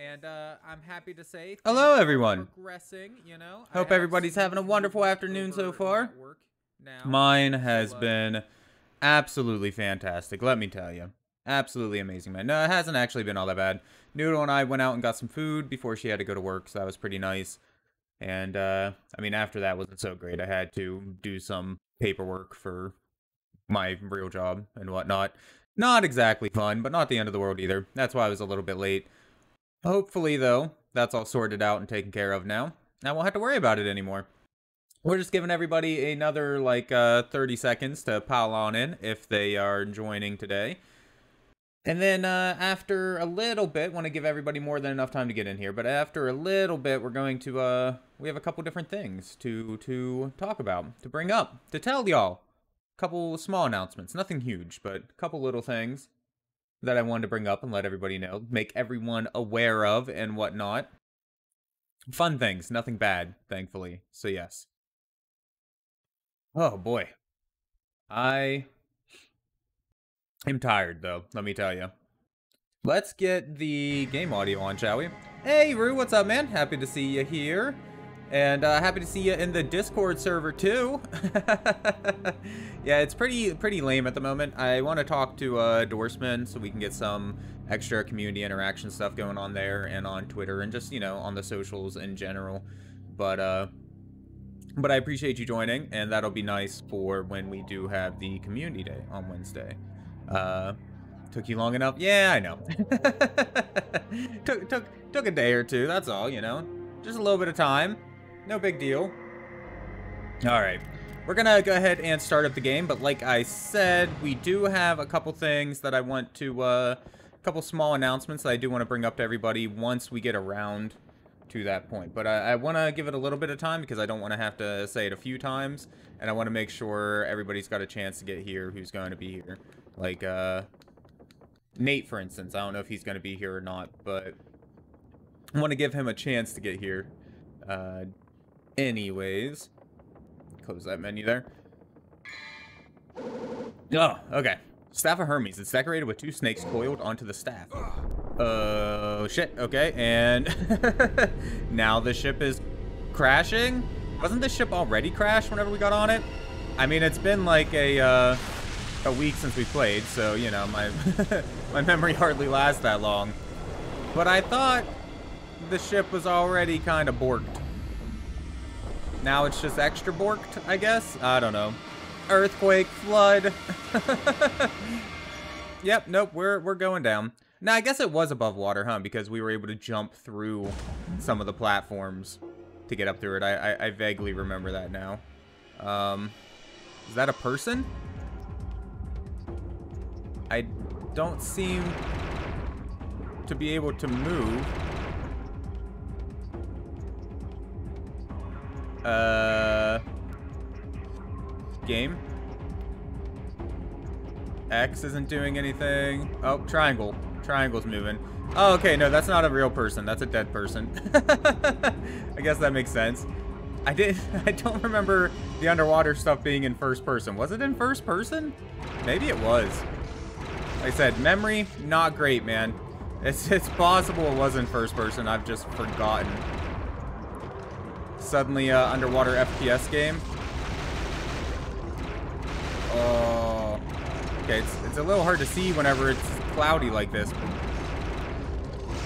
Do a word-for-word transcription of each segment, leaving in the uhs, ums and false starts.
And uh, I'm happy to say hello, everyone. Progressing, you know. Hope everybody's having a wonderful afternoon so far. Now. Mine has so, uh, been absolutely fantastic. Let me tell you, absolutely amazing, man. No, it hasn't actually been all that bad. Noodle and I went out and got some food before she had to go to work, so that was pretty nice. And uh, I mean, after that wasn't so great. I had to do some paperwork for my real job and whatnot. Not exactly fun, but not the end of the world either. That's why I was a little bit late. Hopefully, though, that's all sorted out and taken care of now. I won't have to worry about it anymore. We're just giving everybody another, like, uh, thirty seconds to pile on in if they are joining today. And then uh, after a little bit, want to give everybody more than enough time to get in here. But after a little bit, we're going to, uh, we have a couple different things to, to talk about, to bring up, to tell y'all. A couple small announcements, nothing huge, but a couple little things that I wanted to bring up and let everybody know, make everyone aware of and whatnot. Fun things, nothing bad, thankfully. So, yes. Oh, boy. I am tired, though, let me tell you. Let's get the game audio on, shall we? Hey, Rue, what's up, man? Happy to see you here. And uh, happy to see you in the Discord server too. Yeah, it's pretty pretty lame at the moment. I want to talk to uh, Dorseman so we can get some extra community interaction stuff going on there and on Twitter and just, you know, on the socials in general. But uh, but I appreciate you joining, and that'll be nice for when we do have the community day on Wednesday. Uh, took you long enough? Yeah, I know. took took took a day or two. That's all, you know, just a little bit of time. No big deal. Alright, we're gonna go ahead and start up the game, but like I said, we do have a couple things that I want to, uh, a couple small announcements that I do want to bring up to everybody once we get around to that point. But I, I want to give it a little bit of time because I don't want to have to say it a few times, and I want to make sure everybody's got a chance to get here who's going to be here. Like, uh, Nate, for instance, I don't know if he's going to be here or not, but I want to give him a chance to get here. Uh, Anyways, close that menu there. Oh, okay. Staff of Hermes. It's decorated with two snakes coiled onto the staff. Oh, uh, shit. Okay, and now the ship is crashing? Wasn't this ship already crashed whenever we got on it? I mean, it's been like a, uh, a week since we played, so, you know, my, my memory hardly lasts that long. But I thought the ship was already kind of borked. Now it's just extra borked, I guess? I don't know. Earthquake, flood. Yep, nope, we're, we're going down. Now, I guess it was above water, huh? Because we were able to jump through some of the platforms to get up through it. I, I, I vaguely remember that now. Um, is that a person? I don't seem to be able to move. Uh, game. X isn't doing anything. Oh, triangle. Triangle's moving. Oh, okay, no, that's not a real person. That's a dead person. I guess that makes sense. I did. I don't remember the underwater stuff being in first person. Was it in first person? Maybe it was. Like I said, memory not great, man. It's it's possible it wasn't first person. I've just forgotten. Suddenly, uh, underwater F P S game. Oh, okay. It's, it's a little hard to see whenever it's cloudy like this.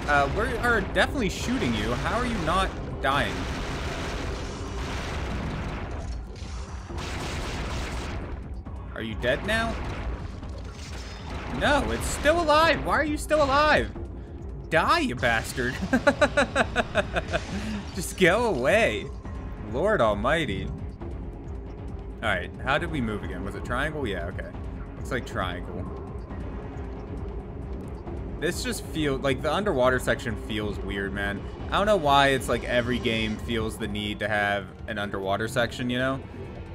Uh, we are definitely shooting you. How are you not dying? Are you dead now? No, it's still alive. Why are you still alive? Die, you bastard. Just go away. Lord almighty. Alright, how did we move again? Was it triangle? Yeah, okay. Looks like triangle. This just feels... like, the underwater section feels weird, man. I don't know why it's like every game feels the need to have an underwater section, you know?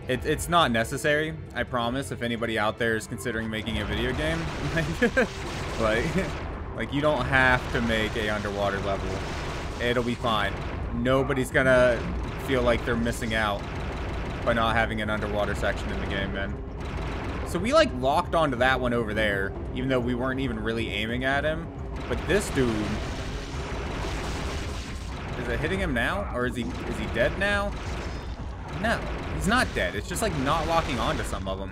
It, it's not necessary, I promise, if anybody out there is considering making a video game. like, like, you don't have to make a underwater level. It'll be fine. Nobody's gonna feel like they're missing out by not having an underwater section in the game, man. So we, like, locked onto that one over there, even though we weren't even really aiming at him. But this dude it hitting him now? Or is he is he dead now? No, he's not dead. It's just like not locking onto some of them.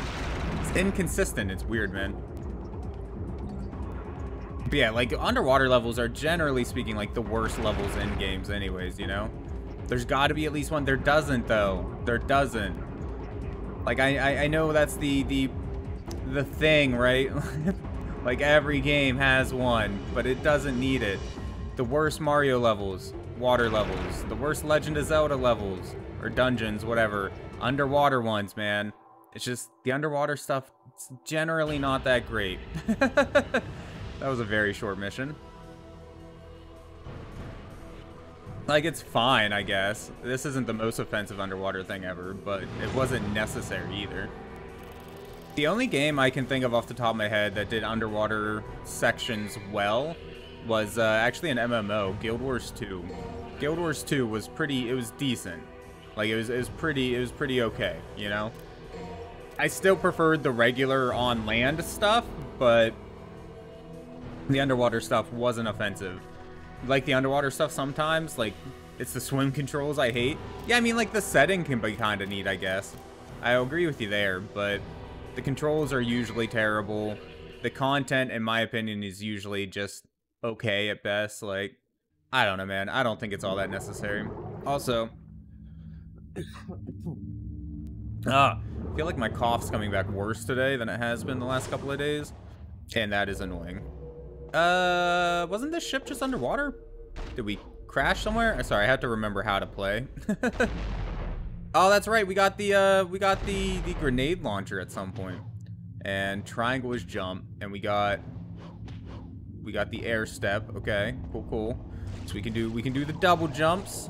It's inconsistent. It's weird, man. But yeah, like underwater levels are generally speaking like the worst levels in games anyways, you know? There's got to be at least one. There doesn't though. There doesn't. Like I, I, I know that's the the the thing, right? Like every game has one, but it doesn't need it. The worst Mario levels, water levels, the worst Legend of Zelda levels, or dungeons, whatever. Underwater ones, man. It's just the underwater stuff, it's generally not that great. That was a very short mission. Like, it's fine, I guess. This isn't the most offensive underwater thing ever, but it wasn't necessary either. The only game I can think of off the top of my head that did underwater sections well was uh, actually an M M O, Guild Wars two. Guild Wars two was pretty, it was decent. Like, it was, it was pretty, it was pretty okay, you know? I still preferred the regular on-land stuff, but the underwater stuff wasn't offensive. Like the underwater stuff sometimes, like it's the swim controls I hate. Yeah, I mean like the setting can be kind of neat, I guess. I agree with you there, but the controls are usually terrible. The content, in my opinion, is usually just okay at best. Like, I don't know, man. I don't think it's all that necessary. Also, ah, I feel like my cough's coming back worse today than it has been the last couple of days, and that is annoying. Uh, wasn't this ship just underwater? Did we crash somewhere? Sorry, I have to remember how to play. Oh, that's right. We got the uh, we got the the grenade launcher at some point, and triangle is jump, and we got we got the air step. Okay, cool, cool. So we can do we can do the double jumps.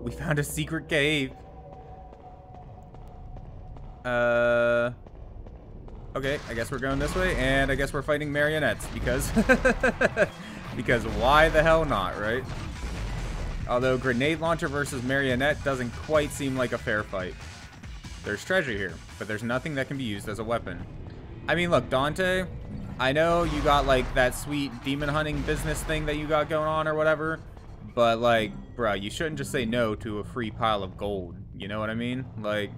We found a secret cave. Uh. Okay, I guess we're going this way, and I guess we're fighting marionettes, because... because why the hell not, right? Although, grenade launcher versus marionette doesn't quite seem like a fair fight. There's treasure here, but there's nothing that can be used as a weapon. I mean, look, Dante, I know you got, like, that sweet demon hunting business thing that you got going on or whatever, but, like, bruh, you shouldn't just say no to a free pile of gold, you know what I mean? Like...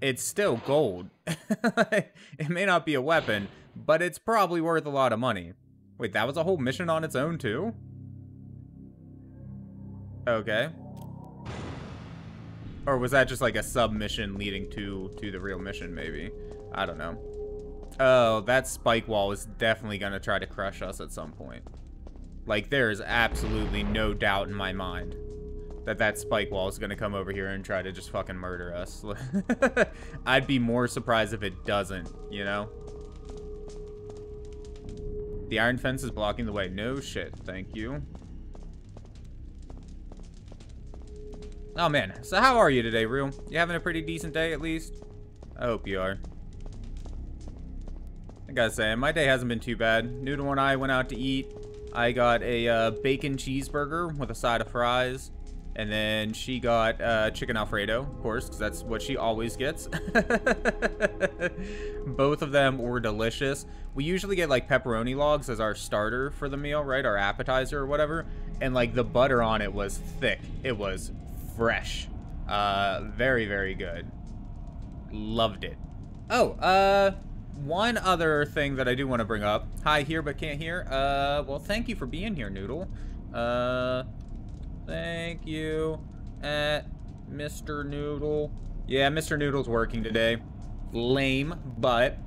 it's still gold. It may not be a weapon, but it's probably worth a lot of money. Wait, that was a whole mission on its own too? Okay. Or was that just like a sub-mission leading to, to the real mission maybe? I don't know. Oh, that spike wall is definitely gonna try to crush us at some point. Like there is absolutely no doubt in my mind that that spike wall is gonna come over here and try to just fucking murder us. I'd be more surprised if it doesn't, you know? The iron fence is blocking the way. No shit, thank you. Oh man, so how are you today, Rue? You having a pretty decent day at least? I hope you are. I gotta say, my day hasn't been too bad. Noodle and I went out to eat. I got a uh, bacon cheeseburger with a side of fries. And then she got uh, chicken Alfredo, of course, because that's what she always gets. Both of them were delicious. We usually get like pepperoni logs as our starter for the meal, right? Our appetizer or whatever. And like the butter on it was thick. It was fresh. Uh, very, very good. Loved it. Oh, uh, one other thing that I do want to bring up. Hi, here but can't hear. Uh, well, thank you for being here, Noodle. Uh... Thank you, at Mister Noodle. Yeah, Mister Noodle's working today. Lame, but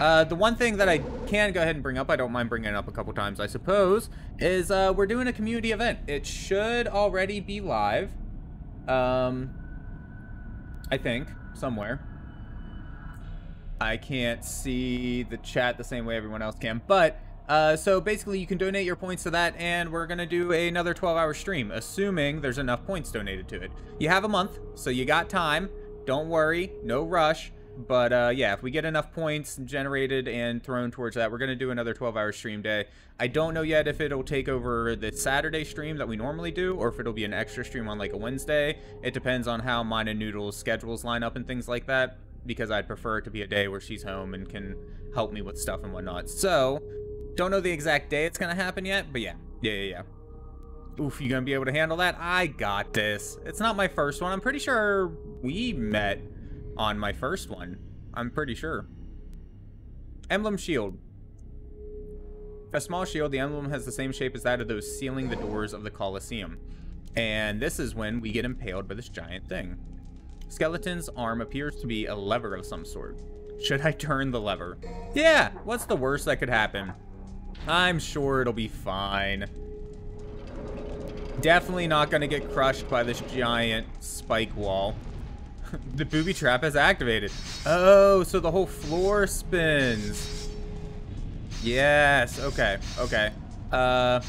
uh, the one thing that I can go ahead and bring up, I don't mind bringing it up a couple times, I suppose, is uh, we're doing a community event. It should already be live, um, I think, somewhere. I can't see the chat the same way everyone else can, but... Uh, so basically you can donate your points to that and we're gonna do another twelve hour stream, assuming there's enough points donated to it. You have a month, so you got time. Don't worry, no rush. But uh, yeah, if we get enough points generated and thrown towards that, we're gonna do another twelve hour stream day. I don't know yet if it'll take over the Saturday stream that we normally do or if it'll be an extra stream on like a Wednesday. It depends on how mine and Noodle's schedules line up and things like that, because I'd prefer it to be a day where she's home and can help me with stuff and whatnot. So... don't know the exact day it's gonna happen yet, but yeah. Yeah, yeah, yeah. Oof, you gonna be able to handle that? I got this. It's not my first one. I'm pretty sure we met on my first one. I'm pretty sure. Emblem shield. A small shield. The emblem has the same shape as that of those sealing the doors of the Colosseum. And this is when we get impaled by this giant thing. Skeleton's arm appears to be a lever of some sort. Should I turn the lever? Yeah, what's the worst that could happen? I'm sure it'll be fine. Definitely not gonna get crushed by this giant spike wall. The booby trap is activated. Oh, so the whole floor spins. Yes, okay, okay. Uh,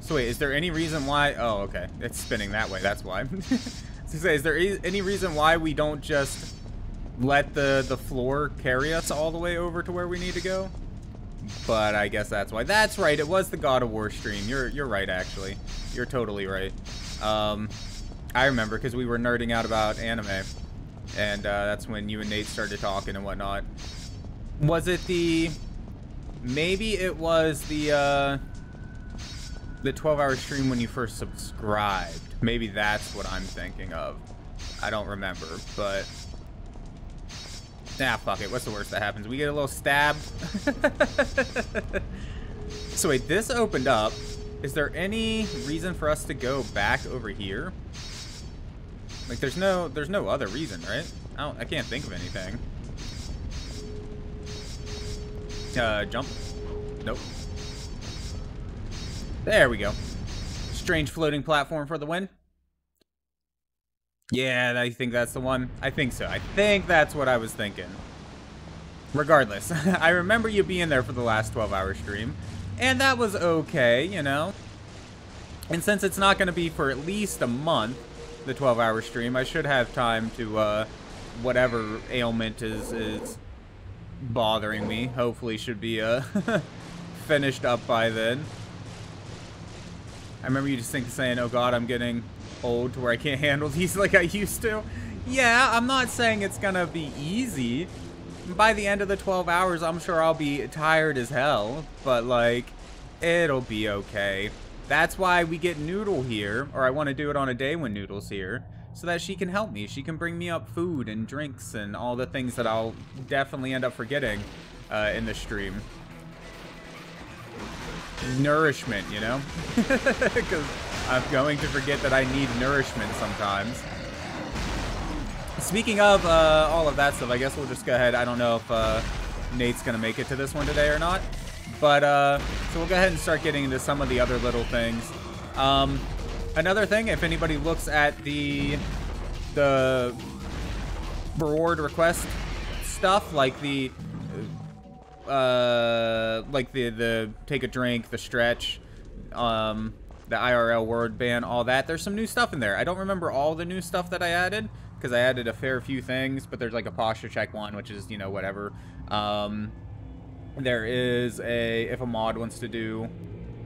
so wait, is there any reason why? Oh, okay, it's spinning that way, that's why. So say, is there any reason why we don't just let the, the floor carry us all the way over to where we need to go? But I guess that's why. That's right, it was the God of War stream. You're, you're right, actually. You're totally right. Um, I remember, because we were nerding out about anime. And uh, that's when you and Nate started talking and whatnot. Was it the... Maybe it was the, uh... the twelve hour stream when you first subscribed. Maybe that's what I'm thinking of. I don't remember, but... Nah, fuck it. What's the worst that happens? We get a little stabbed. So wait, this opened up. Is there any reason for us to go back over here? Like, there's no, there's no other reason, right? I don't, I can't think of anything. Uh, jump. Nope. There we go. Strange floating platform for the win. Yeah, I think that's the one. I think so. I think that's what I was thinking. Regardless, I remember you being there for the last twelve hour stream, and that was okay, you know? And since it's not going to be for at least a month, the twelve hour stream, I should have time to, uh, whatever ailment is, is bothering me. Hopefully should be, uh, finished up by then. I remember you just think saying, oh god, I'm getting old to where I can't handle these like I used to. Yeah, I'm not saying it's gonna be easy. By the end of the twelve hours, I'm sure I'll be tired as hell, but like, it'll be okay. That's why we get Noodle here, or I want to do it on a day when Noodle's here, so that she can help me. She can bring me up food and drinks and all the things that I'll definitely end up forgetting uh, in the stream. Nourishment, you know? Because I'm going to forget that I need nourishment sometimes. Speaking of uh, all of that stuff, I guess we'll just go ahead. I don't know if uh, Nate's going to make it to this one today or not. But, uh, so we'll go ahead and start getting into some of the other little things. Um, another thing, if anybody looks at the, the reward request stuff, like the, uh, like the, the take a drink, the stretch, um, the I R L word ban, all that, there's some new stuff in there. I don't remember all the new stuff that I added, because I added a fair few things, but there's like a posture check one, which is, you know, whatever. Um... There is a, if a mod wants to do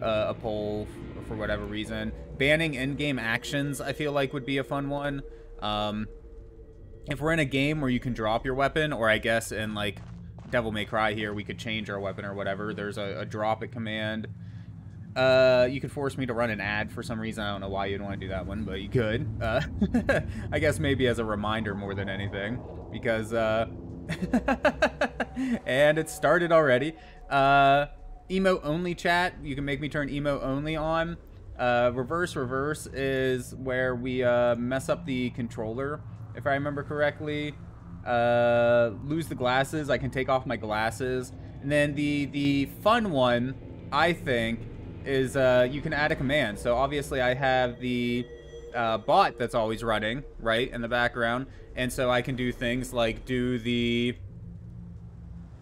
uh, a poll for whatever reason. Banning in-game actions, I feel like, would be a fun one. Um, if we're in a game where you can drop your weapon, or I guess in, like, Devil May Cry here, we could change our weapon or whatever. There's a, a drop it command. Uh, you could force me to run an ad for some reason. I don't know why you'd want to do that one, but you could. Uh, I guess maybe as a reminder more than anything, because... Uh, and it started already. Uh, emote only chat. You can make me turn emote only on. Uh, reverse reverse is where we uh, mess up the controller, if I remember correctly. Uh, lose the glasses. I can take off my glasses. And then the the fun one, I think, is uh, you can add a command. So obviously I have the uh, bot that's always running, right, in the background. And so I can do things like do the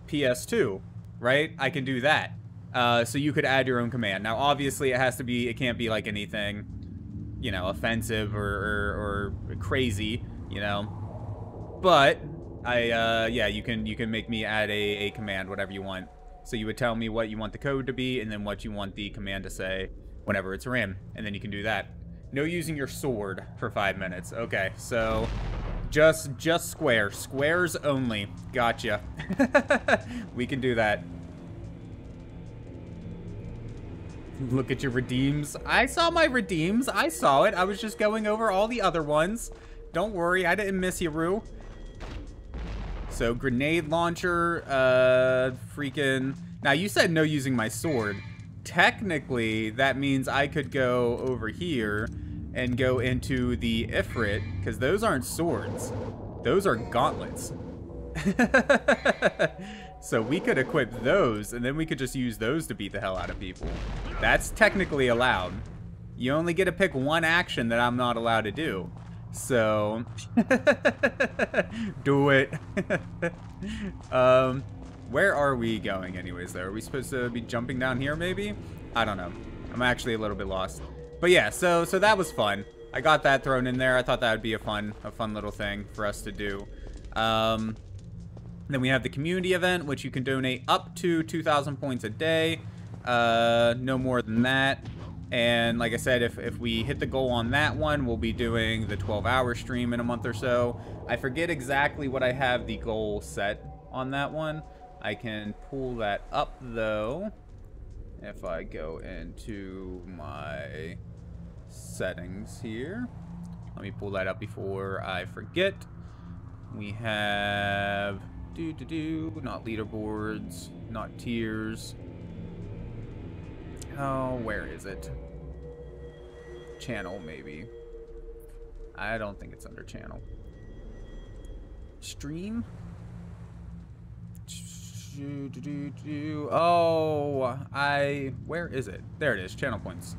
P S two, right? I can do that. Uh, so you could add your own command. Now, obviously, it has to be, it can't be like anything, you know, offensive or, or, or crazy, you know. But I, uh, yeah, you can you can make me add a, a command, whatever you want. So you would tell me what you want the code to be, and then what you want the command to say whenever it's ran, and then you can do that. No using your sword for five minutes. Okay, so. Just, just square. Squares only. Gotcha. We can do that. look at your redeems. I saw my redeems. I saw it. I was just going over all the other ones. Don't worry. I didn't miss you, Rue. So, grenade launcher. Uh, freaking... Now, you said no using my sword. Technically, that means I could go over here and go into the Ifrit, because those aren't swords. Those are gauntlets. So we could equip those, and then we could just use those to beat the hell out of people. That's technically allowed. You only get to pick one action that I'm not allowed to do. So, do it. um, where are we going anyways, though? Are we supposed to be jumping down here, maybe? I don't know. I'm actually a little bit lost. But yeah, so so that was fun. I got that thrown in there. I thought that would be a fun, a fun little thing for us to do. Um... Then we have the community event, which you can donate up to two thousand points a day. Uh, no more than that. And like I said, if, if we hit the goal on that one, we'll be doing the twelve hour stream in a month or so. I forget exactly what I have the goal set on that one. I can pull that up, though. If I go into my settings here. Let me pull that up before I forget. We have... Do, do, do. Not leaderboards, not tiers. Oh, where is it? Channel, maybe. I don't think it's under channel. Stream? Do, do, do, do. Oh, I... Where is it? There it is. Channel points.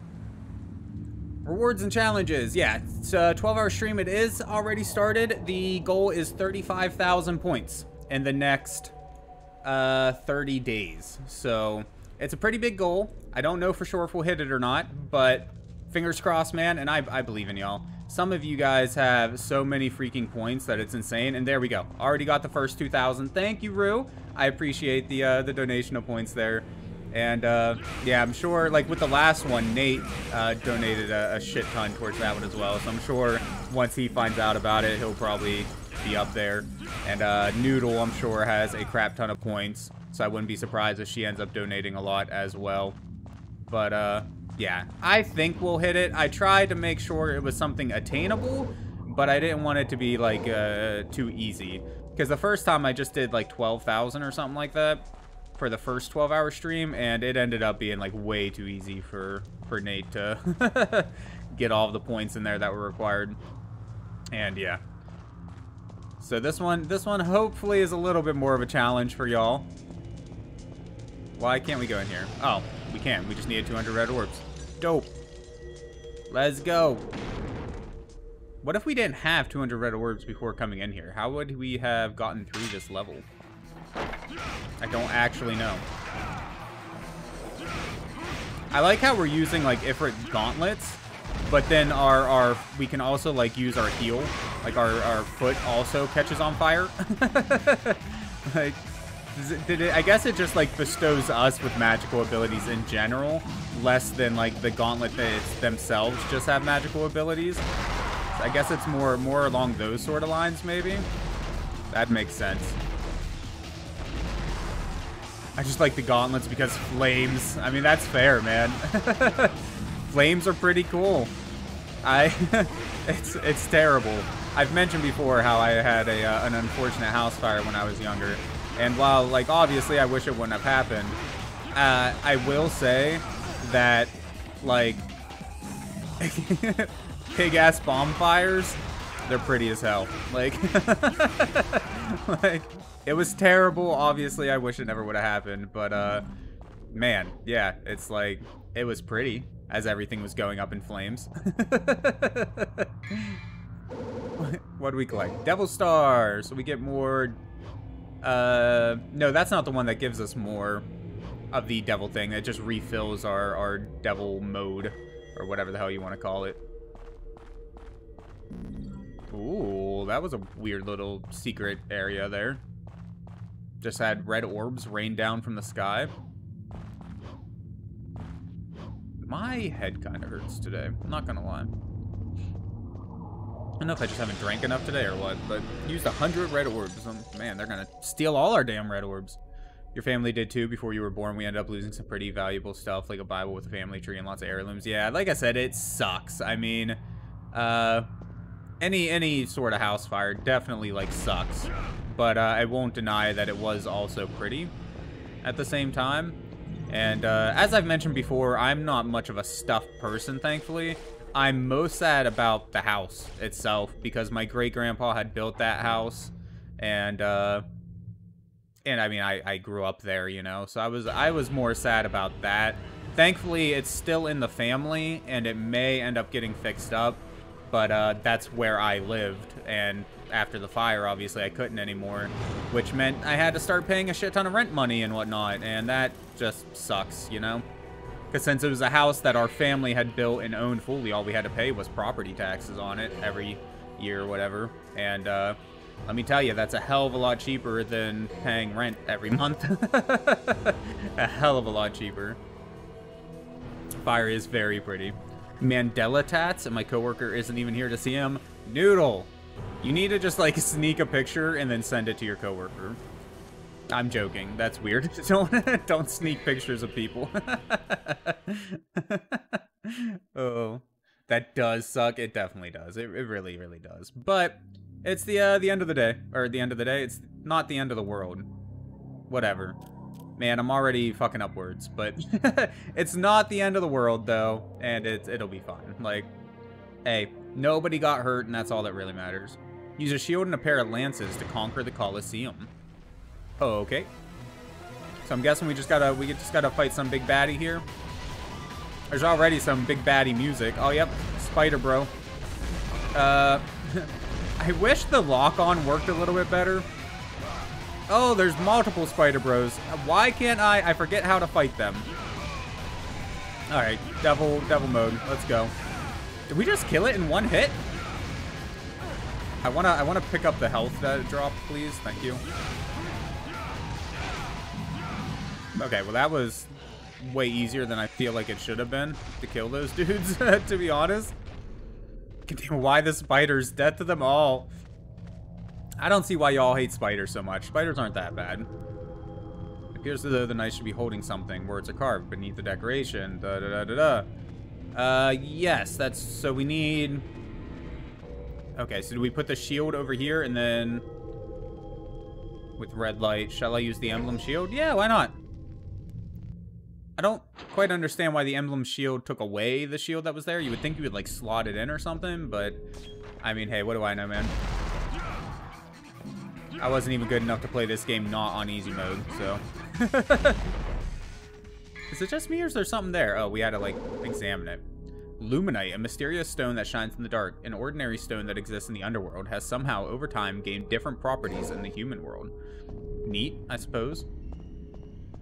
Rewards and challenges. Yeah, it's a twelve hour stream. It is already started. The goal is thirty-five thousand points in the next uh, thirty days. So it's a pretty big goal. I don't know for sure if we'll hit it or not, but fingers crossed, man. And I, I believe in y'all. Some of you guys have so many freaking points that it's insane. And there we go. Already got the first two thousand. Thank you, Rue. I appreciate the, uh, the donation of points there. And uh, yeah, I'm sure like with the last one, Nate uh, donated a, a shit ton towards that one as well. So I'm sure once he finds out about it, he'll probably... be up there. And uh, Noodle, I'm sure, has a crap ton of points, so I wouldn't be surprised if she ends up donating a lot as well. But uh, yeah, I think we'll hit it. I tried to make sure it was something attainable, but I didn't want it to be like uh, too easy, because the first time I just did like twelve thousand or something like that for the first twelve hour stream, and it ended up being like way too easy for for Nate to get all the points in there that were required. And yeah. So this one, this one hopefully is a little bit more of a challenge for y'all. Why can't we go in here? Oh, we can. We just needed two hundred red orbs. Dope. Let's go. What if we didn't have two hundred red orbs before coming in here? How would we have gotten through this level? I don't actually know. I like how we're using like Ifrit gauntlets. But then our, our, we can also, like, use our heel. Like, our, our foot also catches on fire. Like, it, did it, I guess it just, like, bestows us with magical abilities in general. Less than, like, the gauntlet that themselves just have magical abilities. So I guess it's more, more along those sort of lines, maybe. That makes sense. I just like the gauntlets because flames. I mean, that's fair, man. Flames are pretty cool. I, it's it's terrible. I've mentioned before how I had a uh, an unfortunate house fire when I was younger, and while like obviously I wish it wouldn't have happened, uh, I will say that like pig-ass bonfires, they're pretty as hell. Like, like it was terrible. Obviously, I wish it never would have happened, but uh, man, yeah, it's like it was pretty. As everything was going up in flames. What do we collect? Devil Star. So we get more... Uh, no, that's not the one that gives us more of the devil thing. It just refills our, our devil mode. Or whatever the hell you want to call it. Ooh, that was a weird little secret area there. Just had red orbs rain down from the sky. My head kind of hurts today. I'm not gonna lie. I don't know if I just haven't drank enough today or what, but used one hundred red orbs. Um, man, they're gonna steal all our damn red orbs. Your family did too. Before you were born, we ended up losing some pretty valuable stuff, like a Bible with a family tree and lots of heirlooms. Yeah, like I said, it sucks. I mean, uh, any any sort of house fire definitely, like, sucks. But uh, I won't deny that it was also pretty at the same time. And uh, as I've mentioned before, I'm not much of a stuffed person, thankfully. I'm most sad about the house itself because my great-grandpa had built that house. And, uh... And I mean, I, I grew up there, you know, so I was I was more sad about that. Thankfully, it's still in the family, and it may end up getting fixed up, but uh, that's where I lived. And after the fire, obviously, I couldn't anymore, which meant I had to start paying a shit ton of rent money and whatnot, and that just sucks, you know? Because since it was a house that our family had built and owned fully, all we had to pay was property taxes on it every year or whatever, and... uh let me tell you, that's a hell of a lot cheaper than paying rent every month. A hell of a lot cheaper. Fire is very pretty. Mandela tats, and my coworker isn't even here to see him. Noodle! You need to just, like, sneak a picture and then send it to your coworker. I'm joking. That's weird. Don't, don't sneak pictures of people. Oh, that does suck. It definitely does. It, it really, really does. But... it's the uh, the end of the day, or the end of the day. It's not the end of the world. Whatever. Man, I'm already fucking up words, but it's not the end of the world though, and it's it'll be fine. Like, hey, nobody got hurt, and that's all that really matters. Use a shield and a pair of lances to conquer the Colosseum. Oh, okay. So I'm guessing we just gotta we just gotta fight some big baddie here. There's already some big baddie music. Oh, yep, Spider Bro. Uh. I wish the lock-on worked a little bit better. Oh, there's multiple Spider Bros. Why can't I? I forget how to fight them. All right, devil, devil mode. Let's go. Did we just kill it in one hit? I wanna, I wanna pick up the health that dropped, please. Thank you. Okay, well that was way easier than I feel like it should have been to kill those dudes, to be honest. Why the spiders? Death to them all. I don't see why y'all hate spiders so much. Spiders aren't that bad. It appears as though the knight should be holding something. Words are carved beneath the decoration. Da da da da da. Uh, yes, that's... so we need... okay, so do we put the shield over here and then... with red light. Shall I use the emblem shield? Yeah, why not? I don't quite understand why the emblem shield took away the shield that was there. You would think you would, like, slot it in or something, but... I mean, hey, what do I know, man? I wasn't even good enough to play this game not on easy mode, so... Is it just me, or is there something there? Oh, we had to, like, examine it. Luminite, a mysterious stone that shines in the dark. An ordinary stone that exists in the underworld has somehow, over time, gained different properties in the human world. Neat, I suppose.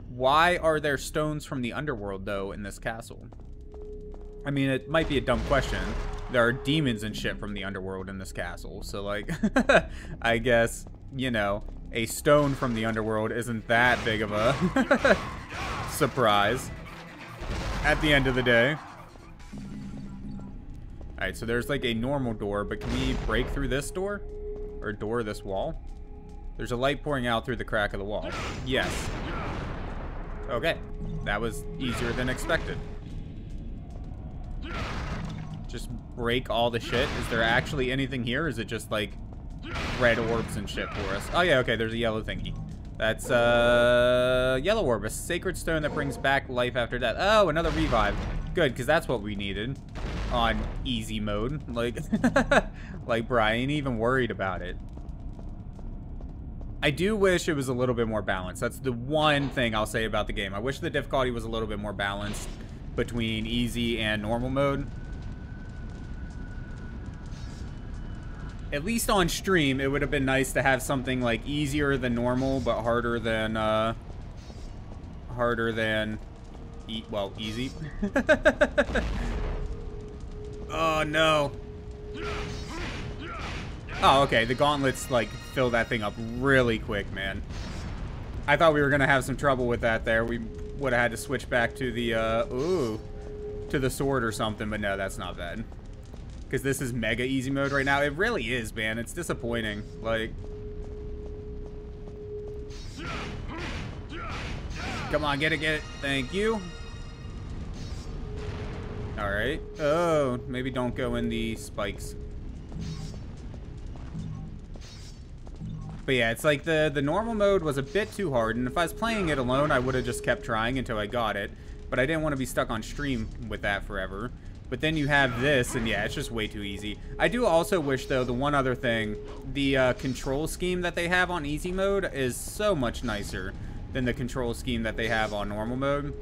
Why are there stones from the underworld, though, in this castle? I mean, it might be a dumb question. There are demons and shit from the underworld in this castle. So, like, I guess, you know, a stone from the underworld isn't that big of a surprise at the end of the day. All right, so there's, like, a normal door, but can we break through this door? Or door this wall? There's a light pouring out through the crack of the wall. Yes. Okay, that was easier than expected. Just break all the shit. Is there actually anything here? Or is it just like red orbs and shit for us? Oh yeah, okay, there's a yellow thingy. That's uh, yellow orb, a sacred stone that brings back life after death. Oh, another revive. Good, because that's what we needed on easy mode. Like, like bro, I ain't even worried about it. I do wish it was a little bit more balanced. That's the one thing I'll say about the game. I wish the difficulty was a little bit more balanced between easy and normal mode. At least on stream, it would have been nice to have something like easier than normal, but harder than, uh, harder than, e well, easy. Oh, no. Oh, okay. The gauntlets, like, fill that thing up really quick, man. I thought we were gonna have some trouble with that there. We would have had to switch back to the, uh, ooh, to the sword or something, but no, that's not bad. Because this is mega easy mode right now. It really is, man. It's disappointing. Like... Come on, get it, get it. Thank you. All right. Oh, maybe don't go in the spikes. But yeah, it's like the, the normal mode was a bit too hard, and if I was playing it alone, I would have just kept trying until I got it. But I didn't want to be stuck on stream with that forever. But then you have this, and yeah, it's just way too easy. I do also wish, though, the one other thing, the uh, control scheme that they have on easy mode is so much nicer than the control scheme that they have on normal mode.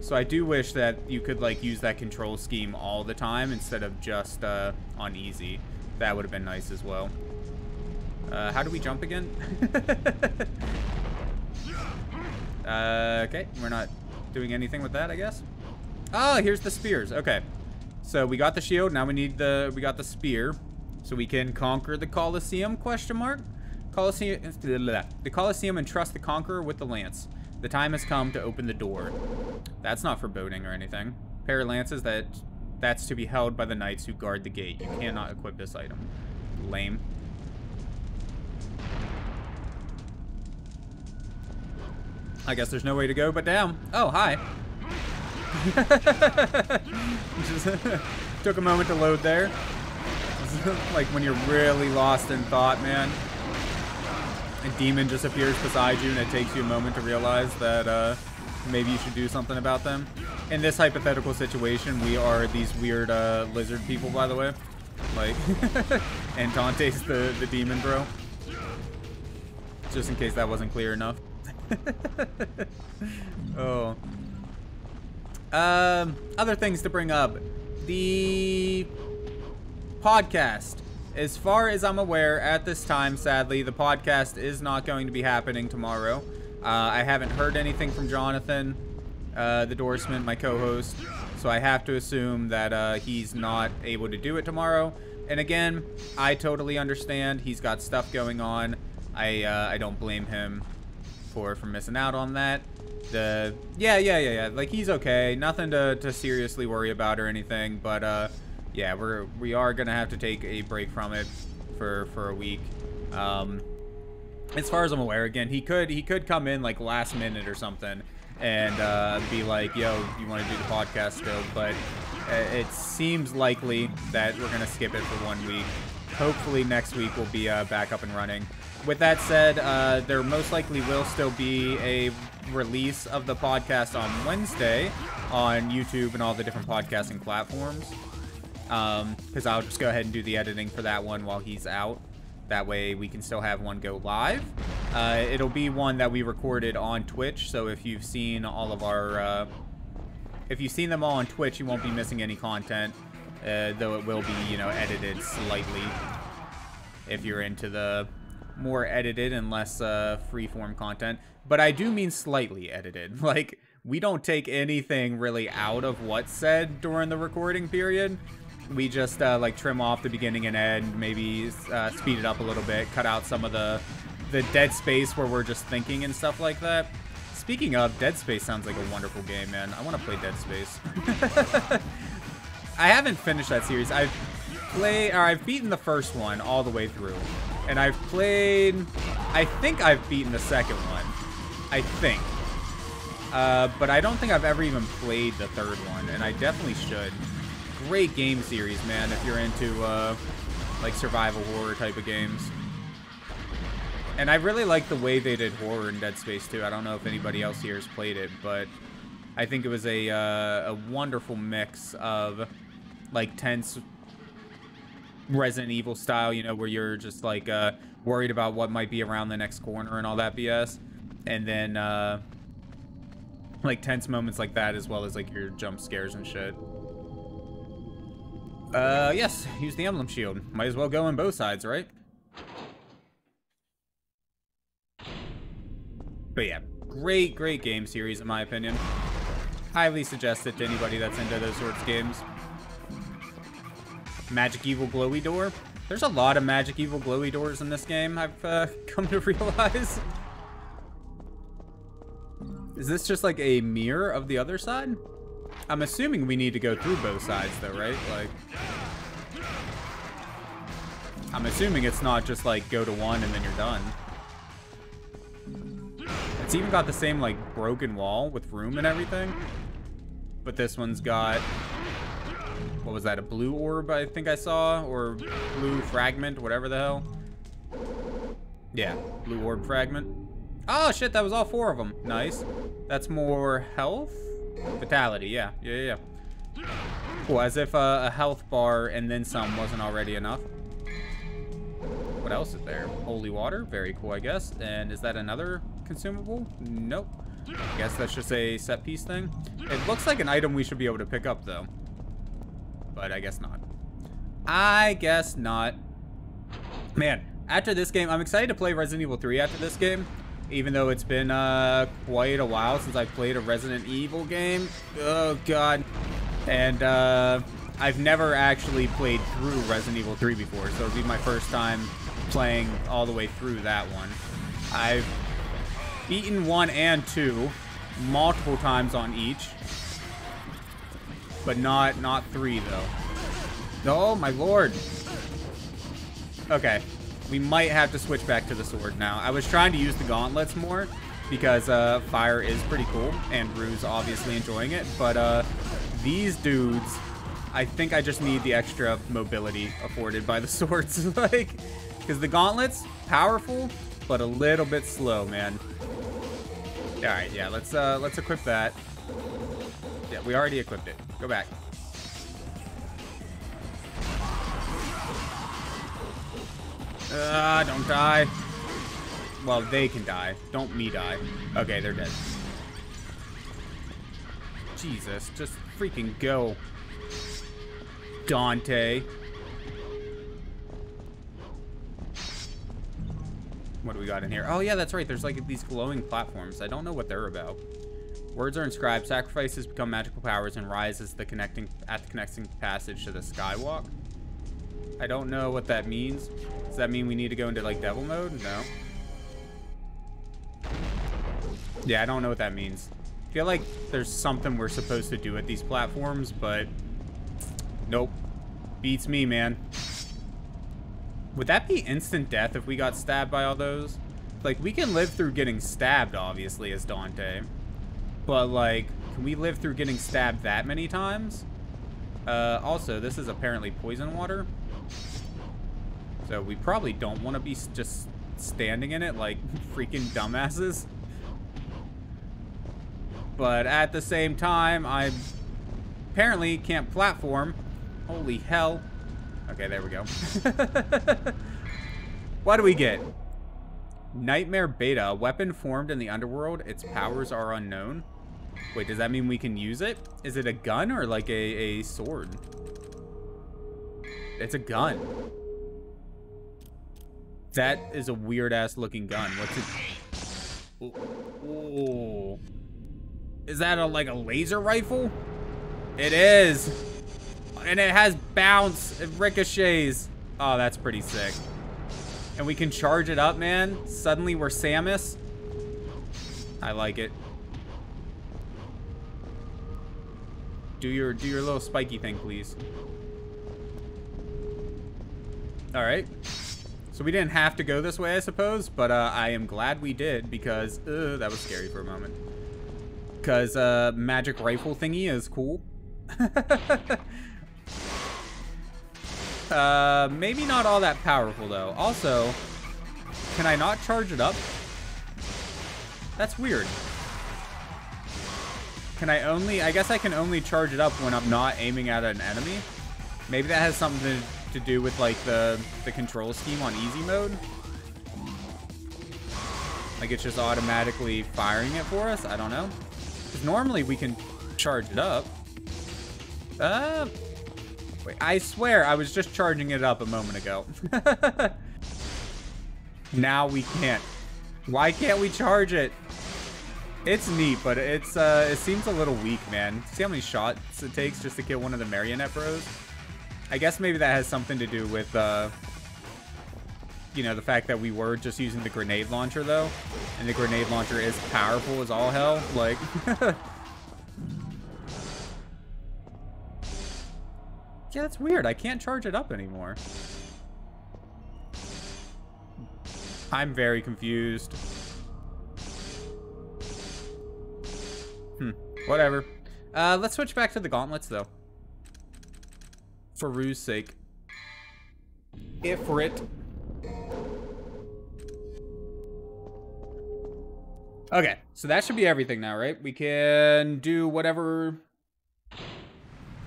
So I do wish that you could, like, use that control scheme all the time instead of just uh, on easy. That would have been nice as well. Uh, how do we jump again? uh, okay, we're not doing anything with that, I guess. Oh, here's the spears. Okay, so we got the shield. Now we need the we got the spear, so we can conquer the Colosseum? Question mark. Colosseum. The Colosseum entrusts the conqueror with the lance. The time has come to open the door. That's not foreboding or anything. Pair of lances that that's to be held by the knights who guard the gate. You cannot equip this item. Lame. I guess there's no way to go but down. Oh, hi. Just took a moment to load there. Like when you're really lost in thought, man. A demon just appears beside you and it takes you a moment to realize that uh, maybe you should do something about them. In this hypothetical situation, we are these weird uh, lizard people, by the way. Like, and Dante's the, the demon, bro. Just in case that wasn't clear enough. Oh. Um, other things to bring up. The podcast. As far as I'm aware, at this time, sadly, the podcast is not going to be happening tomorrow. Uh, I haven't heard anything from Jonathan, uh, the Doorsman, my co-host. So I have to assume that uh, he's not able to do it tomorrow. And again, I totally understand. He's got stuff going on. I uh, I don't blame him. For, for missing out on that. The yeah yeah yeah yeah like he's okay, nothing to, to seriously worry about or anything, but uh yeah, we're we are gonna have to take a break from it for for a week. Um as far as I'm aware, again, he could he could come in like last minute or something and uh be like, yo, you want to do the podcast still? But it seems likely that we're gonna skip it for one week. Hopefully next week we'll be uh, back up and running. With that said, uh, there most likely will still be a release of the podcast on Wednesday on YouTube and all the different podcasting platforms. Um, because I'll just go ahead and do the editing for that one while he's out. That way we can still have one go live. Uh, it'll be one that we recorded on Twitch. So if you've seen all of our... Uh, if you've seen them all on Twitch, you won't be missing any content. Uh, though it will be, you know, edited slightly. If you're into the... more edited and less uh, freeform content. But I do mean slightly edited. Like, we don't take anything really out of what's said during the recording period. We just, uh, like, trim off the beginning and end, maybe uh, speed it up a little bit, cut out some of the, the dead space where we're just thinking and stuff like that. Speaking of, Dead Space sounds like a wonderful game, man. I want to play Dead Space. I haven't finished that series. I've played, or I've beaten the first one all the way through. And I've played, I think I've beaten the second one, I think. Uh, but I don't think I've ever even played the third one, and I definitely should. Great game series, man, if you're into, uh, like, survival horror type of games. And I really like the way they did horror in Dead Space two. I don't know if anybody else here has played it, but I think it was a, uh, a wonderful mix of, like, tense... Resident Evil style, you know, where you're just like uh worried about what might be around the next corner and all that B S, and then uh like tense moments like that, as well as like your jump scares and shit. Uh yes, use the emblem shield. Might as well go on both sides, right? But yeah, great great game series in my opinion. Highly suggest it to anybody that's into those sorts of games. Magic Evil Glowy Door. There's a lot of Magic Evil Glowy Doors in this game, I've uh, come to realize. Is this just like a mirror of the other side? I'm assuming we need to go through both sides though, right? Like, I'm assuming it's not just like go to one and then you're done. It's even got the same, like, broken wall with room and everything. But this one's got... What was that? A blue orb, I think I saw? Or blue fragment, whatever the hell. Yeah, blue orb fragment. Oh, shit, that was all four of them. Nice. That's more health? Vitality, yeah. Yeah, yeah, yeah. Cool, as if uh, a health bar and then some wasn't already enough. What else is there? Holy water, very cool, I guess. And is that another consumable? Nope. I guess that's just a set piece thing. It looks like an item we should be able to pick up, though. But I guess not. I guess not. Man, after this game, I'm excited to play Resident Evil three after this game. Even though it's been uh, quite a while since I played a Resident Evil game. Oh, God. And uh, I've never actually played through Resident Evil three before, so it'll be my first time playing all the way through that one. I've beaten one and two multiple times on each. But not, not three, though. Oh, my lord. Okay. We might have to switch back to the sword now. I was trying to use the gauntlets more because uh, fire is pretty cool, and Rue's obviously enjoying it. But uh, these dudes, I think I just need the extra mobility afforded by the swords. like, because the gauntlets, powerful, but a little bit slow, man. All right, yeah, let's uh, let's equip that. Yeah, we already equipped it. Go back. Ah, uh, don't die. Well, they can die. Don't me die. Okay, they're dead. Jesus, just freaking go. Dante. What do we got in here? Oh, yeah, that's right. There's, like, these glowing platforms. I don't know what they're about. Words are inscribed. Sacrifices become magical powers and rise as the connecting, at the connecting passage to the skywalk. I don't know what that means. Does that mean we need to go into, like, devil mode? No. Yeah, I don't know what that means. I feel like there's something we're supposed to do at these platforms, but... Nope. Beats me, man. Would that be instant death if we got stabbed by all those? Like, we can live through getting stabbed, obviously, as Dante. But, like, can we live through getting stabbed that many times? Uh, also, this is apparently poison water. So we probably don't want to be just standing in it like freaking dumbasses. But at the same time, I apparently can't platform. Holy hell. Okay, there we go. What do we get? Nightmare Beta, a weapon formed in the underworld. Its powers are unknown. Wait, does that mean we can use it? Is it a gun or like a, a sword? It's a gun. That is a weird-ass looking gun. What's it? Ooh. Is that a, like a laser rifle? It is. And it has bounce. It ricochets. Oh, that's pretty sick. And we can charge it up, man. Suddenly we're Samus. I like it. Do your, do your little spiky thing, please. All right. So we didn't have to go this way, I suppose, but uh, I am glad we did because uh, that was scary for a moment. Because uh, magic rifle thingy is cool. uh, maybe not all that powerful, though. Also, can I not charge it up? That's weird. Can I only... I guess I can only charge it up when I'm not aiming at an enemy. Maybe that has something to... to do with like the the control scheme on easy mode, like it's just automatically firing it for us. I don't know, because normally we can charge it up. Uh wait, I swear I was just charging it up a moment ago. Now we can't. Why can't we charge it? It's neat, but it's uh it seems a little weak, man. See how many shots it takes just to kill one of the marionette bros? I guess maybe that has something to do with, uh, you know, the fact that we were just using the grenade launcher, though. And the grenade launcher is powerful as all hell. Like, yeah, that's weird. I can't charge it up anymore. I'm very confused. Hmm. Whatever. Uh, let's switch back to the gauntlets, though. For Rue's sake. Ifrit. Okay, so that should be everything now, right? We can do whatever...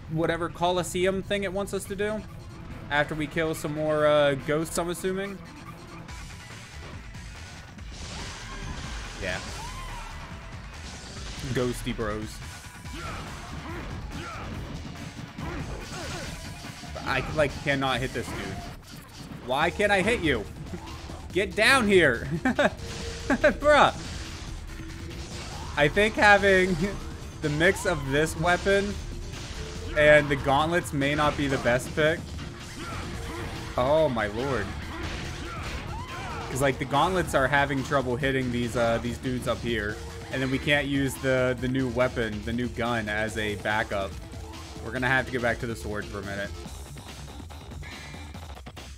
whatever Colosseum thing it wants us to do. After we kill some more uh, ghosts, I'm assuming. Yeah. Ghosty bros. I, like, cannot hit this dude. Why can't I hit you? Get down here! Bruh! I think having the mix of this weapon and the gauntlets may not be the best pick. Oh my lord. Because, like, the gauntlets are having trouble hitting these uh, these dudes up here. And then we can't use the, the new weapon, the new gun, as a backup. We're going to have to get back to the sword for a minute.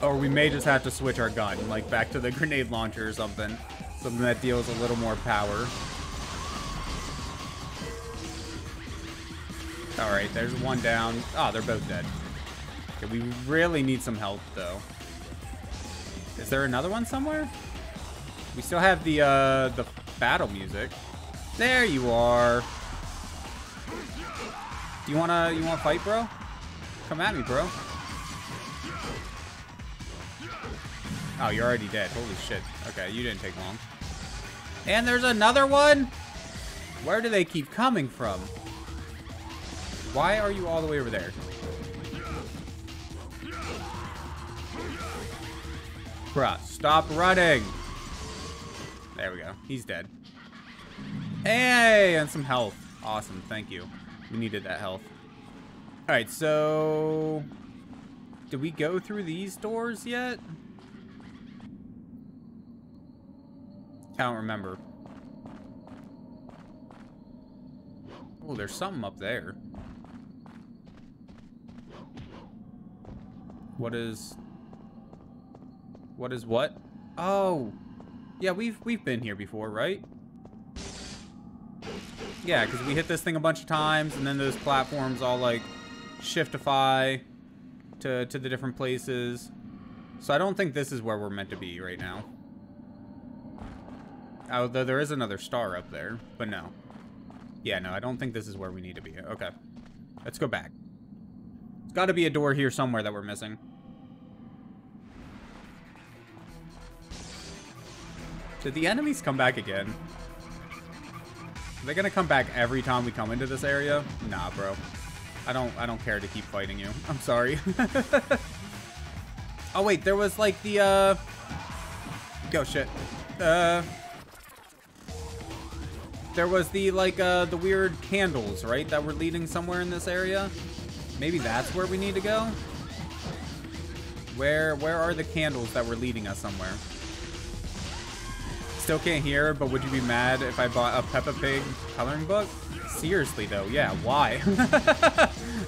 Or we may just have to switch our gun, like back to the grenade launcher or something. Something that deals a little more power. Alright, there's one down. Ah, oh, they're both dead. Okay, we really need some help, though. Is there another one somewhere? We still have the, uh, the battle music. There you are. Do you wanna, you wanna fight, bro? Come at me, bro. Oh, you're already dead. Holy shit. Okay, you didn't take long. And there's another one? Where do they keep coming from? Why are you all the way over there? Bruh, stop running. There we go. He's dead. Hey, and some health. Awesome, thank you. We needed that health. All right, so... did we go through these doors yet? I don't remember. Oh, there's something up there. What is... what is what? Oh! Yeah, we've we've been here before, right? Yeah, because we hit this thing a bunch of times, and then those platforms all, like, shiftify to, to the different places. So I don't think this is where we're meant to be right now. Although there is another star up there, but no. Yeah, no, I don't think this is where we need to be. Okay. Let's go back. There's got to be a door here somewhere that we're missing. Did the enemies come back again? Are they gonna come back every time we come into this area? Nah, bro. I don't I don't care to keep fighting you. I'm sorry. Oh wait, there was like the uh go shit. Uh There was the like uh the weird candles, right? That were leading somewhere in this area. Maybe that's where we need to go. Where where are the candles that were leading us somewhere? Still can't hear, but would you be mad if I bought a Peppa Pig coloring book? Seriously though, yeah, why?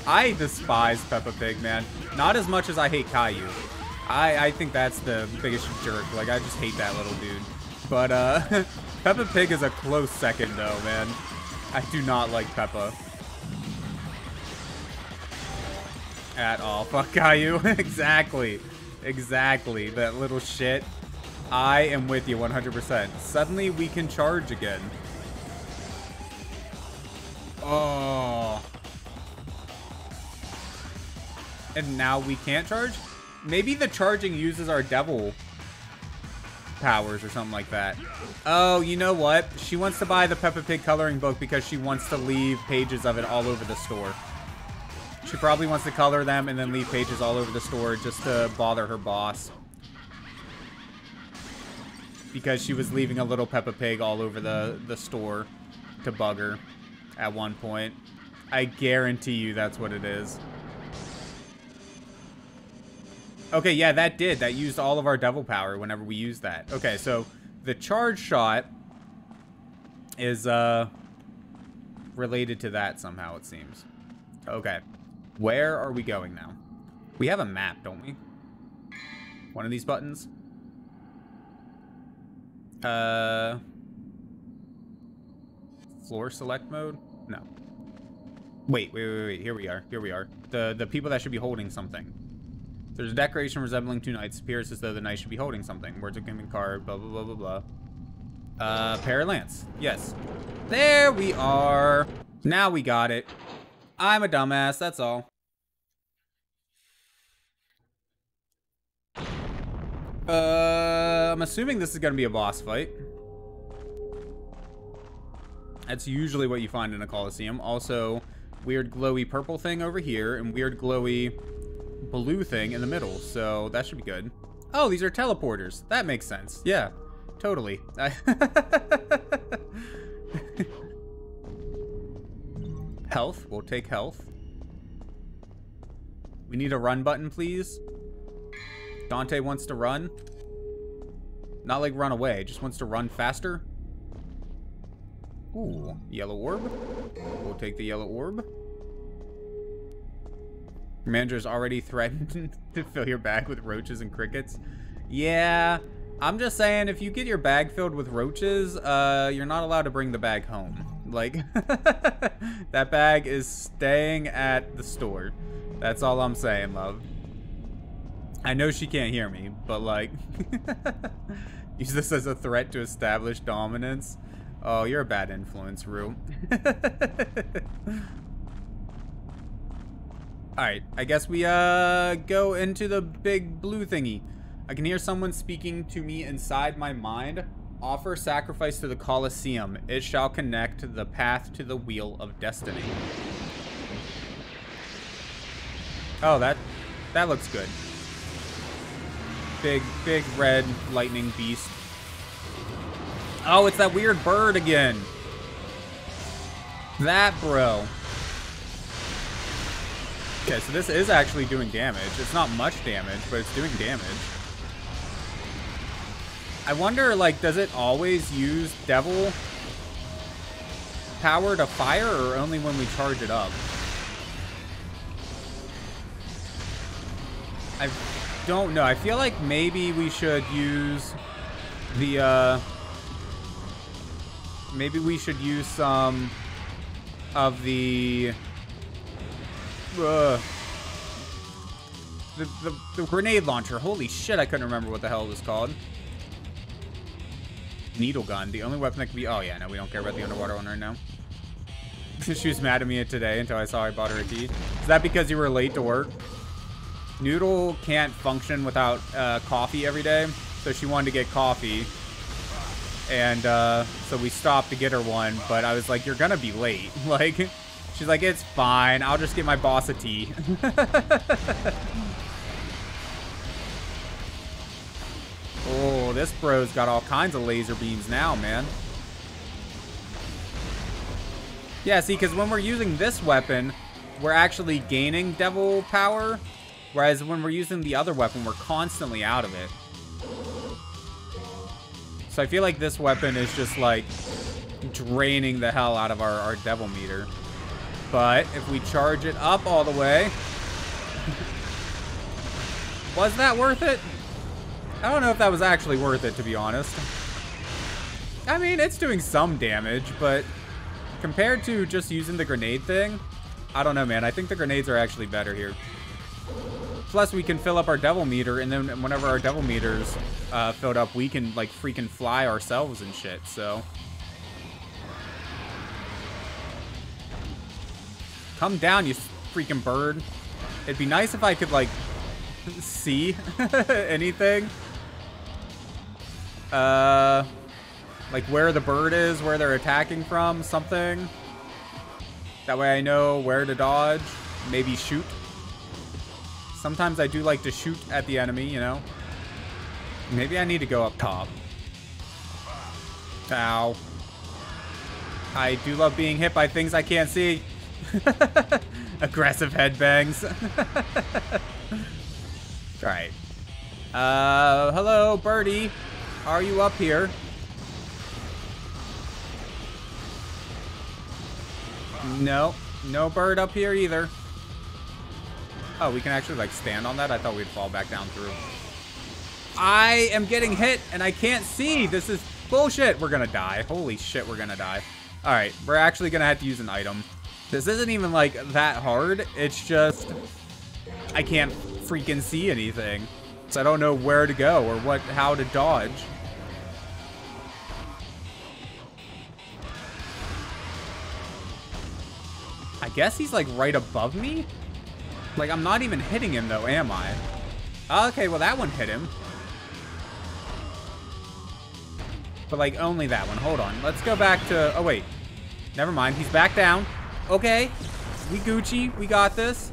I despise Peppa Pig, man. Not as much as I hate Caillou. I, I think that's the biggest jerk. Like, I just hate that little dude. But, uh, Peppa Pig is a close second though, man. I do not like Peppa. At all. Fuck Caillou. Exactly. Exactly. That little shit. I am with you one hundred percent. Suddenly we can charge again. Oh. And now we can't charge? Maybe the charging uses our devil powers or something like that. Oh, you know what? She wants to buy the Peppa Pig coloring book because she wants to leave pages of it all over the store. She probably wants to color them and then leave pages all over the store just to bother her boss. Because she was leaving a little Peppa Pig all over the, the store to bug her at one point. I guarantee you that's what it is. Okay, yeah, that did. That used all of our devil power whenever we used that. Okay, so the charge shot is uh, related to that somehow, it seems. Okay, where are we going now? We have a map, don't we? One of these buttons. Uh, floor select mode. No. Wait, wait, wait, wait. Here we are. Here we are. The the people that should be holding something. There's a decoration resembling two knights. Appears as though the knight should be holding something. Words are going to be carved. Blah, blah, blah, blah, blah. Uh, pair of lance. Yes. There we are. Now we got it. I'm a dumbass. That's all. Uh, I'm assuming this is going to be a boss fight. That's usually what you find in a Colosseum. Also, weird glowy purple thing over here and weird glowy blue thing in the middle. So that should be good. Oh, these are teleporters. That makes sense. Yeah, totally. I health. We'll take health. We need a run button, please. Dante wants to run. Not like run away, just wants to run faster. Ooh, yellow orb. We'll take the yellow orb. Your manager's already threatened to fill your bag with roaches and crickets. Yeah, I'm just saying if you get your bag filled with roaches, uh, you're not allowed to bring the bag home. Like, that bag is staying at the store. That's all I'm saying, love. I know she can't hear me, but like, use this as a threat to establish dominance. Oh, you're a bad influence, Rue. Alright, I guess we uh go into the big blue thingy. I can hear someone speaking to me inside my mind. Offer sacrifice to the Colosseum. It shall connect the path to the Wheel of Destiny. Oh, that that looks good. Big, big red lightning beast. Oh, it's that weird bird again. That bro. Okay, so this is actually doing damage. It's not much damage, but it's doing damage. I wonder, like, does it always use devil power to fire or only when we charge it up? I... don't know. I feel like maybe we should use the, uh, maybe we should use some of the, uh, the, the, the grenade launcher. Holy shit, I couldn't remember what the hell it was called. Needle gun. The only weapon that could be, oh yeah, no, we don't care about the underwater one right now. She was mad at me today until I saw I bought her a key. Is that because you were late to work? Noodle can't function without uh, coffee every day, so she wanted to get coffee, and uh, so we stopped to get her one, but I was like, you're gonna be late. Like, she's like, it's fine, I'll just get my boss a tea. Oh, this bro's got all kinds of laser beams now, man. Yeah, see, because when we're using this weapon, we're actually gaining devil power. Whereas when we're using the other weapon, we're constantly out of it. So I feel like this weapon is just like draining the hell out of our, our devil meter. But if we charge it up all the way, was that worth it? I don't know if that was actually worth it, to be honest. I mean, it's doing some damage, but compared to just using the grenade thing, I don't know, man. I think the grenades are actually better here. Plus, we can fill up our devil meter, and then whenever our devil meter's uh, filled up, we can, like, freaking fly ourselves and shit, so. Come down, you freaking bird. It'd be nice if I could, like, see anything. Uh, like, where the bird is, where they're attacking from, something. That way I know where to dodge, maybe shoot. Sometimes I do like to shoot at the enemy, you know? Maybe I need to go up top. Ow. I do love being hit by things I can't see. Aggressive headbangs. Alright. Uh, hello, birdie. Are you up here? No. No bird up here either. Oh, we can actually, like, stand on that? I thought we'd fall back down through. I am getting hit, and I can't see. This is bullshit. We're gonna die. Holy shit, we're gonna die. Alright, we're actually going to have to use an item. This isn't even, like, that hard. It's just... I can't freaking see anything. So I don't know where to go or what, how to dodge. I guess he's, like, right above me? Like, I'm not even hitting him, though, am I? Okay, well, that one hit him. But, like, only that one. Hold on. Let's go back to... Oh, wait. Never mind. He's back down. Okay. We Gucci. We got this.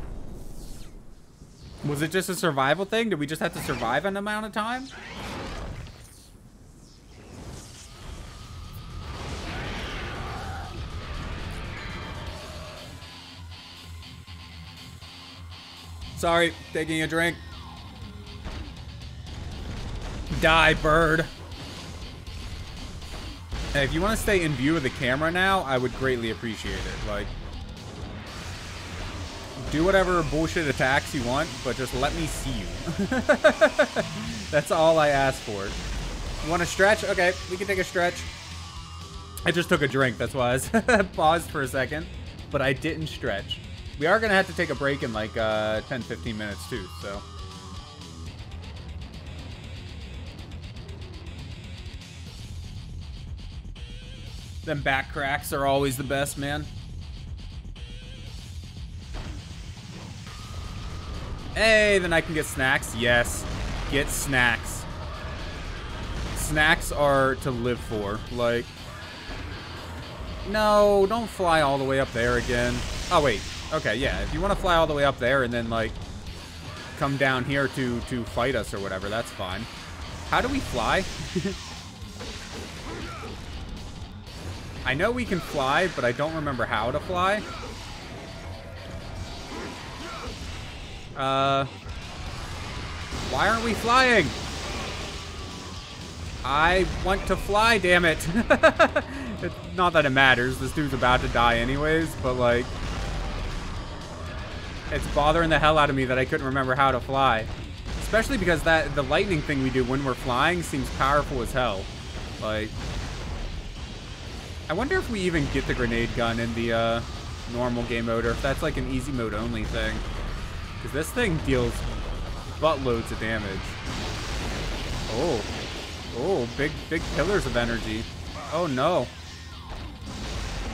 Was it just a survival thing? Did we just have to survive an amount of time? Sorry. Taking a drink. Die, bird. Hey, if you want to stay in view of the camera now, I would greatly appreciate it. Like, do whatever bullshit attacks you want, but just let me see you. That's all I ask for. You want to stretch? Okay, we can take a stretch. I just took a drink, that's why I paused for a second, but I didn't stretch. We are going to have to take a break in like uh, ten, fifteen minutes too, so... Them back cracks are always the best, man. Hey, then I can get snacks. Yes, get snacks. Snacks are to live for. Like, no, don't fly all the way up there again. Oh, wait. Okay, yeah, if you want to fly all the way up there and then, like, come down here to, to fight us or whatever, that's fine. How do we fly? I know we can fly, but I don't remember how to fly. Uh, why aren't we flying? I want to fly, damn it. It's not that it matters. This dude's about to die anyways, but like, it's bothering the hell out of me that I couldn't remember how to fly. Especially because that the lightning thing we do when we're flying seems powerful as hell. Like... I wonder if we even get the grenade gun in the uh, normal game mode, or if that's like an easy mode only thing. Because this thing deals buttloads of damage. Oh. Oh, big, big pillars of energy. Oh no.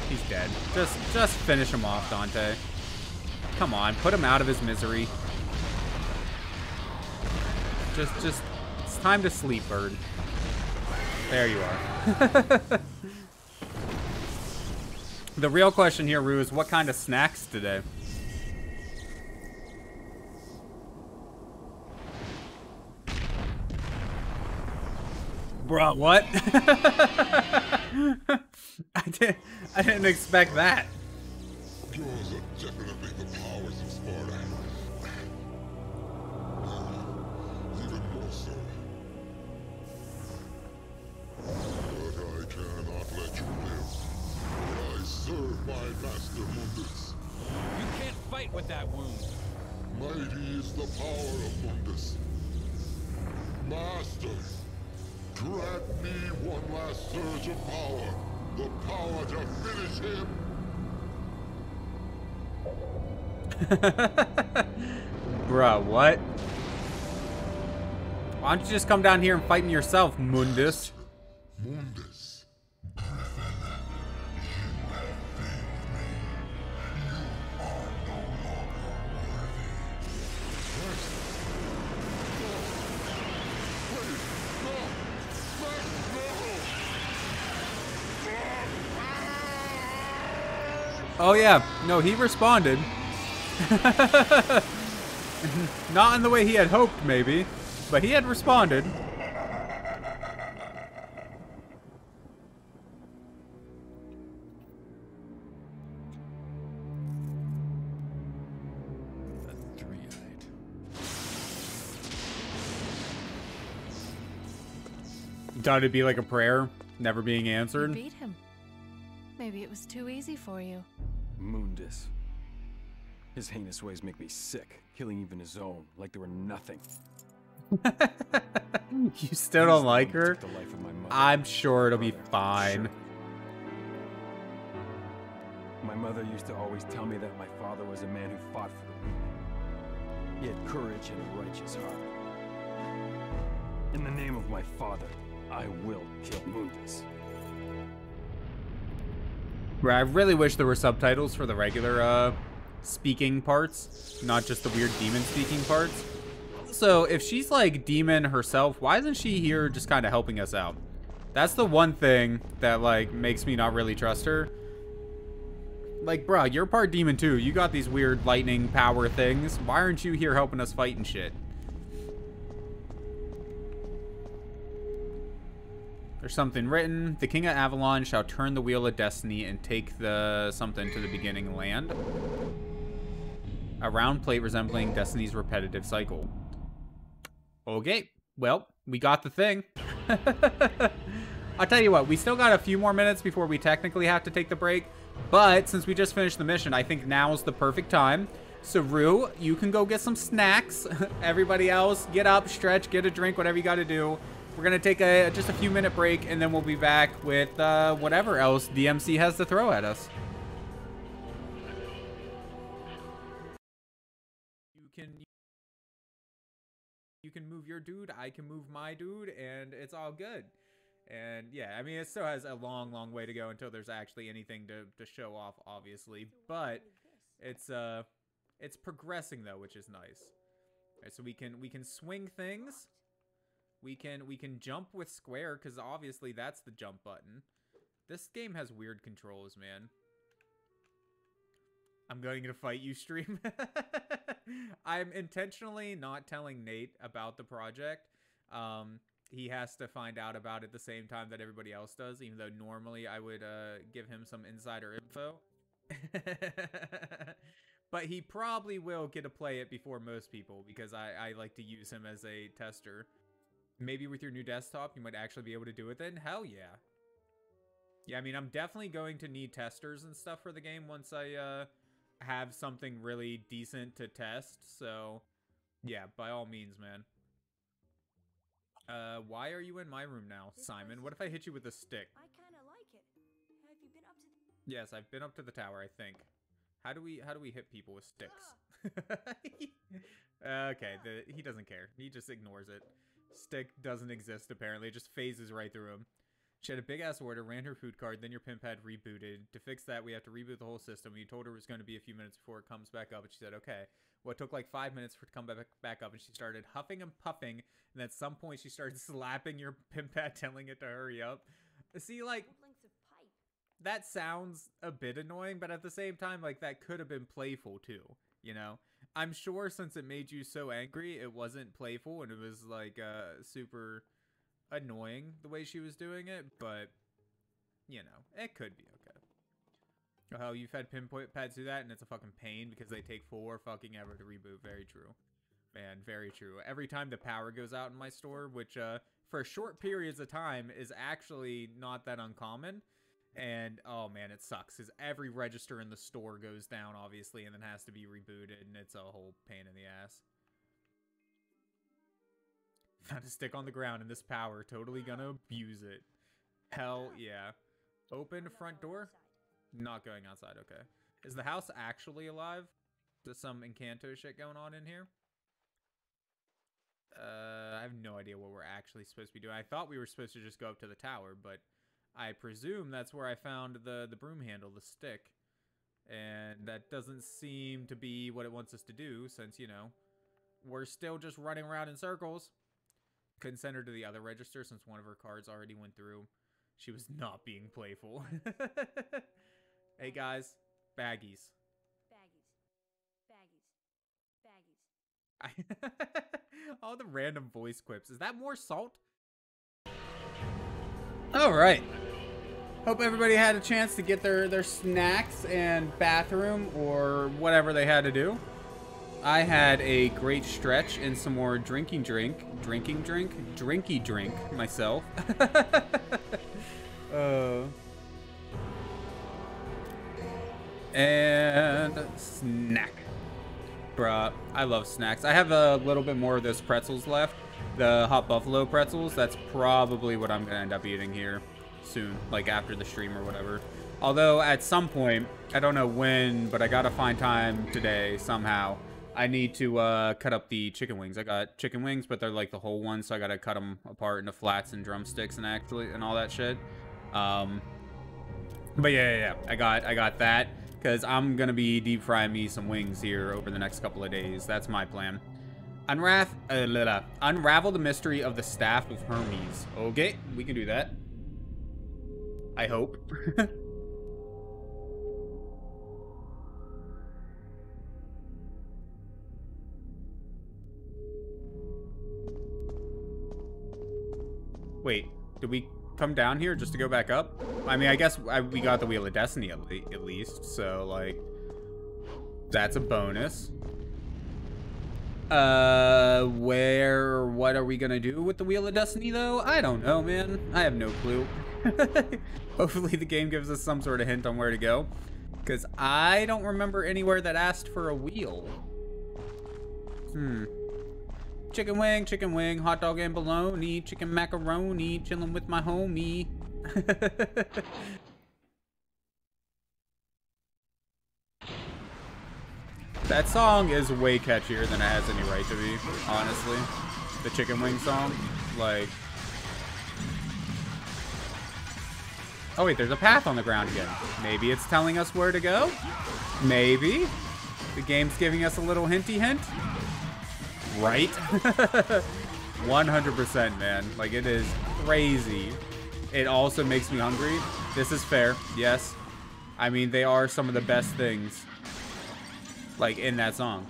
He's dead. Just, just finish him off, Dante. Come on, put him out of his misery. Just, just, it's time to sleep, bird. There you are. The real question here, Rue, is what kind of snacks today? Bruh, what? I didn't, I didn't expect that. Yours are definitely the powers of Sparda. Even more so. But I cannot let you live. Serve my master Mundus. You can't fight with that wound. Mighty is the power of Mundus. Master, grant me one last surge of power. The power to finish him. Bruh, what? Why don't you just come down here and fight me yourself, Mundus? Mundus. Oh yeah, no, he responded. Not in the way he had hoped, maybe, but he had responded. Thought it'd be like a prayer, never being answered. You beat him. Maybe it was too easy for you. Mundus. His heinous ways make me sick, killing even his own, like they were nothing. You still don't like her? I'm sure it'll be fine. mother used to always tell me that my father was a man who fought for the weak. He had courage and a righteous heart. In the name of my father, I will kill Mundus. Right, I really wish there were subtitles for the regular uh, speaking parts, not just the weird demon speaking parts. Also, if she's like demon herself, why isn't she here just kind of helping us out? That's the one thing that like makes me not really trust her. Like, bruh, you're part demon too. You got these weird lightning power things. Why aren't you here helping us fight and shit? There's something written. The King of Avalon shall turn the Wheel of Destiny and take the something to the beginning land. A round plate resembling Destiny's repetitive cycle. Okay, well, we got the thing. I'll tell you what, we still got a few more minutes before we technically have to take the break. But since we just finished the mission, I think now is the perfect time. So Rue, you can go get some snacks. Everybody else, get up, stretch, get a drink, whatever you got to do. We're going to take a just a few minute break, and then we'll be back with uh, whatever else D M C has to throw at us. You can, you can move your dude, I can move my dude, and it's all good. And yeah, I mean, it still has a long, long way to go until there's actually anything to, to show off, obviously. But it's uh, it's progressing though, which is nice. All right, so we can we can swing things. We can we can jump with square because obviously that's the jump button. This game has weird controls, man. I'm going to fight you, stream. I'm intentionally not telling Nate about the project. Um. He has to find out about it the same time that everybody else does, even though normally I would uh, give him some insider info. But he probably will get to play it before most people because I, I like to use him as a tester. Maybe with your new desktop, you might actually be able to do it then. Hell yeah. Yeah, I mean, I'm definitely going to need testers and stuff for the game once I uh, have something really decent to test. So, yeah, by all means, man. Uh, why are you in my room now, Simon? What if I hit you with a stick? I kind of like it. Have you been up to the... Yes, I've been up to the tower, I think. How do we how do we hit people with sticks? Okay, the, he doesn't care. He just ignores it. Stick doesn't exist, apparently. It just phases right through him. She had a big-ass order, ran her food card, then your pimp had rebooted. To fix that, we have to reboot the whole system. You told her it was going to be a few minutes before it comes back up, and she said, okay. Well, it took like five minutes for it to come back, back up, and she started huffing and puffing, and at some point she started slapping your pimp pad, telling it to hurry up. See, like, that sounds a bit annoying, but at the same time, like, that could have been playful, too, you know? I'm sure since it made you so angry, it wasn't playful, and it was, like, uh, super... annoying the way she was doing it, but you know, it could be okay. Oh, you've had pinpoint pads do that, and it's a fucking pain because they take four fucking ever to reboot. Very true, man. Very true. Every time the power goes out in my store, which uh for short periods of time is actually not that uncommon, and oh man, it sucks because every register in the store goes down obviously and then has to be rebooted, and it's a whole pain in the ass. Found a stick on the ground and this power. Totally gonna abuse it. Hell yeah. Open front door? Not going outside, okay. Is the house actually alive? There's some Encanto shit going on in here? Uh, I have no idea what we're actually supposed to be doing. I thought we were supposed to just go up to the tower, but I presume that's where I found the, the broom handle, the stick. And that doesn't seem to be what it wants us to do since, you know, we're still just running around in circles. Couldn't send her to the other register since one of her cards already went through. She was not being playful. Hey guys, baggies. Baggies. Baggies. Baggies. All the random voice quips. Is that more salt? All right. Hope everybody had a chance to get their, their snacks and bathroom or whatever they had to do. I had a great stretch and some more drinking drink, drinking drink, drinky drink myself. uh, and snack. Bruh, I love snacks. I have a little bit more of those pretzels left. The hot buffalo pretzels, that's probably what I'm going to end up eating here soon, like after the stream or whatever. Although at some point, I don't know when, but I gotta find time today somehow. I need to uh, cut up the chicken wings. I got chicken wings, but they're like the whole ones, so I gotta cut them apart into flats and drumsticks and actually and all that shit. Um, but yeah, yeah, yeah, I got I got that because I'm gonna be deep frying me some wings here over the next couple of days. That's my plan. Unravel, uh, unravel the mystery of the Staff of Hermes. Okay, we can do that. I hope. Wait, did we come down here just to go back up? I mean, I guess I, we got the Wheel of Destiny at, le at least, so, like, that's a bonus. Uh, where, what are we gonna do with the Wheel of Destiny, though? I don't know, man. I have no clue. Hopefully the game gives us some sort of hint on where to go, because I don't remember anywhere that asked for a wheel. Hmm. Chicken wing, chicken wing, hot dog and bologna, chicken macaroni, chilling with my homie. That song is way catchier than it has any right to be, honestly. The chicken wing song, like... Oh wait, there's a path on the ground again. Maybe it's telling us where to go? Maybe? The game's giving us a little hinty hint? Right? one hundred percent, man. Like, it is crazy. It also makes me hungry. This is fair. Yes. I mean, they are some of the best things, like, in that song.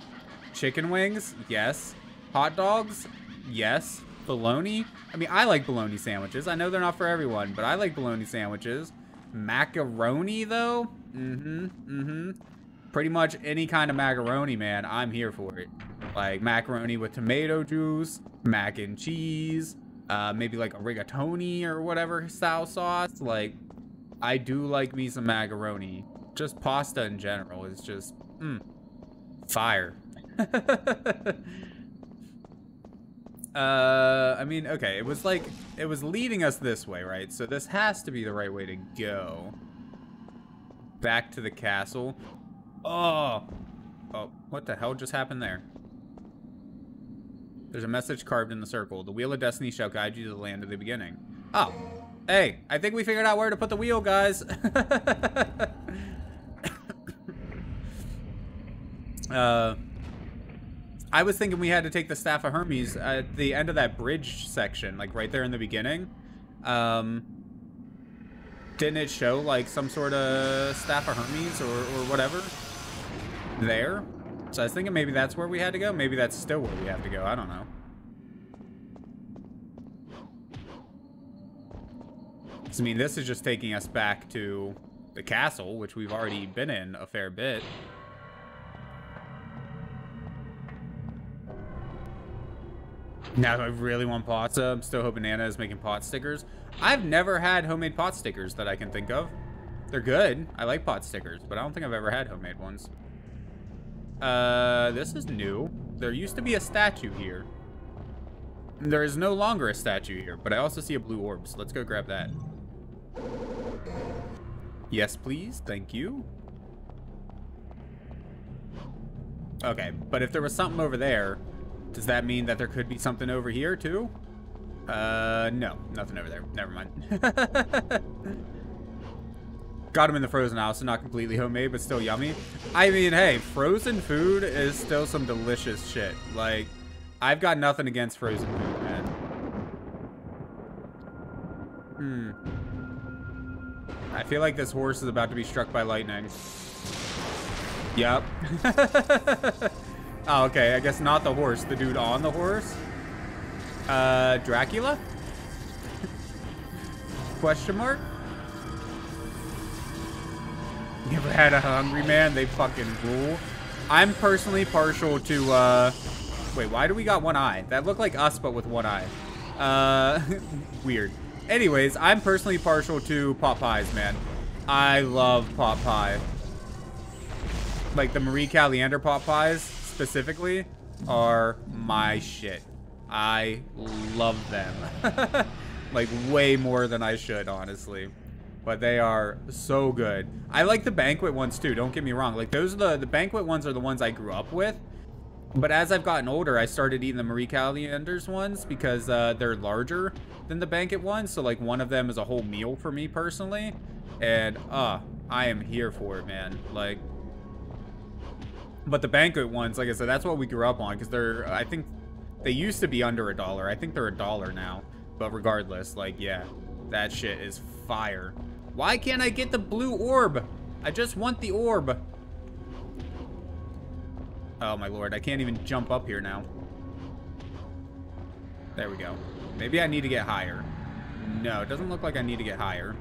Chicken wings? Yes. Hot dogs? Yes. Bologna? I mean, I like bologna sandwiches. I know they're not for everyone, but I like bologna sandwiches. Macaroni, though? Mm-hmm. Mm-hmm. Pretty much any kind of macaroni, man. I'm here for it. Like macaroni with tomato juice, mac and cheese, uh, maybe like a rigatoni or whatever style sauce. Like, I do like me some macaroni. Just pasta in general is just, mm, fire. uh, I mean, okay, it was like, it was leading us this way, right? So this has to be the right way to go. Back to the castle. Oh, oh, what the hell just happened there? There's a message carved in the circle. The Wheel of Destiny shall guide you to the land of the beginning. Oh, hey, I think we figured out where to put the wheel, guys. uh, I was thinking we had to take the Staff of Hermes at the end of that bridge section, like right there in the beginning. Um, didn't it show like some sort of Staff of Hermes or, or whatever there? So I was thinking maybe that's where we had to go. Maybe that's still where we have to go. I don't know. I mean, this is just taking us back to the castle, which we've already been in a fair bit. Now, do I really want pasta? I'm still hoping Nana is making pot stickers. I've never had homemade pot stickers that I can think of. They're good. I like pot stickers, but I don't think I've ever had homemade ones. Uh, this is new. There used to be a statue here. There is no longer a statue here, but I also see a blue orb, so let's go grab that. Yes, please. Thank you. Okay, but if there was something over there, does that mean that there could be something over here, too? Uh, no. Nothing over there. Never mind. Got them in the frozen aisle, so not completely homemade, but still yummy. I mean, hey, frozen food is still some delicious shit. Like, I've got nothing against frozen food, man. Hmm. I feel like this horse is about to be struck by lightning. Yep. Oh, okay, I guess not the horse. The dude on the horse? Uh, Dracula? Question mark? You ever had a hungry man? They fucking rule. I'm personally partial to, uh... Wait, why do we got one eye? That looked like us, but with one eye. Uh, weird. Anyways, I'm personally partial to pot pies, man. I love pot pie. Like, the Marie Callender pot pies, specifically, are my shit. I love them. Like, way more than I should, honestly. but they are so good. I like the banquet ones too, don't get me wrong. Like those are the, the banquet ones are the ones I grew up with. But as I've gotten older, I started eating the Marie Callender's ones because uh, they're larger than the banquet ones. So like one of them is a whole meal for me personally. And uh, I am here for it, man. Like, but the banquet ones, like I said, that's what we grew up on because they're, I think they used to be under a dollar. I think they're a dollar now, but regardless, like, yeah, that shit is fire. Why can't I get the blue orb? I just want the orb. Oh my lord, I can't even jump up here now. There we go. Maybe I need to get higher. No, it doesn't look like I need to get higher.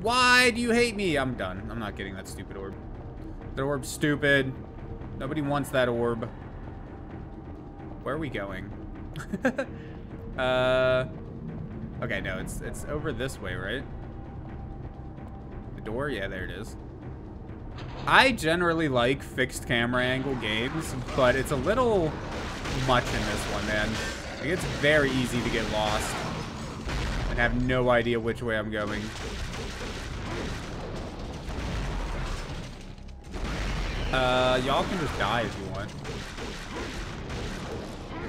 Why do you hate me? I'm done. I'm not getting that stupid orb. That orb's stupid. Nobody wants that orb. Where are we going? uh, okay, no, it's it's over this way, right? The door? Yeah, there it is. I generally like fixed camera angle games, but it's a little much in this one, man. Like, it's very easy to get lost and have no idea which way I'm going. Uh, y'all can just die if you want.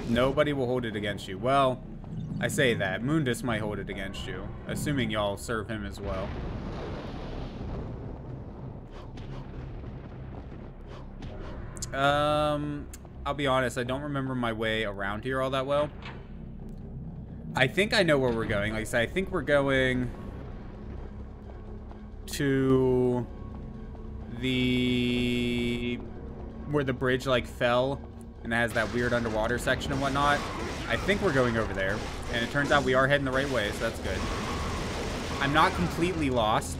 Nobody will hold it against you. Well, I say that. Mundus might hold it against you, assuming y'all serve him as well. Um, I'll be honest, I don't remember my way around here all that well. I think I know where we're going. Like I said, I think we're going to the, where the bridge like fell and it has that weird underwater section and whatnot. I think we're going over there, and it turns out we are heading the right way, so that's good. I'm not completely lost.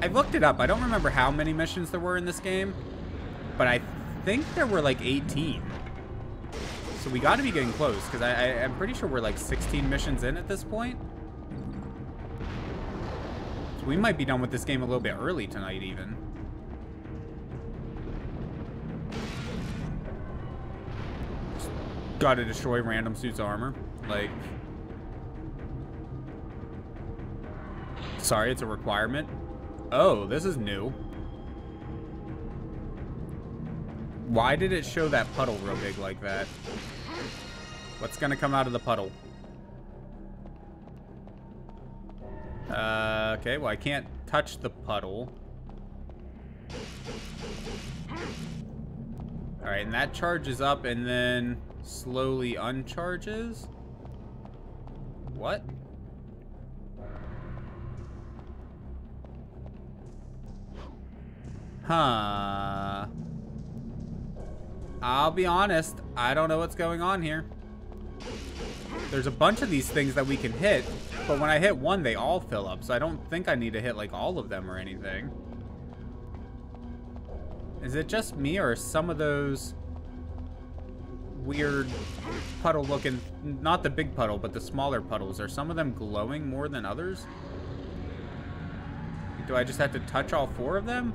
I've looked it up. I don't remember how many missions there were in this game, but I think there were like eighteen. So we got to be getting close because I, I, I'm pretty sure we're like sixteen missions in at this point. So we might be done with this game a little bit early tonight even. Just gotta destroy random suits of armor. Like, sorry, it's a requirement. Oh, this is new. Why did it show that puddle real big like that? What's gonna come out of the puddle? Uh, okay, well I can't touch the puddle. Alright, and that charges up and then slowly uncharges? What? Huh. I'll be honest, I don't know what's going on here. There's a bunch of these things that we can hit, but when I hit one, they all fill up, so I don't think I need to hit, like, all of them or anything. Is it just me, or are some of those weird puddle-looking, not the big puddle, but the smaller puddles, are some of them glowing more than others? Do I just have to touch all four of them?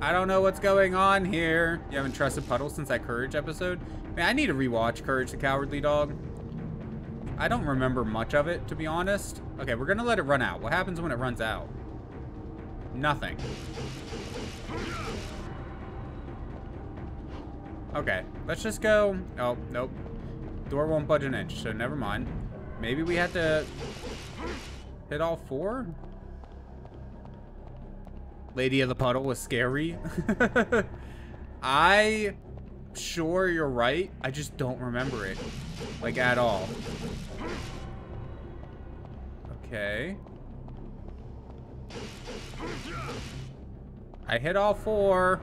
I don't know what's going on here. You haven't trusted puddles since that Courage episode? Man, I need to rewatch Courage the Cowardly Dog. I don't remember much of it, to be honest. Okay, we're gonna let it run out. What happens when it runs out? Nothing. Okay, let's just go. Oh, nope. Door won't budge an inch, so never mind. Maybe we had to hit all four? Lady of the Puddle was scary. I sure you're right. I just don't remember it, like, at all. Okay. I hit all four.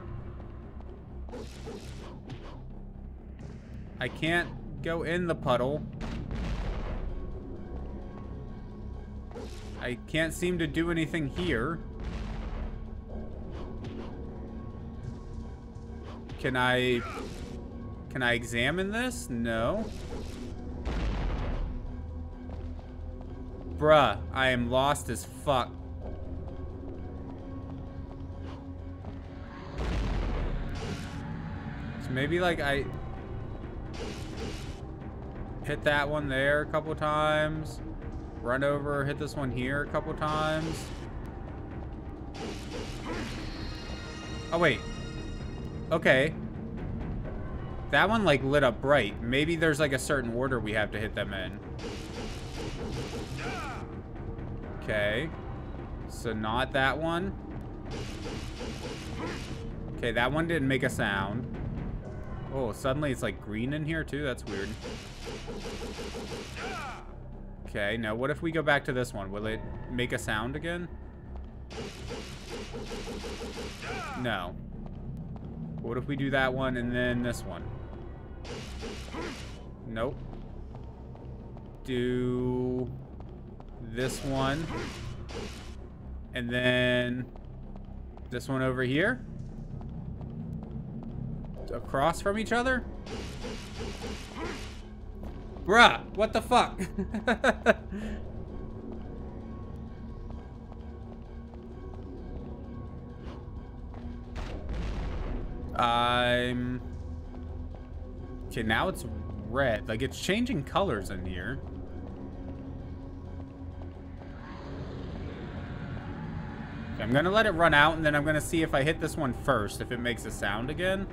I can't go in the puddle. I can't seem to do anything here. Can I, can I examine this? No. Bruh, I am lost as fuck. So maybe like I, hit that one there a couple times. Run over, hit this one here a couple times. Oh, wait. Okay. That one, like, lit up bright. Maybe there's, like, a certain order we have to hit them in. Okay. So not that one. Okay, that one didn't make a sound. Oh, suddenly it's, like, green in here, too? That's weird. Okay, now what if we go back to this one? Will it make a sound again? No. What if we do that one and then this one? Nope. Do this one. And then this one over here? Across from each other? Bruh, what the fuck? I'm... Okay, now it's red. Like, it's changing colors in here. Okay, I'm gonna let it run out, and then I'm gonna see if I hit this one first, if it makes a sound again.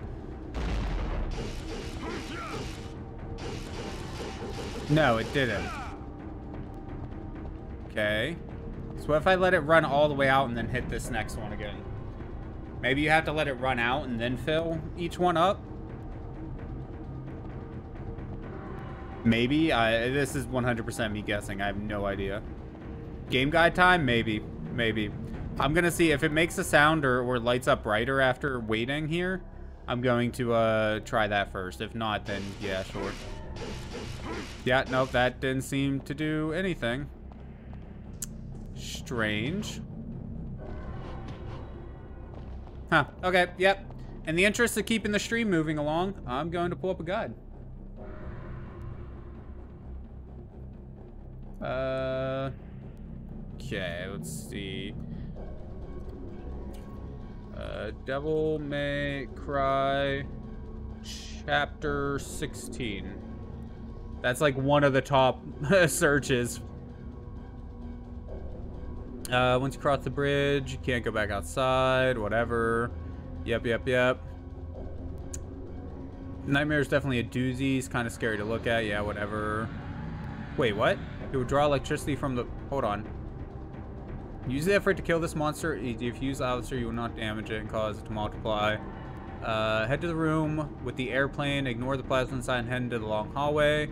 No, it didn't. Okay. So if I let it run all the way out and then hit this next one again? Maybe you have to let it run out and then fill each one up? Maybe. I, this is one hundred percent me guessing. I have no idea. Game guide time? Maybe. Maybe. I'm going to see if it makes a sound or, or lights up brighter after waiting here. I'm going to uh, try that first. If not, then yeah, sure. Yeah, nope, that didn't seem to do anything. Strange. Huh, okay, yep. In the interest of keeping the stream moving along, I'm going to pull up a guide. Uh, okay, let's see. Uh, Devil May Cry, Chapter sixteen. That's like one of the top searches. Uh, once you cross the bridge, you can't go back outside, whatever. Yep, yep, yep. Nightmare is definitely a doozy. It's kind of scary to look at. Yeah, whatever. Wait, what? It would draw electricity from the... Hold on. Use the effort to kill this monster. If you use Alastor, you will not damage it and cause it to multiply. Uh, head to the room with the airplane. Ignore the plasma inside and head into the long hallway.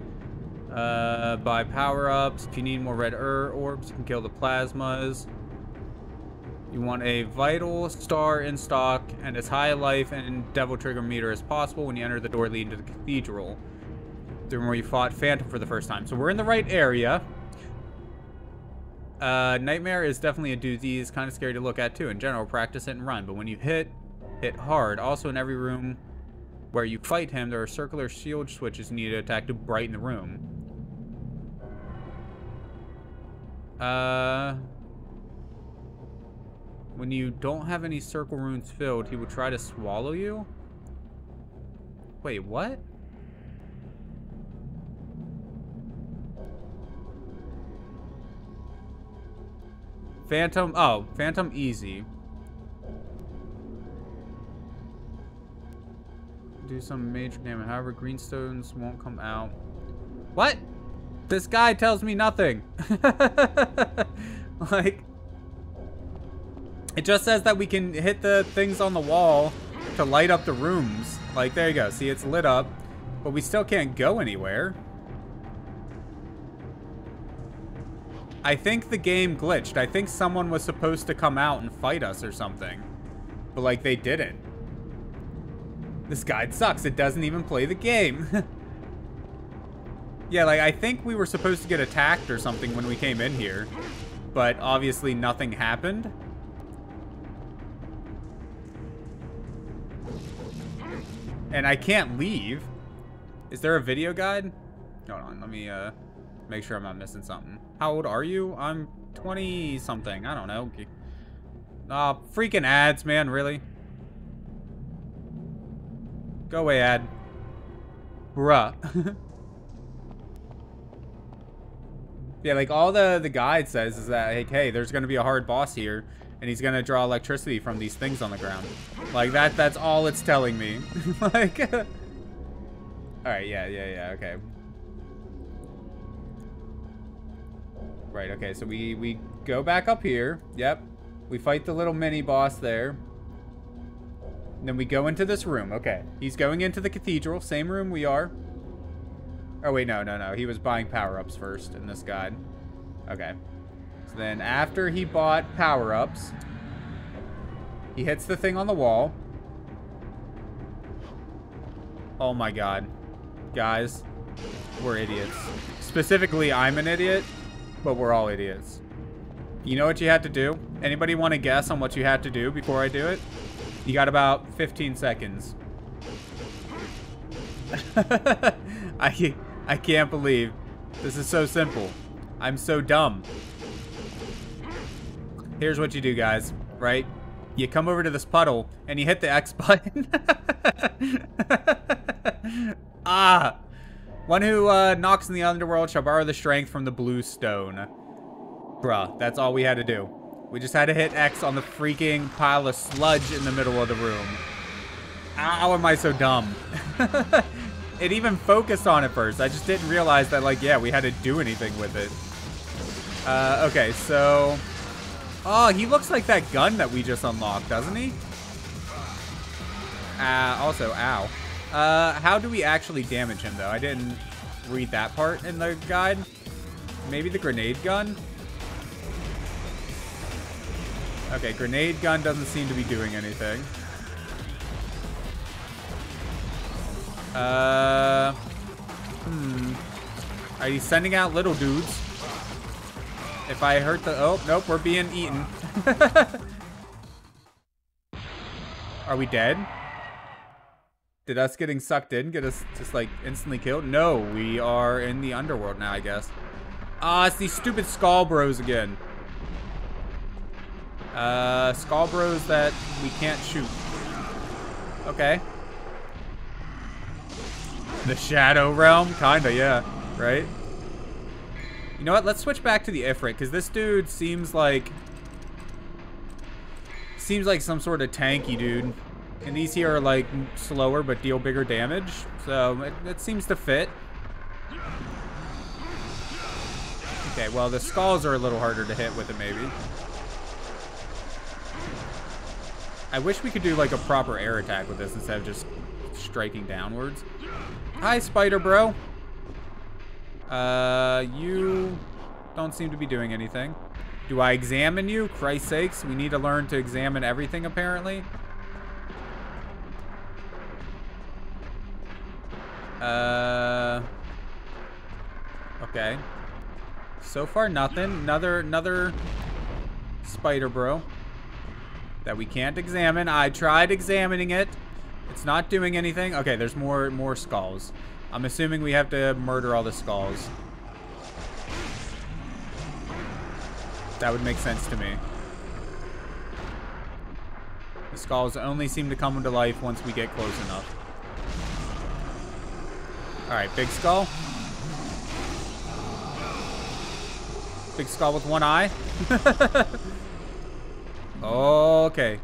Uh, buy power-ups. If you need more red er orbs, you can kill the plasmas. You want a Vital Star in stock and as high life and Devil Trigger meter as possible when you enter the door leading to the cathedral. The room where you fought Phantom for the first time. So we're in the right area. Uh, Nightmare is definitely a doozy. It's kind of scary to look at, too. In general, practice it and run. But when you hit, hit hard. Also, in every room where you fight him, there are circular shield switches needed to attack to brighten the room. Uh, when you don't have any circle runes filled, he will try to swallow you? Wait, what? Phantom, oh, Phantom easy. Do some major damage. However, greenstones won't come out. What? This guy tells me nothing. Like, it just says that we can hit the things on the wall to light up the rooms. Like, there you go. See, it's lit up, but we still can't go anywhere. I think the game glitched. I think someone was supposed to come out and fight us or something, but like they didn't. This guide sucks. It doesn't even play the game. Yeah, like, I think we were supposed to get attacked or something when we came in here. But obviously nothing happened. And I can't leave. Is there a video guide? Hold on, let me uh, make sure I'm not missing something. How old are you? I'm twenty-something. I don't know. Uh, freaking ads, man, really? Go away, ad. Bruh. Yeah, like all the the guide says is that like, hey, there's gonna be a hard boss here, and he's gonna draw electricity from these things on the ground. Like that. That's all it's telling me. Like. all right. Yeah. Yeah. Yeah. Okay. Right. Okay. So we we go back up here. Yep. We fight the little mini boss there. And then we go into this room. Okay. He's going into the cathedral. Same room we are. Oh, wait. No, no, no. He was buying power-ups first in this guide. Okay. So then after he bought power-ups, he hits the thing on the wall. Oh, my God. Guys, we're idiots. Specifically, I'm an idiot, but we're all idiots. You know what you had to do? Anybody want to guess on what you had to do before I do it? You got about fifteen seconds. I, I can't believe this is so simple. I'm so dumb. Here's what you do, guys, right? You come over to this puddle and you hit the X button. Ah, one who uh, knocks in the underworld shall borrow the strength from the blue stone. Bruh, that's all we had to do. We just had to hit X on the freaking pile of sludge in the middle of the room. How am I so dumb? It even focused on it first. I just didn't realize that, like, yeah, we had to do anything with it. Uh, okay, so... Oh, he looks like that gun that we just unlocked, doesn't he? Uh, also, ow. Uh, how do we actually damage him, though? I didn't read that part in the guide. Maybe the grenade gun? Okay, grenade gun doesn't seem to be doing anything. Uh, hmm. Alright, he's sending out little dudes. If I hurt the... Oh, nope, we're being eaten. Are we dead? Did us getting sucked in get us just, like, instantly killed? No, we are in the underworld now, I guess. Ah, it's these stupid Skull Bros again. Uh, Skull Bros that we can't shoot. Okay. The Shadow Realm? Kinda, yeah. Right? You know what? Let's switch back to the Ifrit, because this dude seems like... Seems like some sort of tanky dude. And these here are, like, slower but deal bigger damage. So, it, it seems to fit. Okay, well, the Skulls are a little harder to hit with it, maybe. I wish we could do, like, a proper air attack with this instead of just striking downwards. Hi, Spider Bro. Uh, you don't seem to be doing anything. Do I examine you? Christ's sakes, we need to learn to examine everything, apparently. Uh, okay. So far, nothing. Another, another Spider Bro that we can't examine. I tried examining it. It's not doing anything. Okay, there's more more skulls. I'm assuming we have to murder all the skulls. That would make sense to me. The skulls only seem to come into life once we get close enough. Alright, big skull. Big skull with one eye. Okay.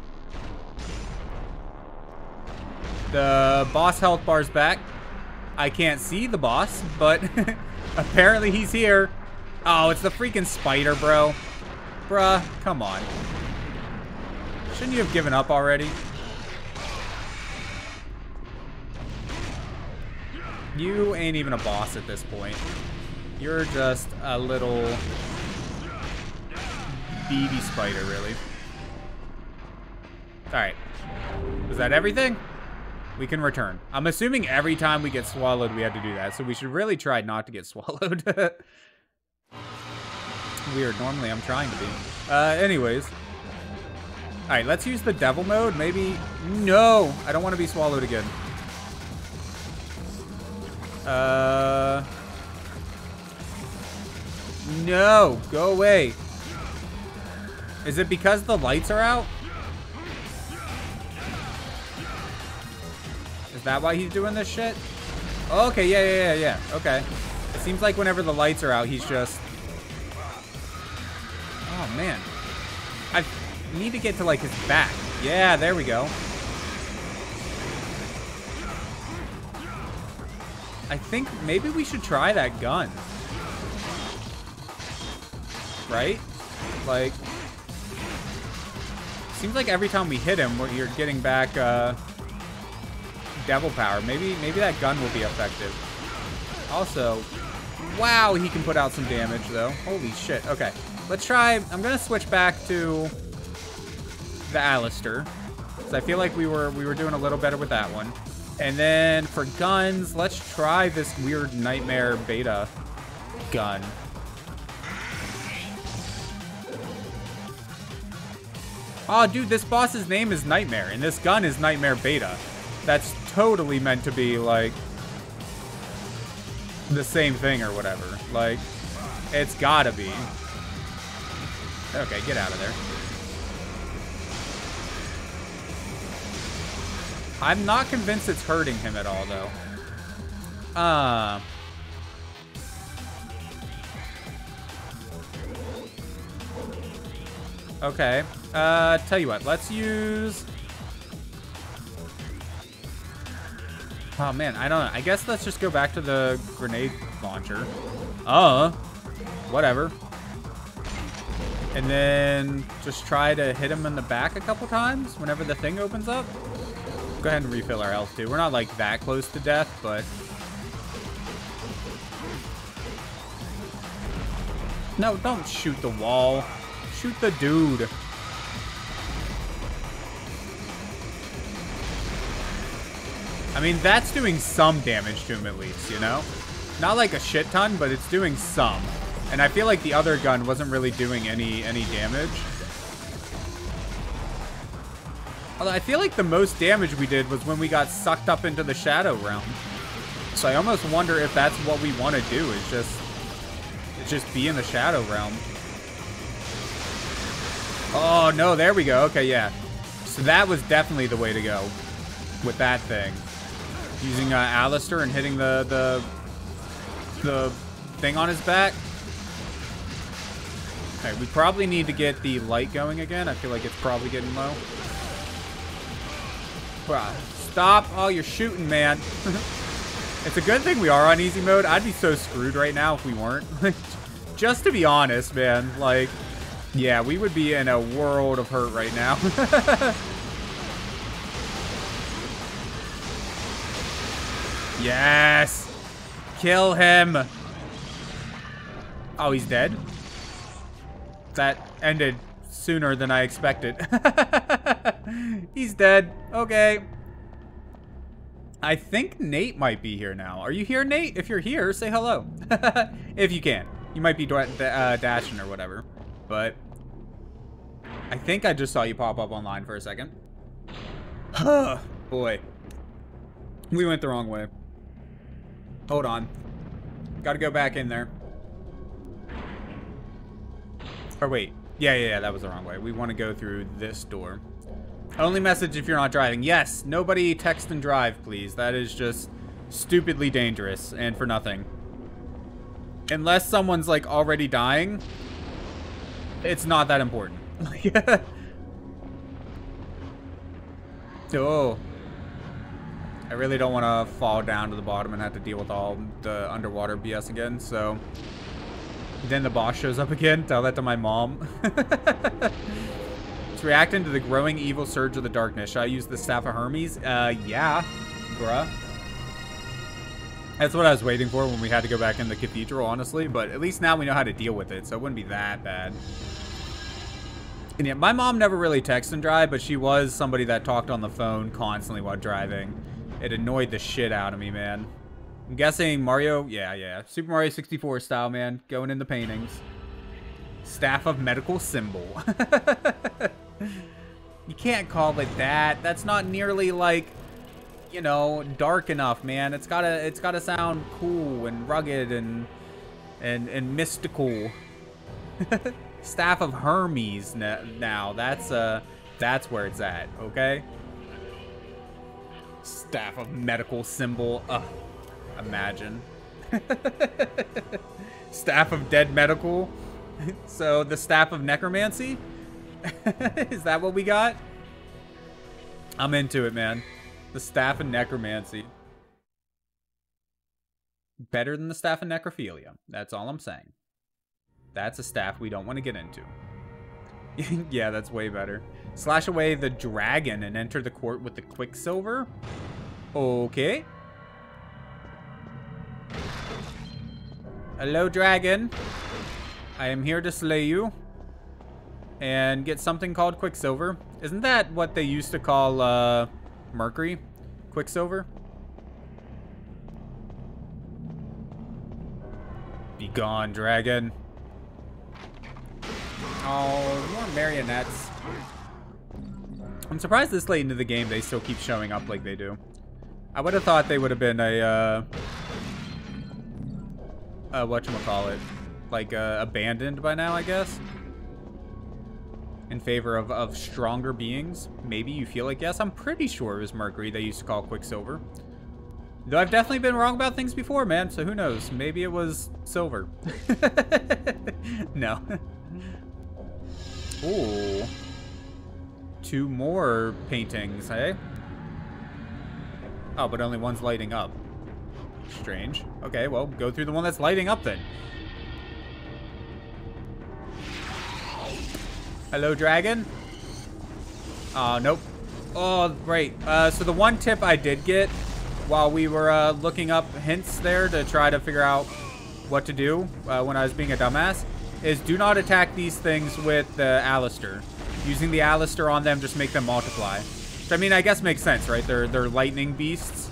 The boss health bar's back. I can't see the boss, but apparently he's here. Oh, it's the freaking Spider Bro. Bruh, come on. Shouldn't you have given up already? You ain't even a boss at this point. You're just a little baby spider, really. Alright. Was that everything? We can return. I'm assuming every time we get swallowed, we have to do that. So we should really try not to get swallowed. Weird. Normally, I'm trying to be. Uh, anyways. Alright, let's use the devil mode. Maybe... No! I don't want to be swallowed again. Uh... No! Go away! Is it because the lights are out? Is that why he's doing this shit? Okay, yeah, yeah, yeah, yeah. Okay. It seems like whenever the lights are out, he's just need to get to, like, his back. Yeah, there we go. I think maybe we should try that gun. Right? Like, seems like every time we hit him, you're getting back uh, devil power. Maybe, maybe that gun will be effective. Also, wow, he can put out some damage, though. Holy shit. Okay, let's try. I'm going to switch back to the Alastor, because I feel like we were, we were doing a little better with that one. And then for guns, let's try this weird Nightmare Beta gun. Oh, dude, this boss's name is Nightmare, and this gun is Nightmare Beta. That's totally meant to be, like, the same thing or whatever. Like, it's gotta be. Okay, get out of there. I'm not convinced it's hurting him at all, though. Uh... Okay. Uh, tell you what. Let's use... Oh, man. I don't know. I guess let's just go back to the grenade launcher. Uh, whatever. And then just try to hit him in the back a couple times whenever the thing opens up. Go ahead and refill our health, too. We're not, like, that close to death, but... No, don't shoot the wall. Shoot the dude. I mean, that's doing some damage to him at least, you know? Not like a shit ton, but it's doing some. And I feel like the other gun wasn't really doing any, any damage. Although I feel like the most damage we did was when we got sucked up into the Shadow Realm. So I almost wonder if that's what we want to do, is just, is just be in the Shadow Realm. Oh, no, there we go. Okay, yeah. So that was definitely the way to go with that thing. Using uh, Alastor and hitting the, the, the thing on his back. Okay, we probably need to get the light going again. I feel like it's probably getting low. Stop all your shooting, man. It's a good thing we are on easy mode. I'd be so screwed right now if we weren't. Just to be honest, man. Like, yeah, we would be in a world of hurt right now. Yes! Kill him! Oh, he's dead? That ended sooner than I expected. He's dead. Okay. I think Nate might be here now. Are you here, Nate? If you're here, say hello. If you can. You might be uh, dashing or whatever. But I think I just saw you pop up online for a second. Huh. Boy. We went the wrong way. Hold on. Gotta go back in there. Or wait. Yeah, yeah, yeah. That was the wrong way. We want to go through this door. Only message if you're not driving. Yes, nobody text and drive, please. That is just stupidly dangerous and for nothing. Unless someone's, like, already dying, it's not that important. Oh. I really don't want to fall down to the bottom and have to deal with all the underwater B S again, so... Then the boss shows up again. Tell that to my mom. It's reacting to the growing evil surge of the darkness. Should I use the Staff of Hermes? Uh, yeah. Bruh. That's what I was waiting for when we had to go back in the cathedral, honestly. But at least now we know how to deal with it, so it wouldn't be that bad. And yeah, my mom never really texted and drive, but she was somebody that talked on the phone constantly while driving. It annoyed the shit out of me, man. I'm guessing Mario, yeah, yeah. Super Mario sixty-four style, man. Going in the paintings. Staff of Medical Symbol. You can't call it that. That's not nearly, like, you know, dark enough, man. It's gotta, it's gotta sound cool and rugged and, and, and mystical. Staff of Hermes now. That's, uh, that's where it's at, okay? Staff of Medical Symbol. Ugh. Imagine. Staff of Dead Medical. So the Staff of Necromancy. Is that what we got? I'm into it, man. The Staff of Necromancy. Better than the Staff of Necrophilia. That's all I'm saying. That's a staff we don't want to get into. Yeah, that's way better. Slash away the dragon and enter the court with the Quicksilver. Okay. Hello, dragon. I am here to slay you. And get something called Quicksilver. Isn't that what they used to call uh, Mercury? Quicksilver? Be gone, dragon. Oh, more marionettes. I'm surprised this late into the game they still keep showing up like they do. I would have thought they would have been a, uh... Uh, whatchamacallit. Like, uh, abandoned by now, I guess? In favor of, of stronger beings? Maybe you feel like, yes, I'm pretty sure it was Mercury they used to call Quicksilver. Though I've definitely been wrong about things before, man, so who knows? Maybe it was silver. No. Ooh. Two more paintings, hey? Oh, but only one's lighting up. Strange. Okay, well, go through the one that's lighting up then. Hello, dragon. Oh, nope. Oh, great. Uh, so the one tip I did get while we were uh, looking up hints there to try to figure out what to do uh, when I was being a dumbass is do not attack these things with the uh, Alastor. Using the Alastor on them just make them multiply. Which, I mean, I guess makes sense, right? They're, they're lightning beasts.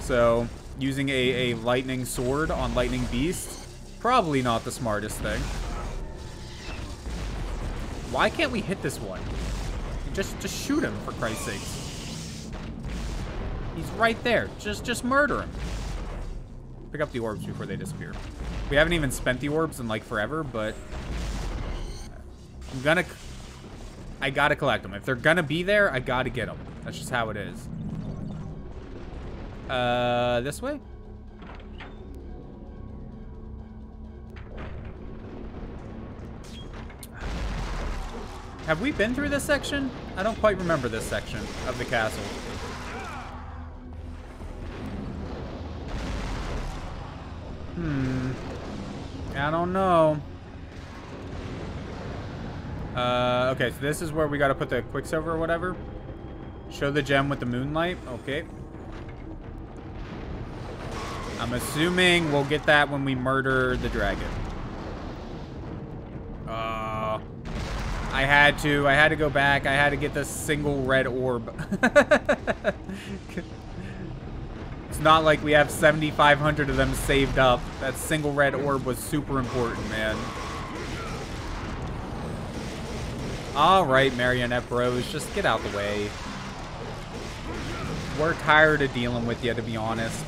So using a, a lightning sword on lightning beasts, probably not the smartest thing. Why can't we hit this one? Just just shoot him, for Christ's sakes. He's right there. Just just murder him. Pick up the orbs before they disappear. We haven't even spent the orbs in like forever, but I'm gonna, I gotta collect them. If they're gonna be there, I gotta get them. That's just how it is. Uh, this way? Have we been through this section? I don't quite remember this section of the castle. Hmm. I don't know. Uh, okay, so this is where we gotta put the Quicksilver or whatever. Show the gem with the moonlight. Okay. I'm assuming we'll get that when we murder the dragon. Uh... I had to. I had to go back. I had to get this single red orb. It's not like we have seventy-five hundred of them saved up. That single red orb was super important, man. All right, marionette bros. Just get out the way. We're tired of dealing with you, to be honest.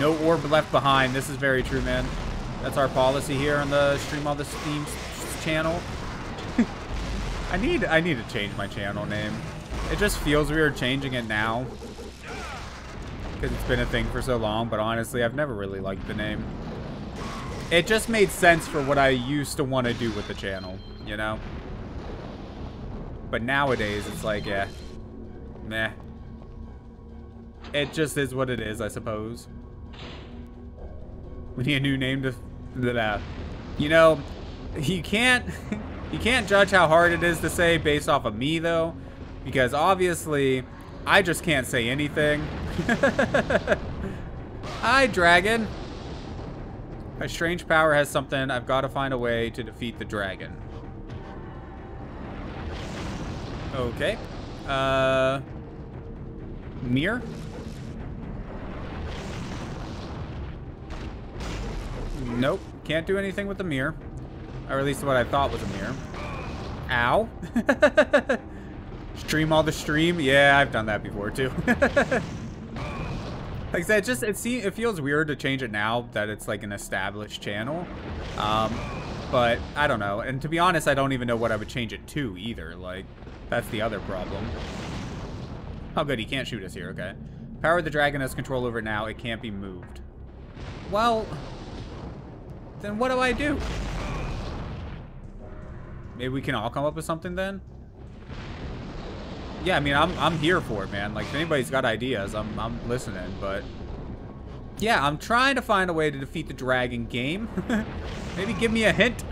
No orb left behind. This is very true, man. That's our policy here on the stream on the Steam channel. I need I need to change my channel name. It just feels weird changing it now because it's been a thing for so long. But honestly, I've never really liked the name. It just made sense for what I used to want to do with the channel, you know. But nowadays, it's like, yeah, meh. It just is what it is, I suppose. We need a new name to. Blah. You know, you can't you can't judge how hard it is to say based off of me though, because obviously I just can't say anything. Hi, dragon. A strange power has something. I've got to find a way to defeat the dragon. Okay. Uh. Mirror. Nope, can't do anything with the mirror. Or at least what I thought was a mirror. Ow. Stream all the stream. Yeah, I've done that before too. Like I said, it just it seems it feels weird to change it now that it's like an established channel. Um, but I don't know. And to be honest, I don't even know what I would change it to either. Like, that's the other problem. Oh good, he can't shoot us here, okay. Power the dragon has control over now, it can't be moved. Well, Then what do I do? Maybe we can all come up with something then? Yeah, I mean, I'm, I'm here for it, man. Like, if anybody's got ideas, I'm, I'm listening, but... Yeah, I'm trying to find a way to defeat the dragon game. Maybe give me a hint.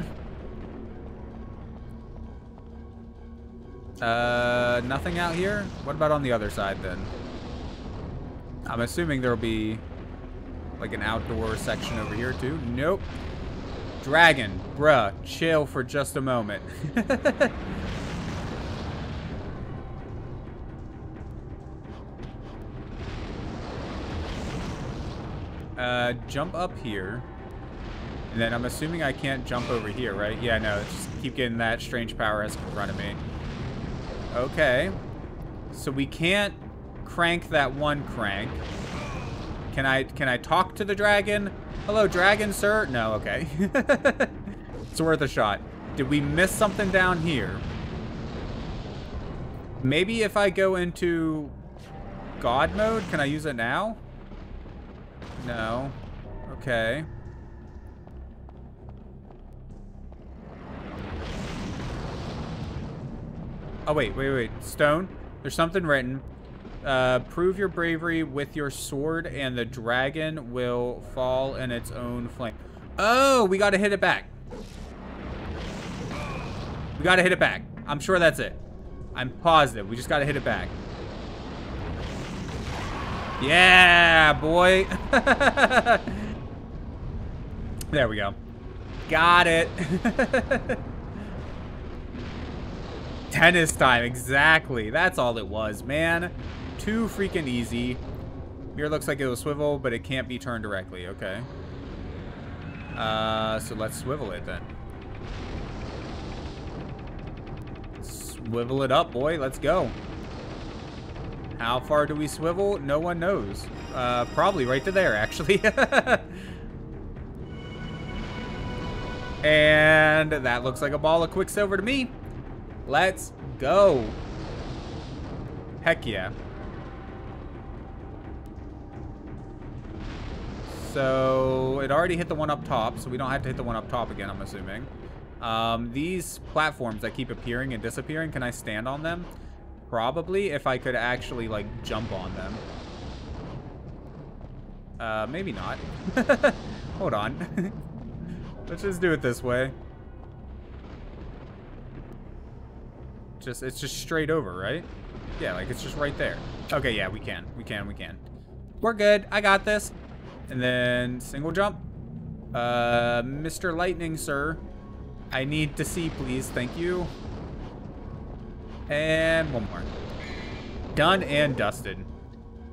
Uh, nothing out here? What about on the other side, then? I'm assuming there'll be, like, an outdoor section over here, too. Nope. Dragon, bruh, chill for just a moment. Uh, jump up here. And then I'm assuming I can't jump over here, right? Yeah, no, just keep getting that strange power in front of me. Okay. So we can't crank that one crank. Can I, can I talk to the dragon? Hello, dragon, sir? No, okay. It's worth a shot. Did we miss something down here? Maybe if I go into God mode, can I use it now? No. Okay. Oh, wait, wait, wait. Stone? There's something written. Uh, prove your bravery with your sword and the dragon will fall in its own flame. Oh, we gotta hit it back. We gotta hit it back. I'm sure that's it. I'm positive. We just gotta hit it back. Yeah, boy. There we go. Got it. Tennis time, exactly. That's all it was, man. Too freaking easy. Mirror looks like it'll swivel, but it can't be turned directly. Okay. Uh, so let's swivel it then. Swivel it up, boy. Let's go. How far do we swivel? No one knows. Uh, probably right to there, actually. And that looks like a ball of Quicksilver to me. Let's go. Heck yeah. So it already hit the one up top, so we don't have to hit the one up top again, I'm assuming. Um, these platforms that keep appearing and disappearing, can I stand on them? Probably, if I could actually, like, jump on them. Uh, maybe not. Hold on. Let's just do it this way. Just, it's just straight over, right? Yeah, like, it's just right there. Okay, yeah, we can. We can, we can. We're good. I got this. And then, single jump. Uh, Mister Lightning, sir. I need to see, please. Thank you. And one more. Done and dusted.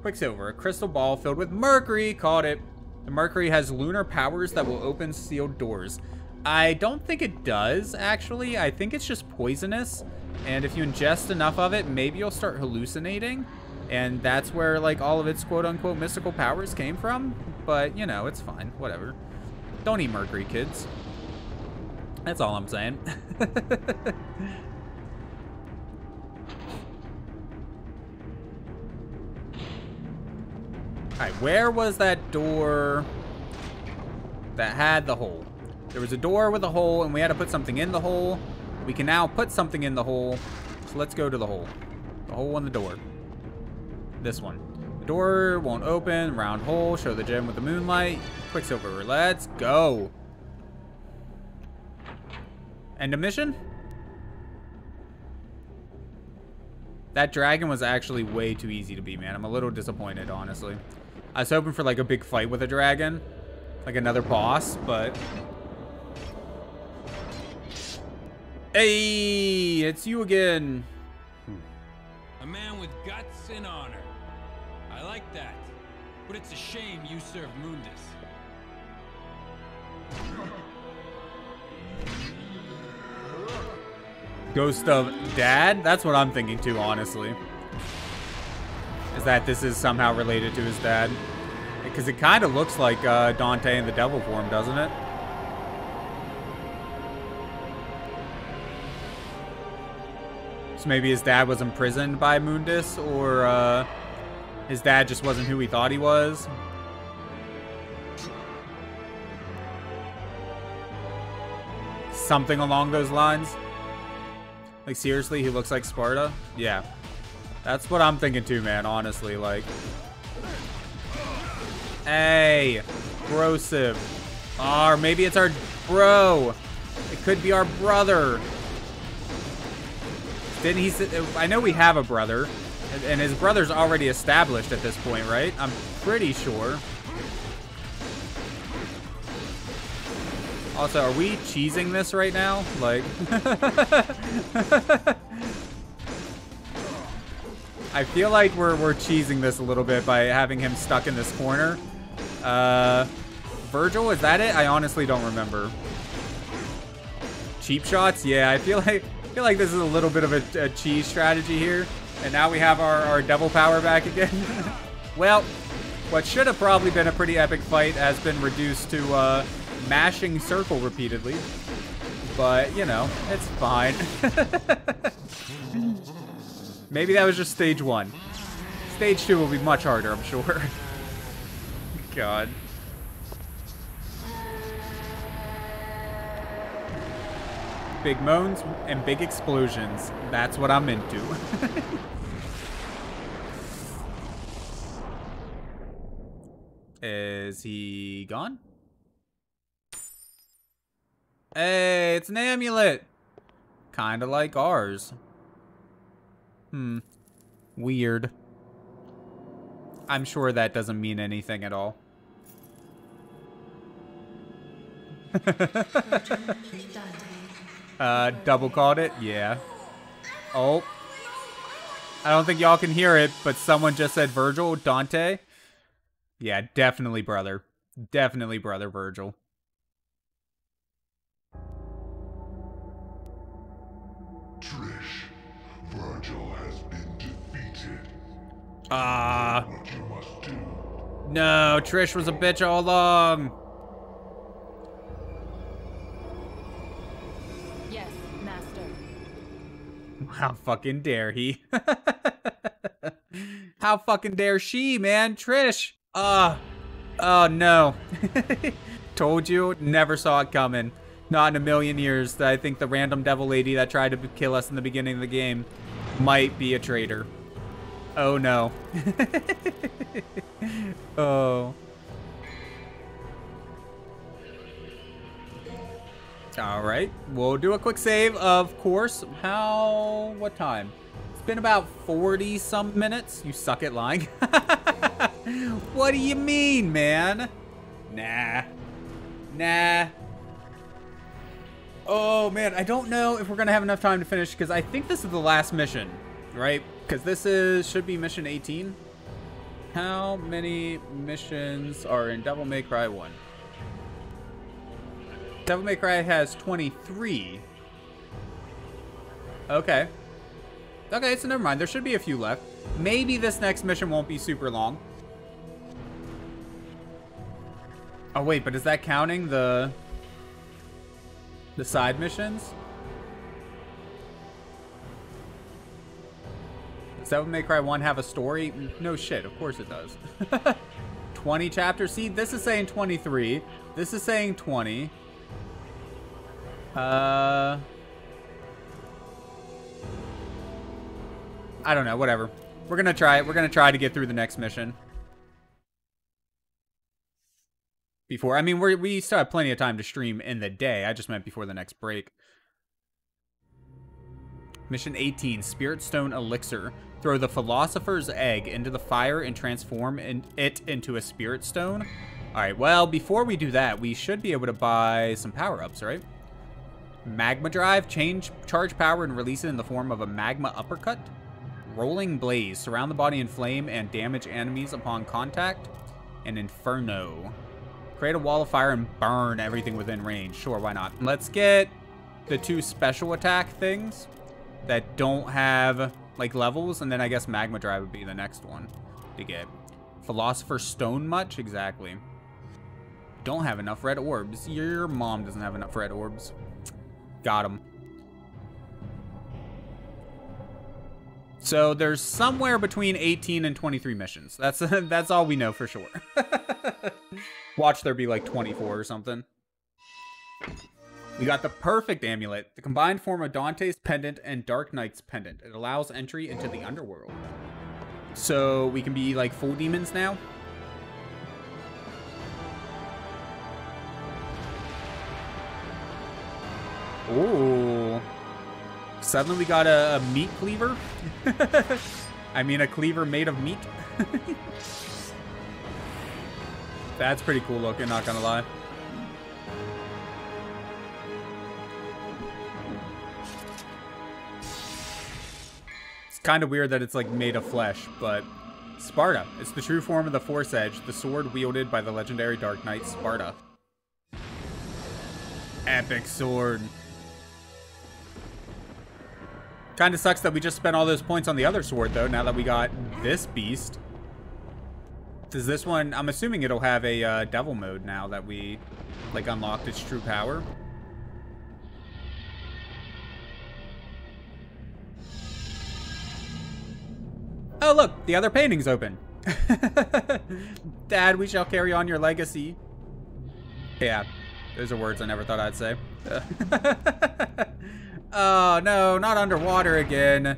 Quicksilver, a crystal ball filled with mercury. Caught it. The mercury has lunar powers that will open sealed doors. I don't think it does, actually. I think it's just poisonous. And if you ingest enough of it, maybe you'll start hallucinating. And that's where, like, all of its quote-unquote mystical powers came from. But, you know, it's fine. Whatever. Don't eat mercury, kids. That's all I'm saying. Alright, where was that door that had the hole? There was a door with a hole, and we had to put something in the hole. We can now put something in the hole. So let's go to the hole. The hole in the door. This one. The door won't open. Round hole. Show the gem with the moonlight. Quicksilver. Let's go. End of mission? That dragon was actually way too easy to beat, man. I'm a little disappointed, honestly. I was hoping for, like, a big fight with a dragon. Like, another boss, but... Hey! It's you again! A man with guts and honor. I like that. But it's a shame you serve Mundus. Ghost of Dad? That's what I'm thinking, too, honestly. Is that this is somehow related to his dad. Because it kind of looks like uh, Dante in the devil form, doesn't it? So maybe his dad was imprisoned by Mundus, or uh, his dad just wasn't who he thought he was. something along those lines. Like, seriously, he looks like Sparda? Yeah. That's what I'm thinking too, man, honestly, like. Hey, brosive. Or maybe it's our bro. It could be our brother. Didn't he? I know we have a brother, and his brother's already established at this point, right? I'm pretty sure. Also, are we cheesing this right now? Like, I feel like we're we're cheesing this a little bit by having him stuck in this corner. Uh, Vergil, is that it? I honestly don't remember. Cheap shots? Yeah, I feel like. I feel like this is a little bit of a, a cheese strategy here. And now we have our, our devil power back again. Well, what should have probably been a pretty epic fight has been reduced to uh, mashing circle repeatedly. But, you know, it's fine. Maybe that was just stage one. Stage two will be much harder, I'm sure. God. Big moans and big explosions. That's what I'm into. Is he gone? Hey, it's an amulet. Kind of like ours. Hmm. Weird. I'm sure that doesn't mean anything at all. Uh, double called it, yeah. Oh. I don't think y'all can hear it, but someone just said Vergil, Dante. Yeah, definitely brother. Definitely brother Vergil. Trish, Vergil has been defeated. Ah. Uh, no, Trish was a bitch all along. How fucking dare he? How fucking dare she, man? Trish! Uh, oh, no. Told you, never saw it coming. Not in a million years. That I think the random devil lady that tried to kill us in the beginning of the game might be a traitor. Oh, no. Oh. All right, we'll do a quick save, of course. How, what time? It's been about forty some minutes. You suck at lying. What do you mean, man? Nah, nah. Oh man, I don't know if we're gonna have enough time to finish because I think this is the last mission, right? Because this is, should be mission eighteen. How many missions are in Devil May Cry one? Devil May Cry has twenty-three. Okay. Okay, so never mind. There should be a few left. Maybe this next mission won't be super long. Oh, wait, but is that counting the... the side missions? Does Devil May Cry one have a story? No shit, of course it does. twenty chapters? See, this is saying twenty-three. This is saying twenty. Uh, I don't know, whatever. We're gonna try it. We're gonna try to get through the next mission. Before, I mean, we're, we still have plenty of time to stream in the day. I just meant before the next break. Mission eighteen, Spirit Stone Elixir. Throw the Philosopher's Egg into the fire and transform in, it into a Spirit Stone. All right, well, before we do that, we should be able to buy some power-ups, right? Magma Drive, change charge power and release it in the form of a magma uppercut. Rolling Blaze, surround the body in flame and damage enemies upon contact. And Inferno, create a wall of fire and burn everything within range. Sure, why not? Let's get the two special attack things that don't have like levels, and then I guess Magma Drive would be the next one to get. Philosopher's Stone much? Exactly. Don't have enough red orbs. Your mom doesn't have enough red orbs. Got him. So there's somewhere between eighteen and twenty-three missions. That's that's all we know for sure. Watch there be like twenty-four or something. We got the perfect amulet, the combined form of Dante's pendant and Dark Knight's pendant. It allows entry into the underworld. So we can be like full demons now. Ooh. Suddenly we got a, a meat cleaver. I mean, a cleaver made of meat. That's pretty cool looking, not gonna lie. It's kind of weird that it's like made of flesh, but Sparda. It's the true form of the Force Edge, the sword wielded by the legendary Dark Knight Sparda. Epic sword. Kind of sucks that we just spent all those points on the other sword, though, now that we got this beast. Does this one... I'm assuming it'll have a uh, devil mode now that we, like, unlocked its true power. Oh, look! The other painting's open! Dad, we shall carry on your legacy. Yeah, those are words I never thought I'd say. Oh, no, not underwater again.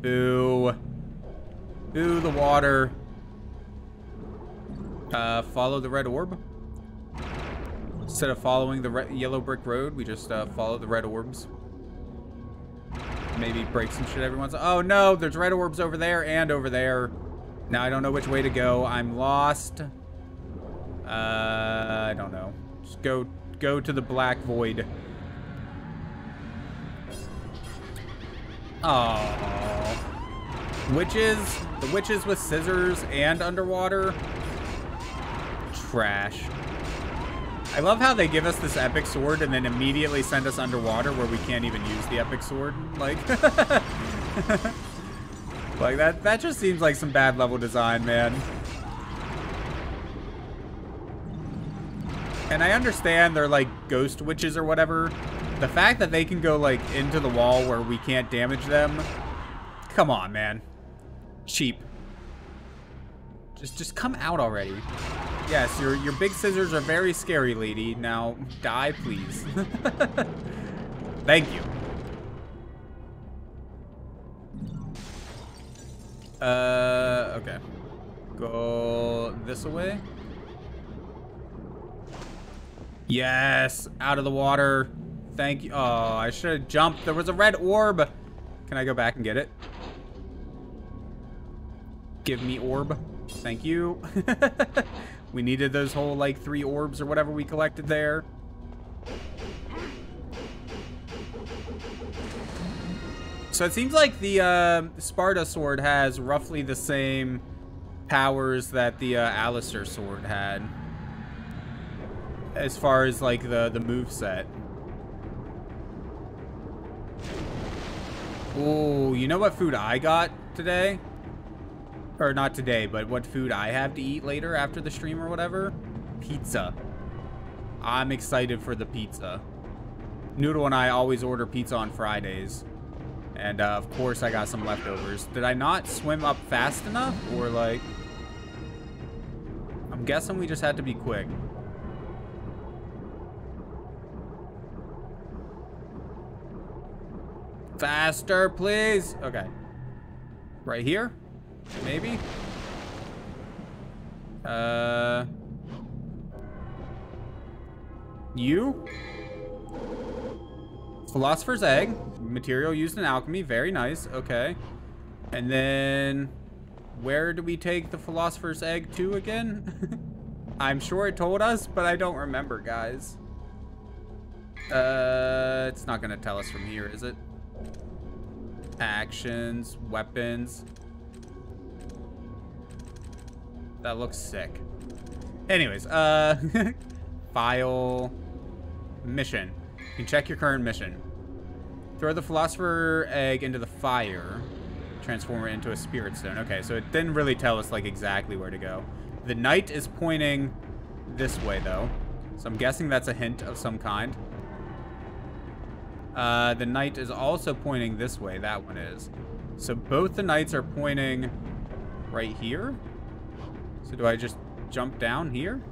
Boo. Boo the water. Uh, follow the red orb. Instead of following the red yellow brick road, we just uh, follow the red orbs. Maybe break some shit every once in a while. Oh, no, there's red orbs over there and over there. Now I don't know which way to go. I'm lost. Uh, I don't know. Just go, go to the black void. Oh, witches, the witches with scissors and underwater. Trash. I love how they give us this epic sword and then immediately send us underwater where we can't even use the epic sword. Like, like that, that just seems like some bad level design, man. And I understand they're like ghost witches or whatever. The fact that they can go, like, into the wall where we can't damage them. Come on, man. Cheap. Just just come out already. Yes, your, your big scissors are very scary, lady. Now, die, please. Thank you. Uh, okay. Go this way. Yes, out of the water. Thank you. Oh, I should have jumped. There was a red orb. Can I go back and get it? Give me orb. Thank you. We needed those whole, like, three orbs or whatever we collected there. So it seems like the uh, Sparda sword has roughly the same powers that the uh, Alastor sword had. As far as, like, the, the moveset. Ooh, you know what food I got today? Or not today, but what food I have to eat later after the stream or whatever? Pizza. I'm excited for the pizza. Noodle and I always order pizza on Fridays. And, uh, of course, I got some leftovers. Did I not swim up fast enough? Or, like... I'm guessing we just had to be quick. Faster, please. Okay. Right here? Maybe? Uh... You? Philosopher's Egg. Material used in alchemy. Very nice. Okay. And then... where do we take the Philosopher's Egg to again? I'm sure it told us, but I don't remember, guys. Uh... It's not gonna tell us from here, is it? Actions, weapons. That looks sick. Anyways, uh, file, mission. You can check your current mission. Throw the Philosopher's Egg into the fire. Transform it into a Spirit Stone. Okay, so it didn't really tell us, like, exactly where to go. The knight is pointing this way, though. So I'm guessing that's a hint of some kind. Uh, the knight is also pointing this way. That one is. So both the knights are pointing right here. So do I just jump down here?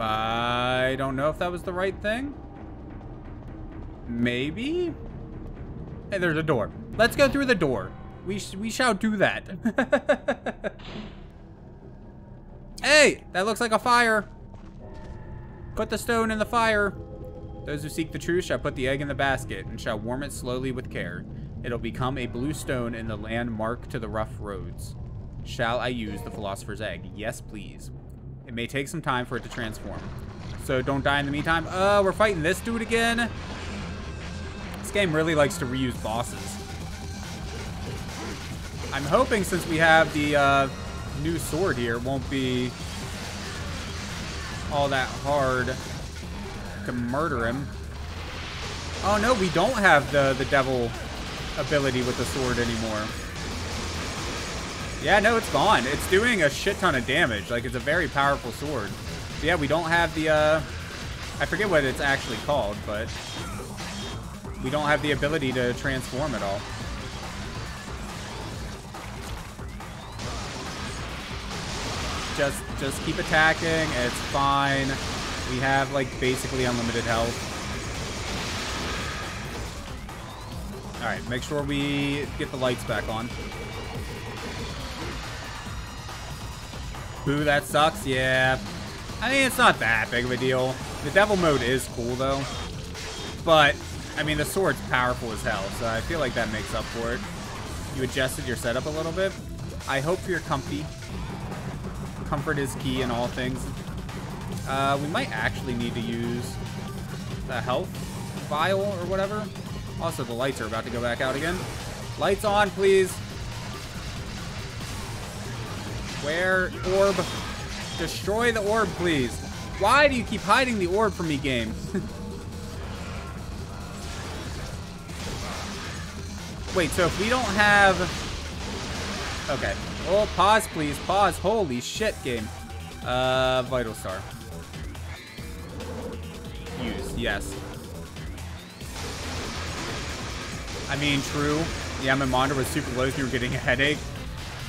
I don't know if that was the right thing. Maybe? Hey, there's a door. Let's go through the door. We sh we shall do that. Hey, that looks like a fire. Put the stone in the fire. Those who seek the truth shall put the egg in the basket and shall warm it slowly with care. It'll become a blue stone in the land marked to the rough roads. Shall I use the Philosopher's Egg? Yes, please. It may take some time for it to transform. So don't die in the meantime. Uh, we're fighting this dude again. This game really likes to reuse bosses. I'm hoping since we have the uh, new sword here, it won't be all that hard to murder him. Oh no, we don't have the, the devil ability with the sword anymore. Yeah, no, it's gone. It's doing a shit ton of damage. Like, it's a very powerful sword. But yeah, we don't have the, uh... I forget what it's actually called, but we don't have the ability to transform at all. Just, just keep attacking. It's fine. We have, like, basically unlimited health. Alright, make sure we get the lights back on. Boo, that sucks. Yeah. I mean, it's not that big of a deal. The devil mode is cool, though. But, I mean, the sword's powerful as hell, so I feel like that makes up for it. You adjusted your setup a little bit. I hope you're comfy. Comfort is key in all things. Uh, we might actually need to use the health vial or whatever. Also, the lights are about to go back out again. Lights on, please. Where? Orb. Destroy the orb, please. Why do you keep hiding the orb from me, game? Wait, so if we don't have... Okay. Oh, pause, please. Pause. Holy shit, game. Uh, Vital Star. Use. Yes. I mean, true. Yeah, my monitor was super low, so you were getting a headache.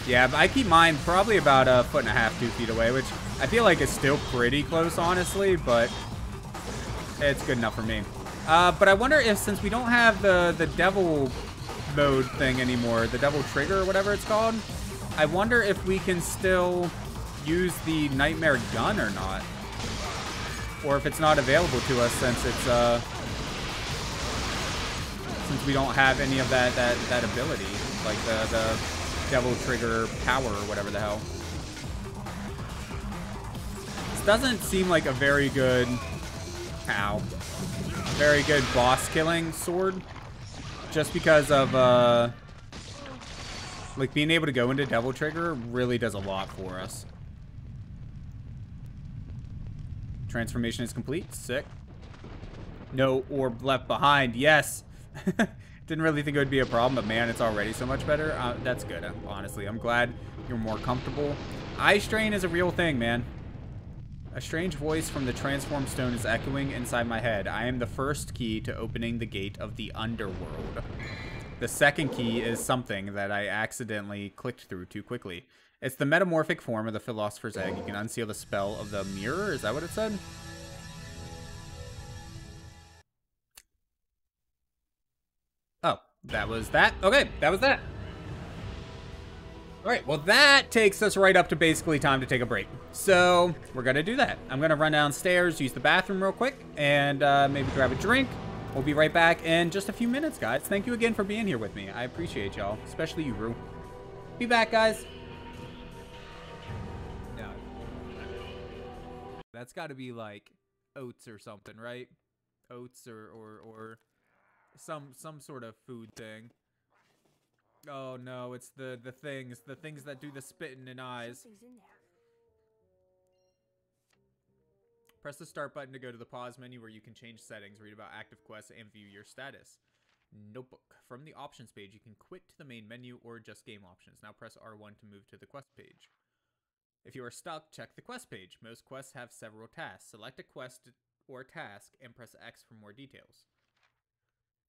Yeah, but I keep mine probably about a foot and a half, two feet away, which I feel like is still pretty close, honestly, but it's good enough for me. Uh, but I wonder if, since we don't have the, the devil mode thing anymore, the devil trigger or whatever it's called, I wonder if we can still use the nightmare gun or not. Or if it's not available to us since it's, uh, since we don't have any of that, that, that ability, like the... the Devil Trigger power or whatever the hell. This doesn't seem like a very good... Ow. Very good boss killing sword. Just because of... Uh, like being able to go into Devil Trigger really does a lot for us. Transformation is complete. Sick. No orb left behind. Yes! Didn't really think it would be a problem, but man, it's already so much better. Uh, that's good, honestly. I'm glad you're more comfortable. Eye strain is a real thing, man. A strange voice from the transform stone is echoing inside my head. I am the first key to opening the gate of the underworld. The second key is something that I accidentally clicked through too quickly. It's the metamorphic form of the Philosopher's Egg. You can unseal the spell of the mirror. Is that what it said? That was that. Okay, that was that. All right, well, that takes us right up to basically time to take a break. So we're going to do that. I'm going to run downstairs, use the bathroom real quick, and uh, maybe grab a drink. We'll be right back in just a few minutes, guys. Thank you again for being here with me. I appreciate y'all, especially you, Rue. Be back, guys. Yeah. That's got to be like oats or something, right? Oats or... or, or... Some some sort of food thing. Oh no, it's the the things, the things that do the spitting in eyes. Press the start button to go to the pause menu where you can change settings, read about active quests, and view your status. Notebook. From the options page, you can quit to the main menu or just game options. Now press R one to move to the quest page. If you are stuck, check the quest page. Most quests have several tasks. Select a quest or task and press X for more details.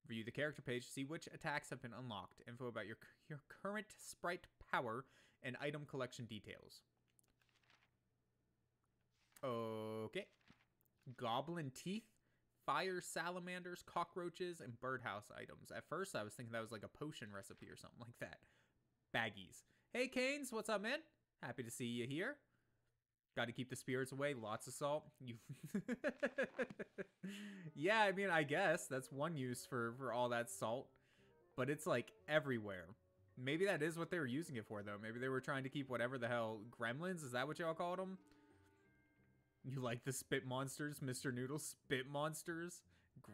View the character page to see which attacks have been unlocked, info about your, your current sprite power, and item collection details. Okay. goblin teeth, fire salamanders, cockroaches, and birdhouse items. At first, I was thinking that was like a potion recipe or something like that. Baggies. Hey, Canes, what's up, man? Happy to see you here. Got to keep the spirits away. Lots of salt. You yeah, I mean, I guess that's one use for, for all that salt. But it's like everywhere. Maybe that is what they were using it for, though. Maybe they were trying to keep whatever the hell. Gremlins? Is that what y'all called them? You like the spit monsters, Mister Noodle? Spit monsters?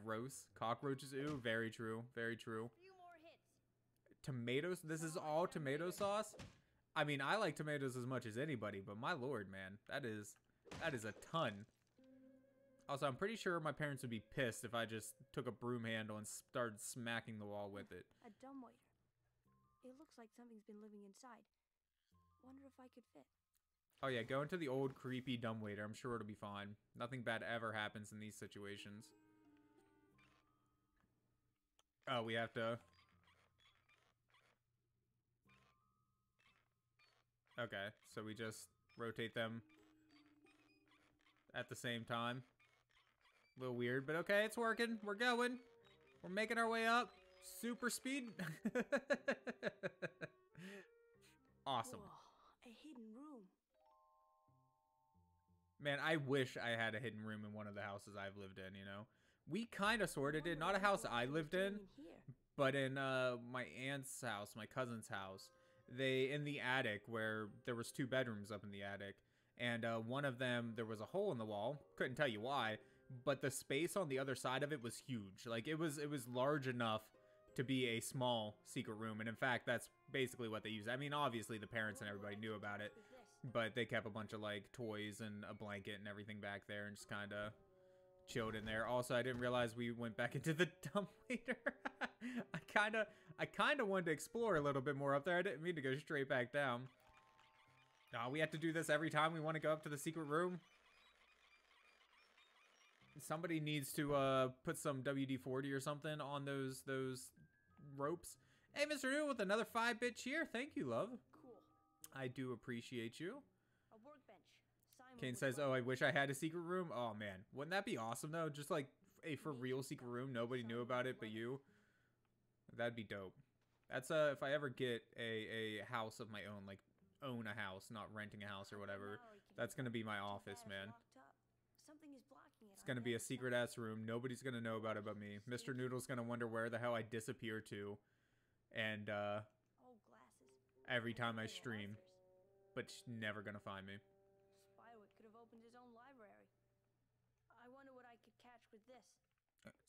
Gross. Cockroaches? Ooh, very true. Very true. Few more hits. Tomatoes? This is all tomato sauce? I mean, I like tomatoes as much as anybody, but my lord, man, that is, that is a ton. Also, I'm pretty sure my parents would be pissed if I just took a broom handle and started smacking the wall with it. A dumbwaiter. It looks like something's been living inside. Wonder if I could fit. Oh yeah, go into the old creepy dumbwaiter. I'm sure it'll be fine. Nothing bad ever happens in these situations. Oh, we have to... Okay, so we just rotate them at the same time. A little weird, but okay, it's working. We're going. We're making our way up. Super speed. Awesome. Whoa, a hidden room. Man, I wish I had a hidden room in one of the houses I've lived in, you know? We kind of sort of did. Not a house I lived in, but in uh, my aunt's house, my cousin's house. They, in the attic, where there was two bedrooms up in the attic, and uh, one of them, there was a hole in the wall, couldn't tell you why, but the space on the other side of it was huge. Like, it was, it was large enough to be a small secret room, and in fact, that's basically what they used. I mean, obviously, the parents and everybody knew about it, but they kept a bunch of, like, toys and a blanket and everything back there and just kind of chilled in there. Also, I didn't realize we went back into the dumbwaiter. I kind of... I kind of wanted to explore a little bit more up there. I didn't mean to go straight back down. Oh, we have to do this every time we want to go up to the secret room. Somebody needs to uh, put some W D forty or something on those those ropes. Hey, Mister New with another five bit cheer. Thank you, love. Cool. I do appreciate you. A workbench. Kane says, oh, I wish I had a secret room. Oh, man. Wouldn't that be awesome, though? Just like a for real secret room. Nobody knew about it but you. That'd be dope. That's uh, if I ever get a, a house of my own, like own a house, not renting a house or whatever, that's going to be my office, man. It's going to be a secret ass room. Nobody's going to know about it but me. Mister Noodle's going to wonder where the hell I disappear to and uh, every time I stream, but she's never going to find me. Spywood could have opened his own library. I wonder what I could catch with this.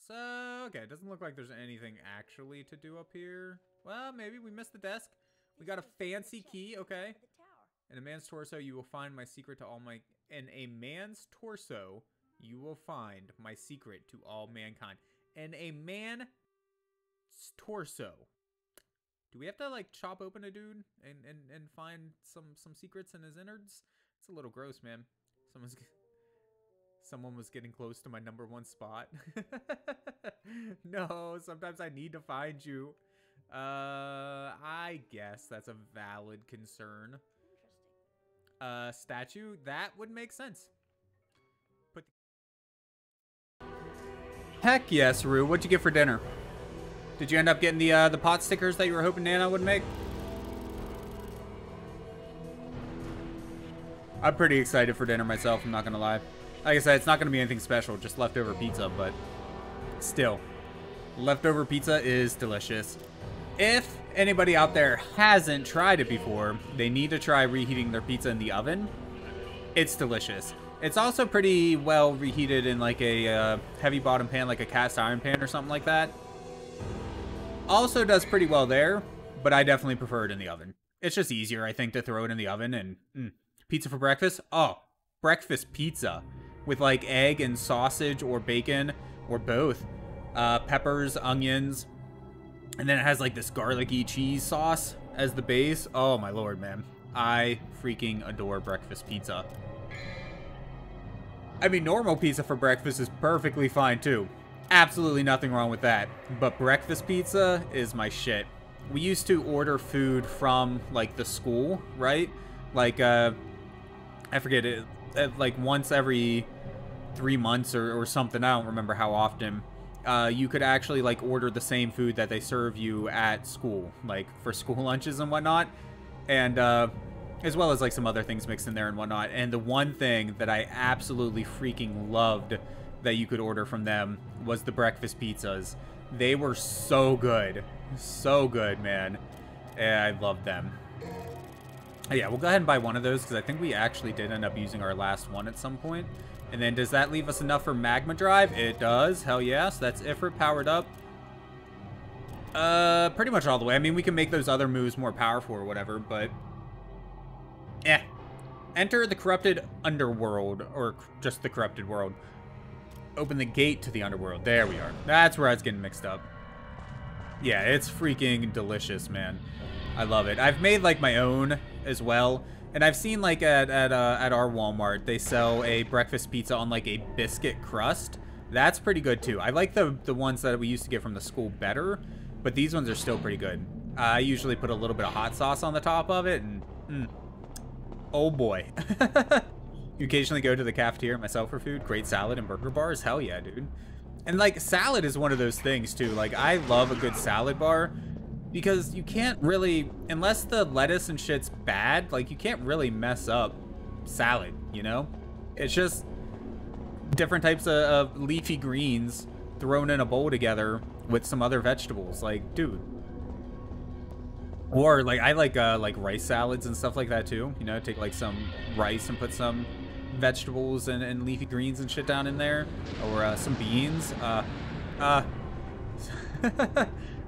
So, okay, it doesn't look like there's anything actually to do up here. Well, maybe we missed the desk. We got a fancy key, okay. In a man's torso, you will find my secret to all my... In a man's torso, you will find my secret to all mankind. In a man's torso. Do we have to, like, chop open a dude and, and, and find some, some secrets in his innards? It's a little gross, man. Someone's... Someone was getting close to my number one spot. No, sometimes I need to find you. Uh, I guess that's a valid concern. Interesting. Uh, statue? That would make sense. Put the Heck yes, Rue. What'd you get for dinner? Did you end up getting the, uh, the pot stickers that you were hoping Nana would make? I'm pretty excited for dinner myself, I'm not gonna lie. Like I said, it's not going to be anything special, just leftover pizza, but still, leftover pizza is delicious. If anybody out there hasn't tried it before, they need to try reheating their pizza in the oven. It's delicious. It's also pretty well reheated in like a uh, heavy bottom pan, like a cast iron pan or something like that. Also does pretty well there, but I definitely prefer it in the oven. It's just easier, I think, to throw it in the oven and mm, pizza for breakfast. Oh, breakfast pizza. With like egg and sausage or bacon or both, uh, peppers, onions, and then it has like this garlicky cheese sauce as the base. Oh my lord, man. I freaking adore breakfast pizza. I mean, normal pizza for breakfast is perfectly fine too. Absolutely nothing wrong with that. But breakfast pizza is my shit. We used to order food from like the school, right? Like, uh, I forget it. Like once every three months or, or something. I don't remember how often. Uh, you could actually, like, order the same food that they serve you at school, like, for school lunches and whatnot. And, uh, as well as, like, some other things mixed in there and whatnot. And the one thing that I absolutely freaking loved that you could order from them was the breakfast pizzas. They were so good. So good, man. And I loved them. Yeah, we'll go ahead and buy one of those, because I think we actually did end up using our last one at some point. And then does that leave us enough for Magma Drive? It does. Hell yes. That's Ifrit powered up. Uh, pretty much all the way. I mean, we can make those other moves more powerful or whatever, but... Eh. Enter the corrupted underworld, or just the corrupted world. Open the gate to the underworld. There we are. That's where I was getting mixed up. Yeah, it's freaking delicious, man. I love it. I've made, like, my own as well. And I've seen, like, at at, uh, at our Walmart, they sell a breakfast pizza on, like, a biscuit crust. That's pretty good, too. I like the, the ones that we used to get from the school better, but these ones are still pretty good. Uh, I usually put a little bit of hot sauce on the top of it, and... Mm, oh, boy. You occasionally go to the cafeteria myself for food. Great salad and burger bars. Hell yeah, dude. And, like, salad is one of those things, too. Like, I love a good salad bar. Because you can't really, unless the lettuce and shit's bad, like, you can't really mess up salad, you know? It's just different types of, of leafy greens thrown in a bowl together with some other vegetables. Like, dude. Or, like, I like, uh, like, rice salads and stuff like that, too. You know, take, like, some rice and put some vegetables and, and leafy greens and shit down in there. Or, uh, some beans. Uh, uh...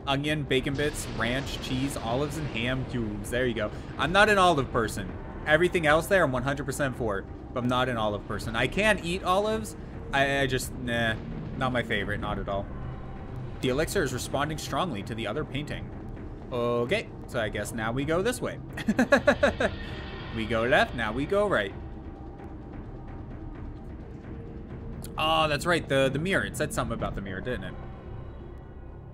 Onion, bacon bits, ranch, cheese, olives, and ham cubes. There you go. I'm not an olive person. Everything else there, I'm one hundred percent for. But I'm not an olive person. I can eat olives. I, I just, nah. Not my favorite. Not at all. The elixir is responding strongly to the other painting. Okay. So I guess now we go this way. We go left. Now we go right. Oh, that's right. The, the mirror. It said something about the mirror, didn't it?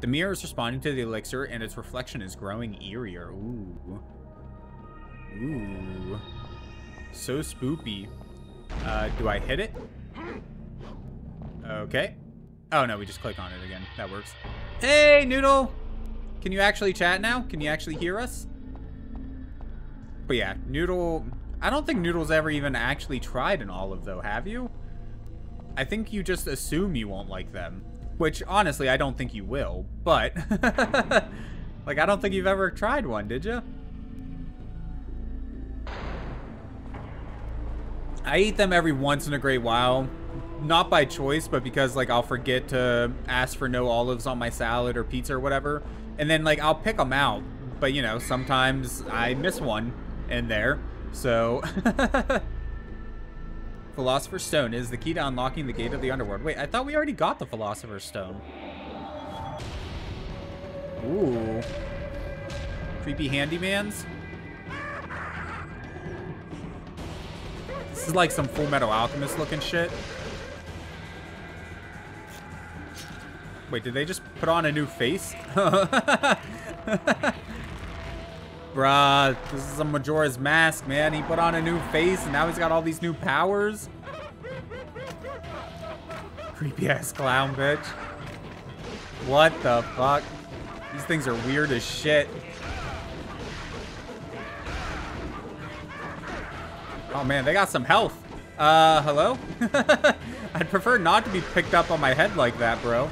The mirror is responding to the elixir, and its reflection is growing eerier. Ooh. Ooh. So spoopy. Uh, do I hit it? Okay. Oh, no, we just click on it again. That works. Hey, Noodle! Can you actually chat now? Can you actually hear us? But yeah, Noodle... I don't think Noodle's ever even actually tried an olive, though, have you? I think you just assume you won't like them. Which, honestly, I don't think you will, but... like, I don't think you've ever tried one, did you? I eat them every once in a great while. Not by choice, but because, like, I'll forget to ask for no olives on my salad or pizza or whatever. And then, like, I'll pick them out. But, you know, sometimes I miss one in there. So... Philosopher's Stone is the key to unlocking the gate of the underworld. Wait, I thought we already got the Philosopher's Stone. Ooh. Creepy handymans. This is like some Full Metal Alchemist looking shit. Wait, did they just put on a new face? Bruh, this is a Majora's Mask, man. He put on a new face, and now he's got all these new powers. Creepy-ass clown, bitch. What the fuck? These things are weird as shit. Oh, man, they got some health. Uh, hello? I'd prefer not to be picked up on my head like that, bro.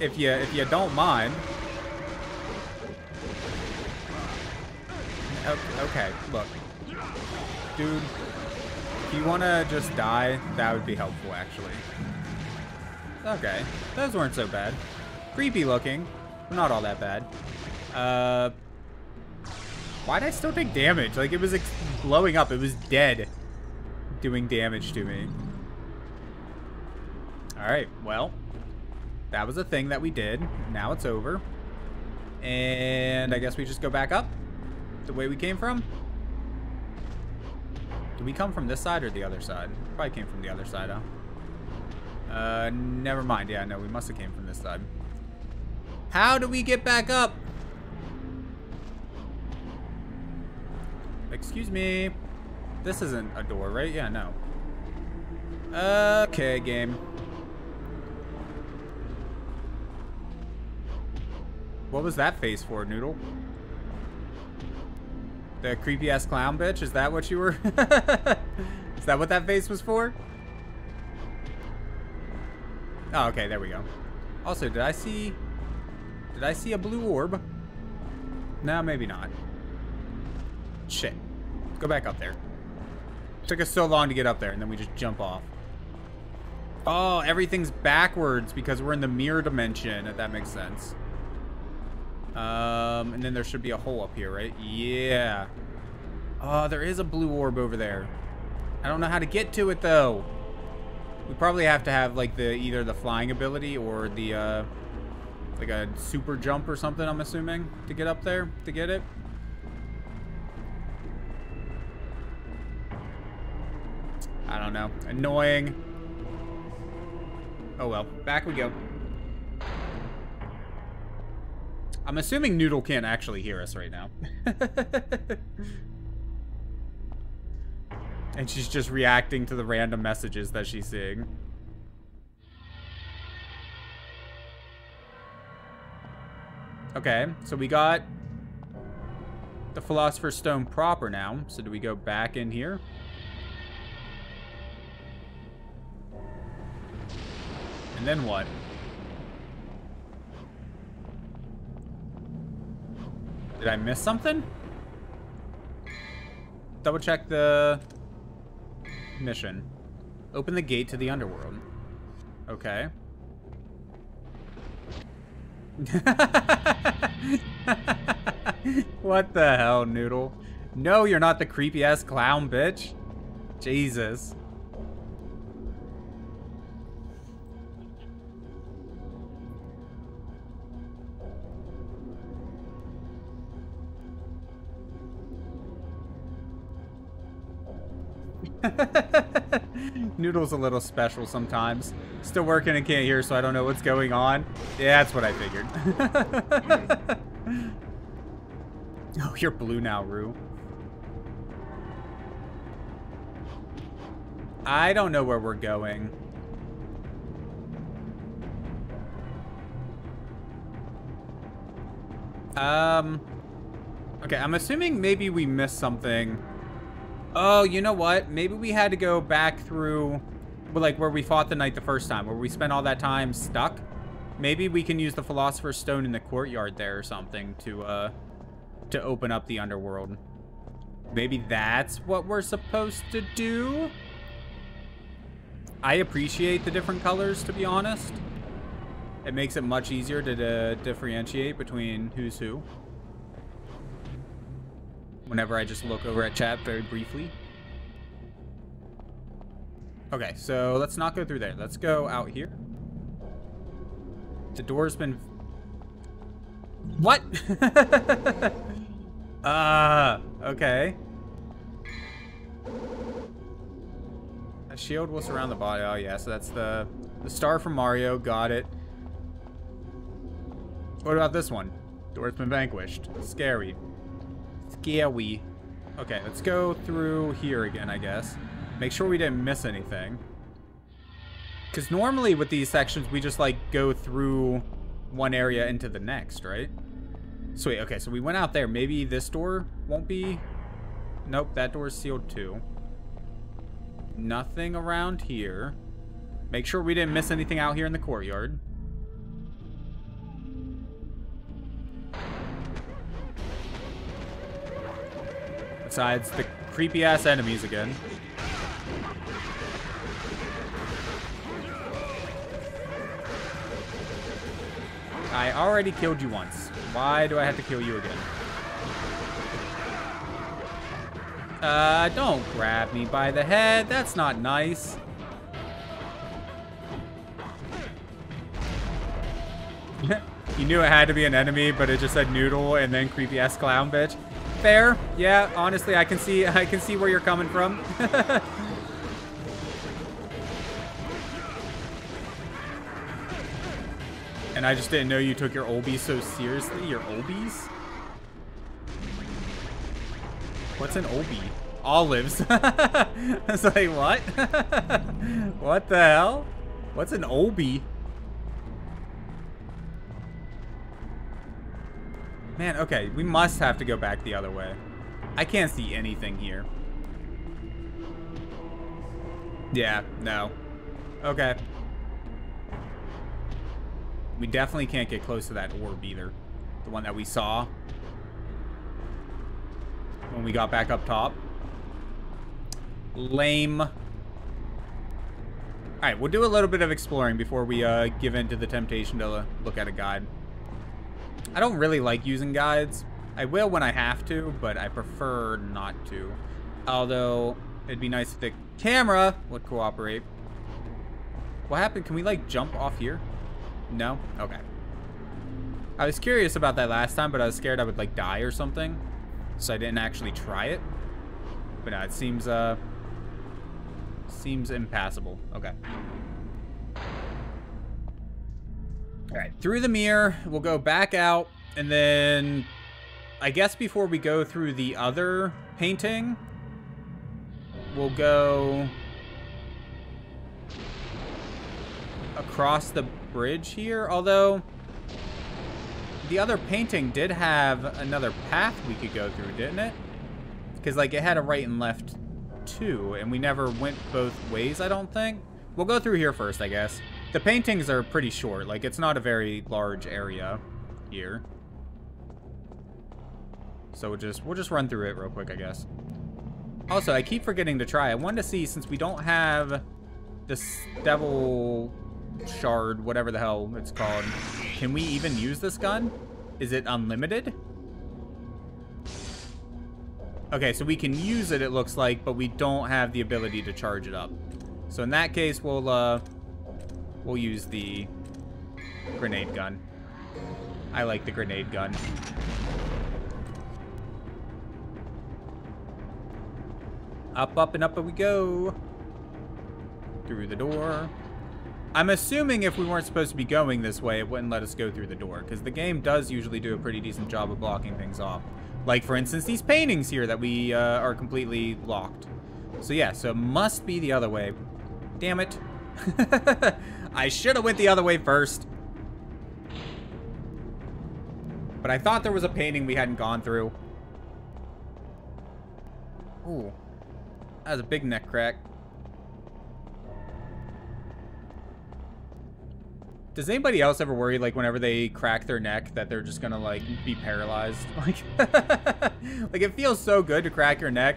If you, if you don't mind. Okay, look. Dude, if you want to just die, that would be helpful, actually. Okay, those weren't so bad. Creepy looking, but not all that bad. Uh, why'd I still take damage? Like, it was ex blowing up. It was dead doing damage to me. All right, well, that was a thing that we did. Now it's over. And I guess we just go back up. The way we came from? Did we come from this side or the other side? Probably came from the other side, huh? Uh, never mind. Yeah, no, we must have came from this side. How do we get back up? Excuse me. This isn't a door, right? Yeah, no. Okay, game. What was that face for, Noodle? The creepy-ass clown bitch? Is that what you were? Is that what that face was for? Oh, okay, there we go. Also, did I see... Did I see a blue orb? No, maybe not. Shit. Go back up there. Took us so long to get up there, and then we just jump off. Oh, everything's backwards because we're in the mirror dimension, if that makes sense. Um, and then there should be a hole up here, right? Yeah. Oh, there is a blue orb over there. I don't know how to get to it, though. We probably have to have, like, the either the flying ability or the, uh, like a super jump or something, I'm assuming, to get up there, to get it. I don't know. Annoying. Oh, well. Back we go. I'm assuming Noodle can't actually hear us right now. And she's just reacting to the random messages that she's seeing. Okay, so we got the Philosopher's Stone proper now. So do we go back in here? And then what? Did I miss something? Double check the mission. Open the gate to the underworld. Okay. What the hell, Noodle? No, you're not the creepy ass clown, bitch. Jesus. Noodle's a little special sometimes. Still working and can't hear, so I don't know what's going on. Yeah, that's what I figured. Oh, you're blue now, Rue. I don't know where we're going. Um. Okay, I'm assuming maybe we missed something. Oh, you know what? Maybe we had to go back through, like, where we fought the night the first time, where we spent all that time stuck. Maybe we can use the Philosopher's Stone in the courtyard there or something to, uh, to open up the underworld. Maybe that's what we're supposed to do? I appreciate the different colors, to be honest. It makes it much easier to uh, differentiate between who's who. Whenever I just look over at chat very briefly. Okay, so let's not go through there. Let's go out here. The door's been... What? Ah, uh, okay. A shield will surround the body. Oh, yeah, so that's the, the star from Mario. Got it. What about this one? Door's been vanquished. Scary. Yeah, we. Okay, let's go through here again, I guess. Make sure we didn't miss anything. Because normally with these sections, we just, like, go through one area into the next, right? Sweet, okay, so we went out there. Maybe this door won't be... Nope, that door is sealed too. Nothing around here. Make sure we didn't miss anything out here in the courtyard. Besides the creepy-ass enemies again. I already killed you once. Why do I have to kill you again? Uh, don't grab me by the head. That's not nice. You knew it had to be an enemy, but it just said Noodle and then creepy-ass clown bitch. Fair. Yeah, honestly, I can see I can see where you're coming from. And I just didn't know you took your Olbies so seriously. Your Olbies? What's an Olbie? olives. I was like, what? What the hell? What's an obi? Man, okay, we must have to go back the other way. I can't see anything here. Yeah, no. Okay. We definitely can't get close to that orb either. The one that we saw when we got back up top. Lame. Alright, we'll do a little bit of exploring before we uh, give in to the temptation to uh, look at a guide. I don't really like using guides. I will when I have to, but I prefer not to. Although, it'd be nice if the camera would cooperate. What happened? Can we, like, jump off here? No? Okay. I was curious about that last time, but I was scared I would, like, die or something. So I didn't actually try it. But no, it seems, uh... seems impassable. Okay. Alright, through the mirror, we'll go back out, and then... I guess before we go through the other painting, we'll go across the bridge here. Although, the other painting did have another path we could go through, didn't it? Because, like, it had a right and left, too, and we never went both ways, I don't think. We'll go through here first, I guess. The paintings are pretty short. Like, it's not a very large area here. So we'll just, we'll just run through it real quick, I guess. Also, I keep forgetting to try. I wanted to see, since we don't have this devil shard, whatever the hell it's called. Can we even use this gun? Is it unlimited? Okay, so we can use it, it looks like, but we don't have the ability to charge it up. So in that case, we'll, uh, we'll use the grenade gun. I like the grenade gun. Up, up, and up we go. Through the door. I'm assuming if we weren't supposed to be going this way, it wouldn't let us go through the door, because the game does usually do a pretty decent job of blocking things off. Like, for instance, these paintings here that we uh, are completely locked. So, yeah, so it must be the other way. Damn it. I should have went the other way first. But I thought there was a painting we hadn't gone through. Ooh. That was a big neck crack. Does anybody else ever worry, like, whenever they crack their neck that they're just gonna, like, be paralyzed? Like, like, it feels so good to crack your neck,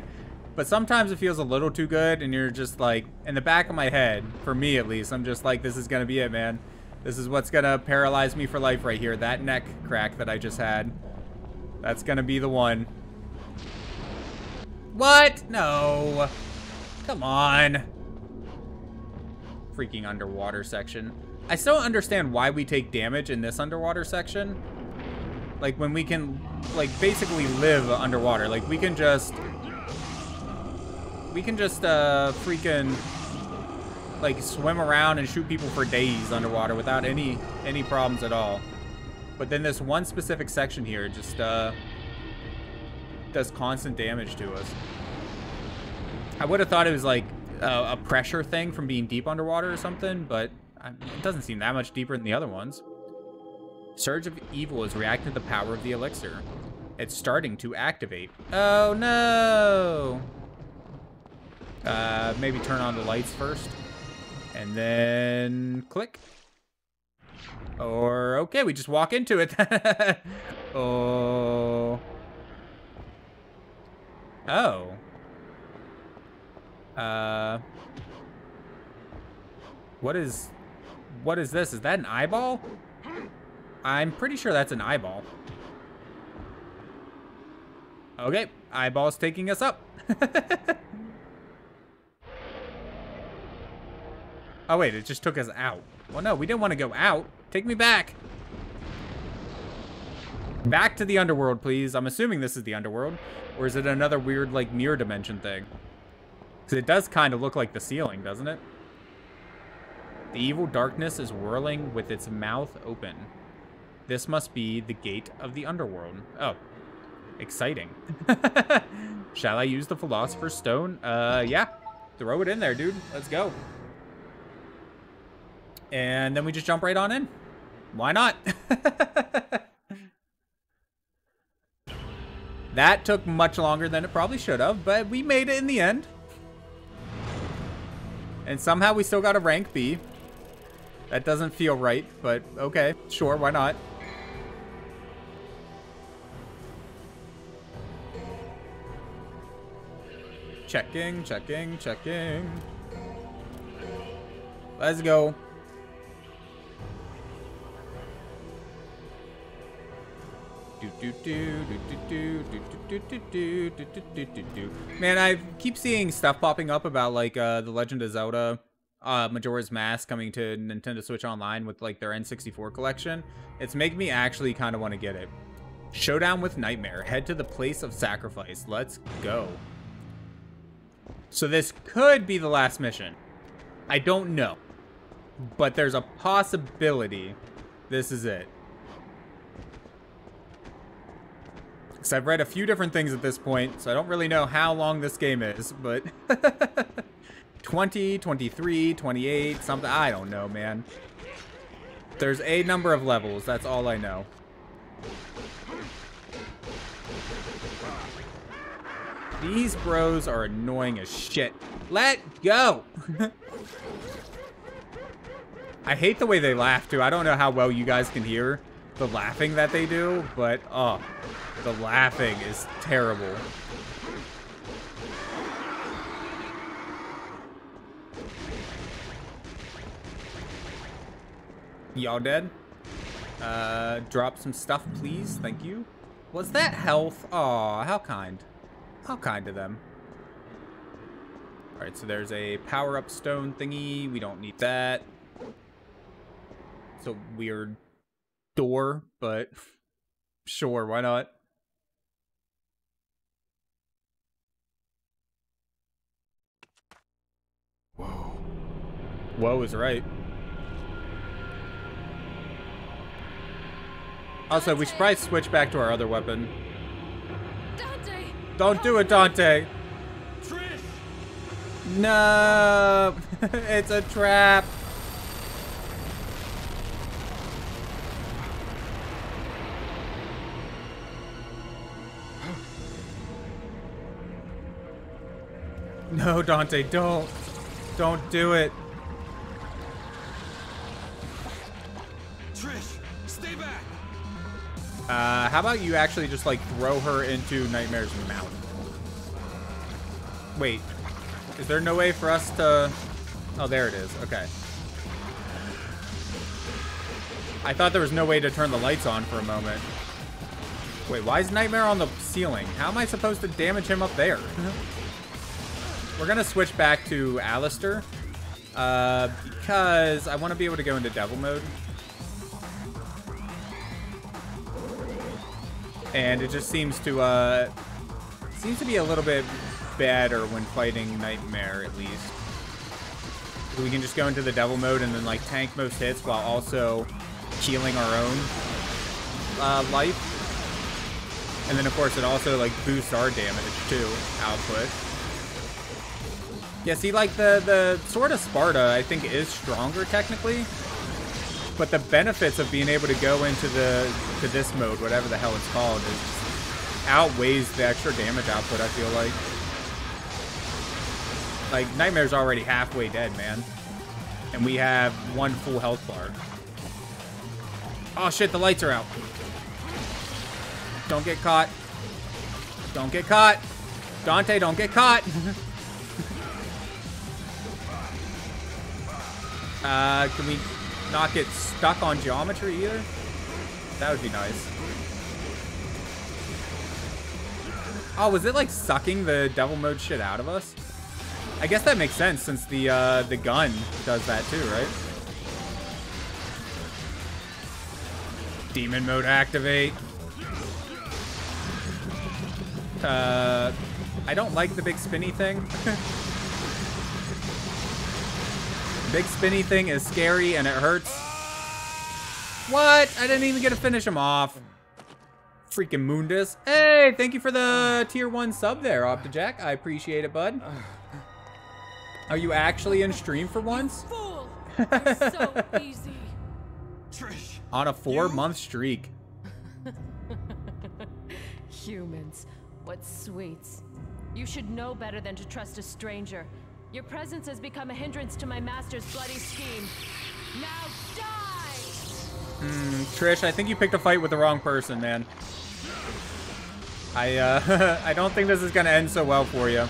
but sometimes it feels a little too good, and you're just like, in the back of my head, for me at least, I'm just like, this is gonna be it, man. This is what's gonna paralyze me for life right here. That neck crack that I just had. That's gonna be the one. What? No. Come on. Freaking underwater section. I still don't understand why we take damage in this underwater section. Like, when we can, like, basically live underwater. Like, we can just... We can just, uh, freaking... Like, swim around and shoot people for days underwater without any, any problems at all. But then this one specific section here just, uh... does constant damage to us. I would have thought it was like uh, a pressure thing from being deep underwater or something, but I, it doesn't seem that much deeper than the other ones. Surge of evil is reacting to the power of the elixir. It's starting to activate. Oh no! Uh, maybe turn on the lights first and then click. Or, okay, we just walk into it. Oh. Oh. Uh. What is, what is this? Is that an eyeball? I'm pretty sure that's an eyeball. Okay, eyeball's taking us up. Oh wait, it just took us out. Well no, we didn't want to go out. Take me back. Back to the underworld, please. I'm assuming this is the underworld. Or is it another weird, like, mirror dimension thing? Because it does kind of look like the ceiling, doesn't it? The evil darkness is whirling with its mouth open. This must be the gate of the underworld. Oh. Exciting. Shall I use the Philosopher's Stone? Uh, yeah. Throw it in there, dude. Let's go. And then we just jump right on in. Why not? That took much longer than it probably should have, but we made it in the end. And somehow we still got a rank B. That doesn't feel right, but okay. Sure, why not? Checking, checking, checking. Let's go. Man, I keep seeing stuff popping up about like uh, The Legend of Zelda, uh, Majora's Mask coming to Nintendo Switch Online with like their N sixty-four collection. It's making me actually kind of want to get it. Showdown with Nightmare. Head to the place of sacrifice. Let's go. So this could be the last mission. I don't know, but there's a possibility this is it. Because I've read a few different things at this point, so I don't really know how long this game is, but twenty, twenty-three, twenty-eight, something. I don't know, man. There's a number of levels. That's all I know. These bros are annoying as shit. Let go. I hate the way they laugh, too. I don't know how well you guys can hear the laughing that they do, but oh. The laughing is terrible. Y'all dead? Uh, drop some stuff, please. Thank you. Was that health? Aw, how kind. How kind of them. Alright, so there's a power-up stone thingy. We don't need that. It's a weird door, but sure, why not? Whoa is right. Also, we should probably switch back to our other weapon. Dante! Don't do it, Dante! Trish! No! It's a trap! No, Dante, don't! Don't do it! Uh, how about you actually just, like, throw her into Nightmare's mouth? Wait. Is there no way for us to... Oh, there it is. Okay. I thought there was no way to turn the lights on for a moment. Wait, why is Nightmare on the ceiling? How am I supposed to damage him up there? We're gonna switch back to Alastor. Uh, because I want to be able to go into Devil mode. And it just seems to, uh, seems to be a little bit better when fighting Nightmare, at least. We can just go into the Devil mode and then, like, tank most hits while also healing our own uh, life. And then, of course, it also, like, boosts our damage, too, output. Yeah, see, like, the, the Sword of Sparda, I think, is stronger, technically. But the benefits of being able to go into the to this mode, whatever the hell it's called, is outweighs the extra damage output, I feel like. Like, Nightmare's already halfway dead, man. And we have one full health bar. Oh, shit, the lights are out. Don't get caught. Don't get caught. Dante, don't get caught. uh, can we... not get stuck on geometry either? That would be nice. Oh, was it like sucking the devil mode shit out of us? I guess that makes sense since the uh, the gun does that too, right? Demon mode activate. Uh, I don't like the big spinny thing. Big spinny thing is scary and it hurts. What? I didn't even get to finish him off. Freaking Mundus. Hey, thank you for the tier one sub there, OptiJack. I appreciate it, bud. Are you actually in stream for once? You fool. You're so easy. Trish. On a four-month streak. Humans, what sweets. You should know better than to trust a stranger. Your presence has become a hindrance to my master's bloody scheme. Now die! Mm, Trish, I think you picked a fight with the wrong person, man. I, uh, I don't think this is gonna end so well for you.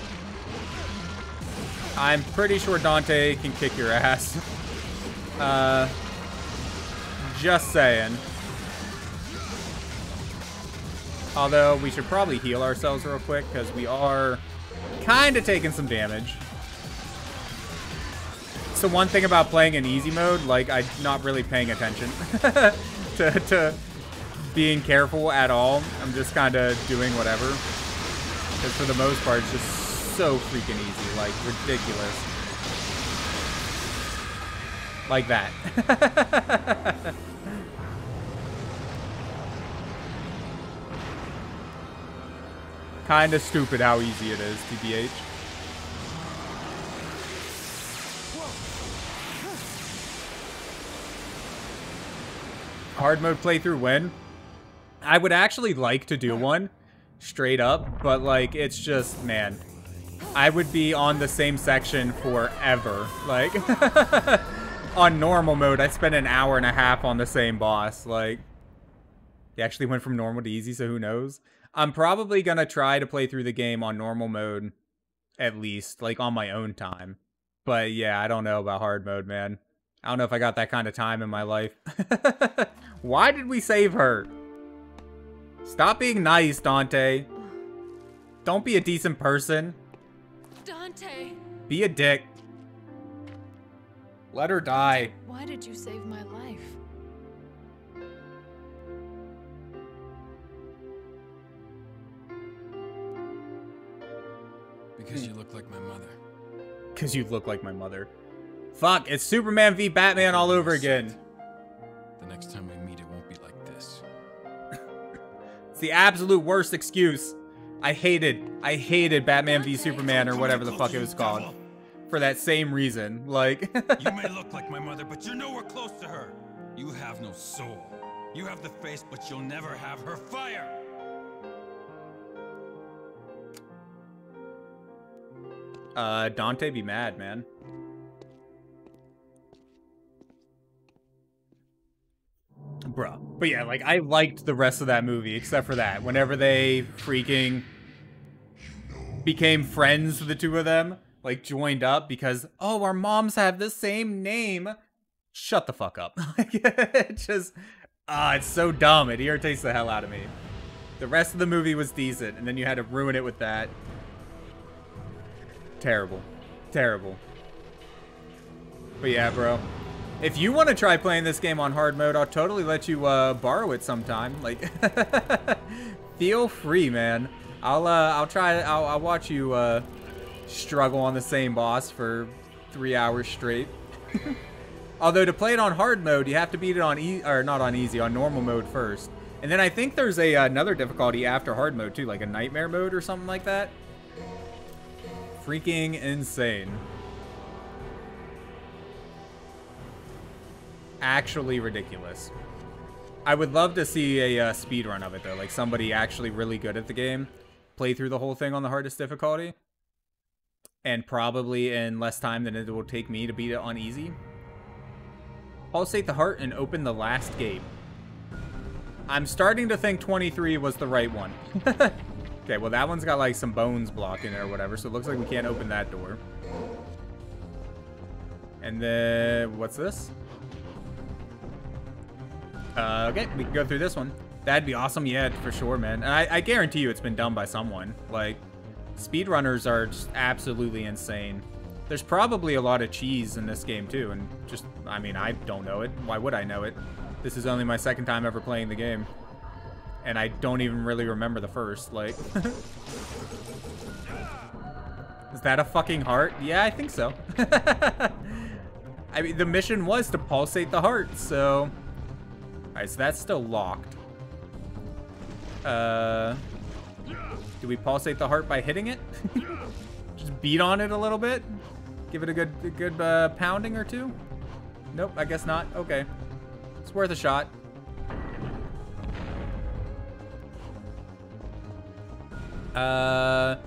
I'm pretty sure Dante can kick your ass. Uh, just saying. Although, we should probably heal ourselves real quick, because we are kind of taking some damage. So one thing about playing in easy mode, like I'm not really paying attention to, to being careful at all. I'm just kind of doing whatever. Because for the most part, it's just so freaking easy, like ridiculous. Like that. Kind of stupid how easy it is, T B H. Hard mode playthrough when? I would actually like to do one straight up, but like it's just, man, I would be on the same section forever. Like on normal mode, I spent an hour and a half on the same boss. Like they actually went from normal to easy, so who knows? I'm probably gonna try to play through the game on normal mode at least, like on my own time. But yeah, I don't know about hard mode, man. I don't know if I got that kind of time in my life. Why did we save her? Stop being nice, Dante. Don't be a decent person. Dante. Be a dick. Let her die. Why did you save my life? Because you look like my mother. Because you look like my mother. Fuck, it's Superman v Batman all over again. The next time we meet, it won't be like this. It's the absolute worst excuse. I hated, I hated Batman v Superman or whatever the fuck it was called. For that same reason, like... You may look like my mother, but you're nowhere close to her. You have no soul. You have the face, but you'll never have her fire. Uh, Dante be mad, man. Bruh. But yeah, like, I liked the rest of that movie, except for that. Whenever they freaking became friends, the two of them, like, joined up because, oh, our moms have the same name. Shut the fuck up. It just, ah, uh, it's so dumb. It irritates the hell out of me. The rest of the movie was decent, and then you had to ruin it with that. Terrible. Terrible. But yeah, bro. If you want to try playing this game on hard mode, I'll totally let you uh, borrow it sometime. Like, feel free, man. I'll uh, I'll try. I'll, I'll watch you uh, struggle on the same boss for three hours straight. Although to play it on hard mode, you have to beat it on e or not on easy, on normal mode first, and then I think there's a another difficulty after hard mode too, like a nightmare mode or something like that. Freaking insane. Actually ridiculous. I would love to see a uh, speed run of it though, like somebody actually really good at the game play through the whole thing on the hardest difficulty, and probably in less time than it will take me to beat it on easy. Pulsate the heart and open the last gate. I'm starting to think twenty-three was the right one. Okay, well that one's got like some bones blocking it or whatever, so it looks like we can't open that door. And then what's this? Uh, okay, we can go through this one. That'd be awesome, yeah, for sure, man. And I, I guarantee you it's been done by someone. Like, speedrunners are just absolutely insane. There's probably a lot of cheese in this game, too. And just, I mean, I don't know it. Why would I know it? This is only my second time ever playing the game. And I don't even really remember the first, like... Is that a fucking heart? Yeah, I think so. I mean, the mission was to pulsate the heart, so... Alright, so that's still locked. Uh, do we pulsate the heart by hitting it? Just beat on it a little bit? Give it a good a good uh, pounding or two? Nope, I guess not. Okay. It's worth a shot. Uh,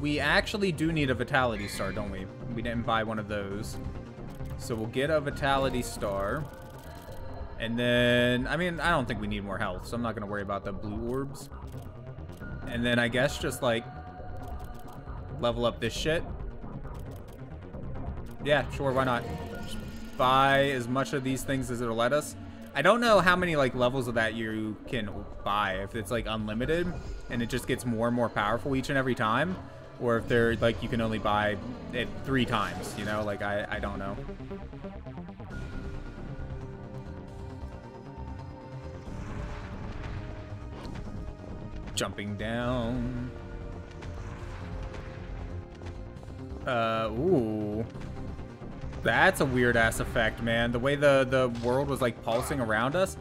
we actually do need a Vitality Star, don't we? We didn't buy one of those. So we'll get a Vitality Star. And then, I mean, I don't think we need more health, so I'm not going to worry about the blue orbs. And then I guess just, like, level up this shit. Yeah, sure, why not? Just buy as much of these things as it'll let us. I don't know how many, like, levels of that you can buy. If it's, like, unlimited, and it just gets more and more powerful each and every time. Or if they're, like, you can only buy it three times, you know? Like, I, I don't know. Jumping down. Uh, ooh. That's a weird-ass effect, man. The way the, the world was, like, pulsing around us.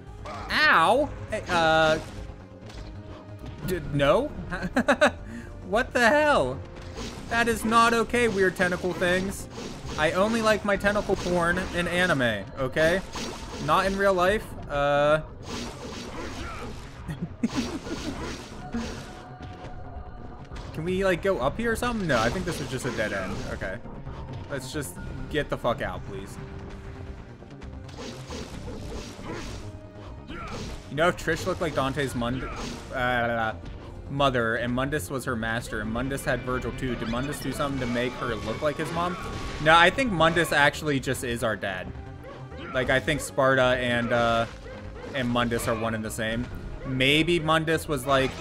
Ow! Uh, d no? What the hell? That is not okay, weird tentacle things. I only like my tentacle porn in anime, okay? Not in real life. Uh... Can we, like, go up here or something? No, I think this was just a dead end. Okay. Let's just get the fuck out, please. You know, if Trish looked like Dante's Mund uh, mother, and Mundus was her master, and Mundus had Vergil too, did Mundus do something to make her look like his mom? No, I think Mundus actually just is our dad. Like, I think Sparda and, uh, and Mundus are one and the same. Maybe Mundus was, like...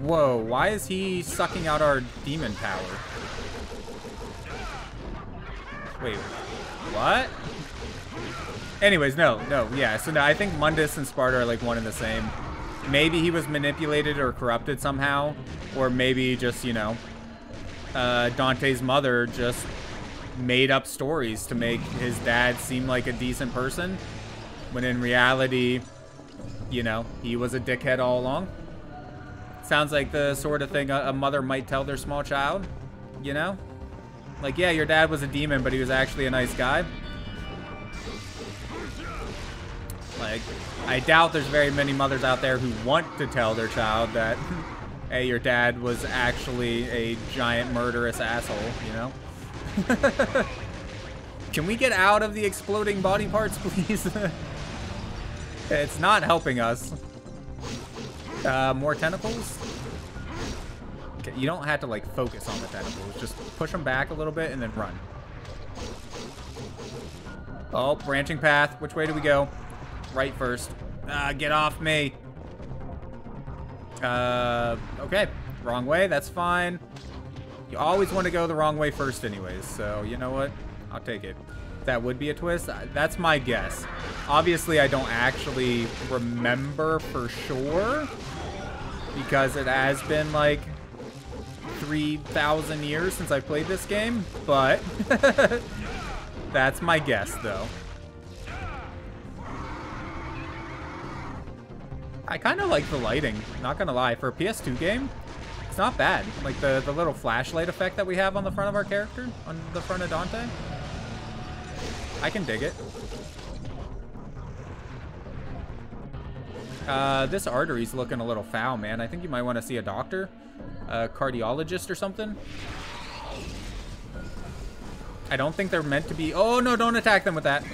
Whoa, why is he sucking out our demon power? Wait, what? Anyways, no, no, yeah. So no, I think Mundus and Sparda are like one and the same. Maybe he was manipulated or corrupted somehow. Or maybe just, you know, uh, Dante's mother just made up stories to make his dad seem like a decent person. When in reality, you know, he was a dickhead all along. Sounds like the sort of thing a mother might tell their small child, you know? Like, yeah, your dad was a demon, but he was actually a nice guy. Like, I doubt there's very many mothers out there who want to tell their child that, hey, your dad was actually a giant murderous asshole, you know? Can we get out of the exploding body parts, please? It's not helping us. Uh, more tentacles? Okay, you don't have to, like, focus on the tentacles. Just push them back a little bit and then run. Oh, branching path. Which way do we go? Right first. Ah, get off me. Uh, okay. Wrong way. That's fine. You always want to go the wrong way first anyways. So, you know what? I'll take it. That would be a twist. That's my guess. Obviously, I don't actually remember for sure. Because it has been like three thousand years since I played this game, but that's my guess though. I kind of like the lighting, not gonna lie. For a P S two game, it's not bad. Like the, the little flashlight effect that we have on the front of our character, on the front of Dante. I can dig it. Uh, this artery's looking a little foul, man. I think you might want to see a doctor, a cardiologist or something. I don't think they're meant to be... Oh, no, don't attack them with that.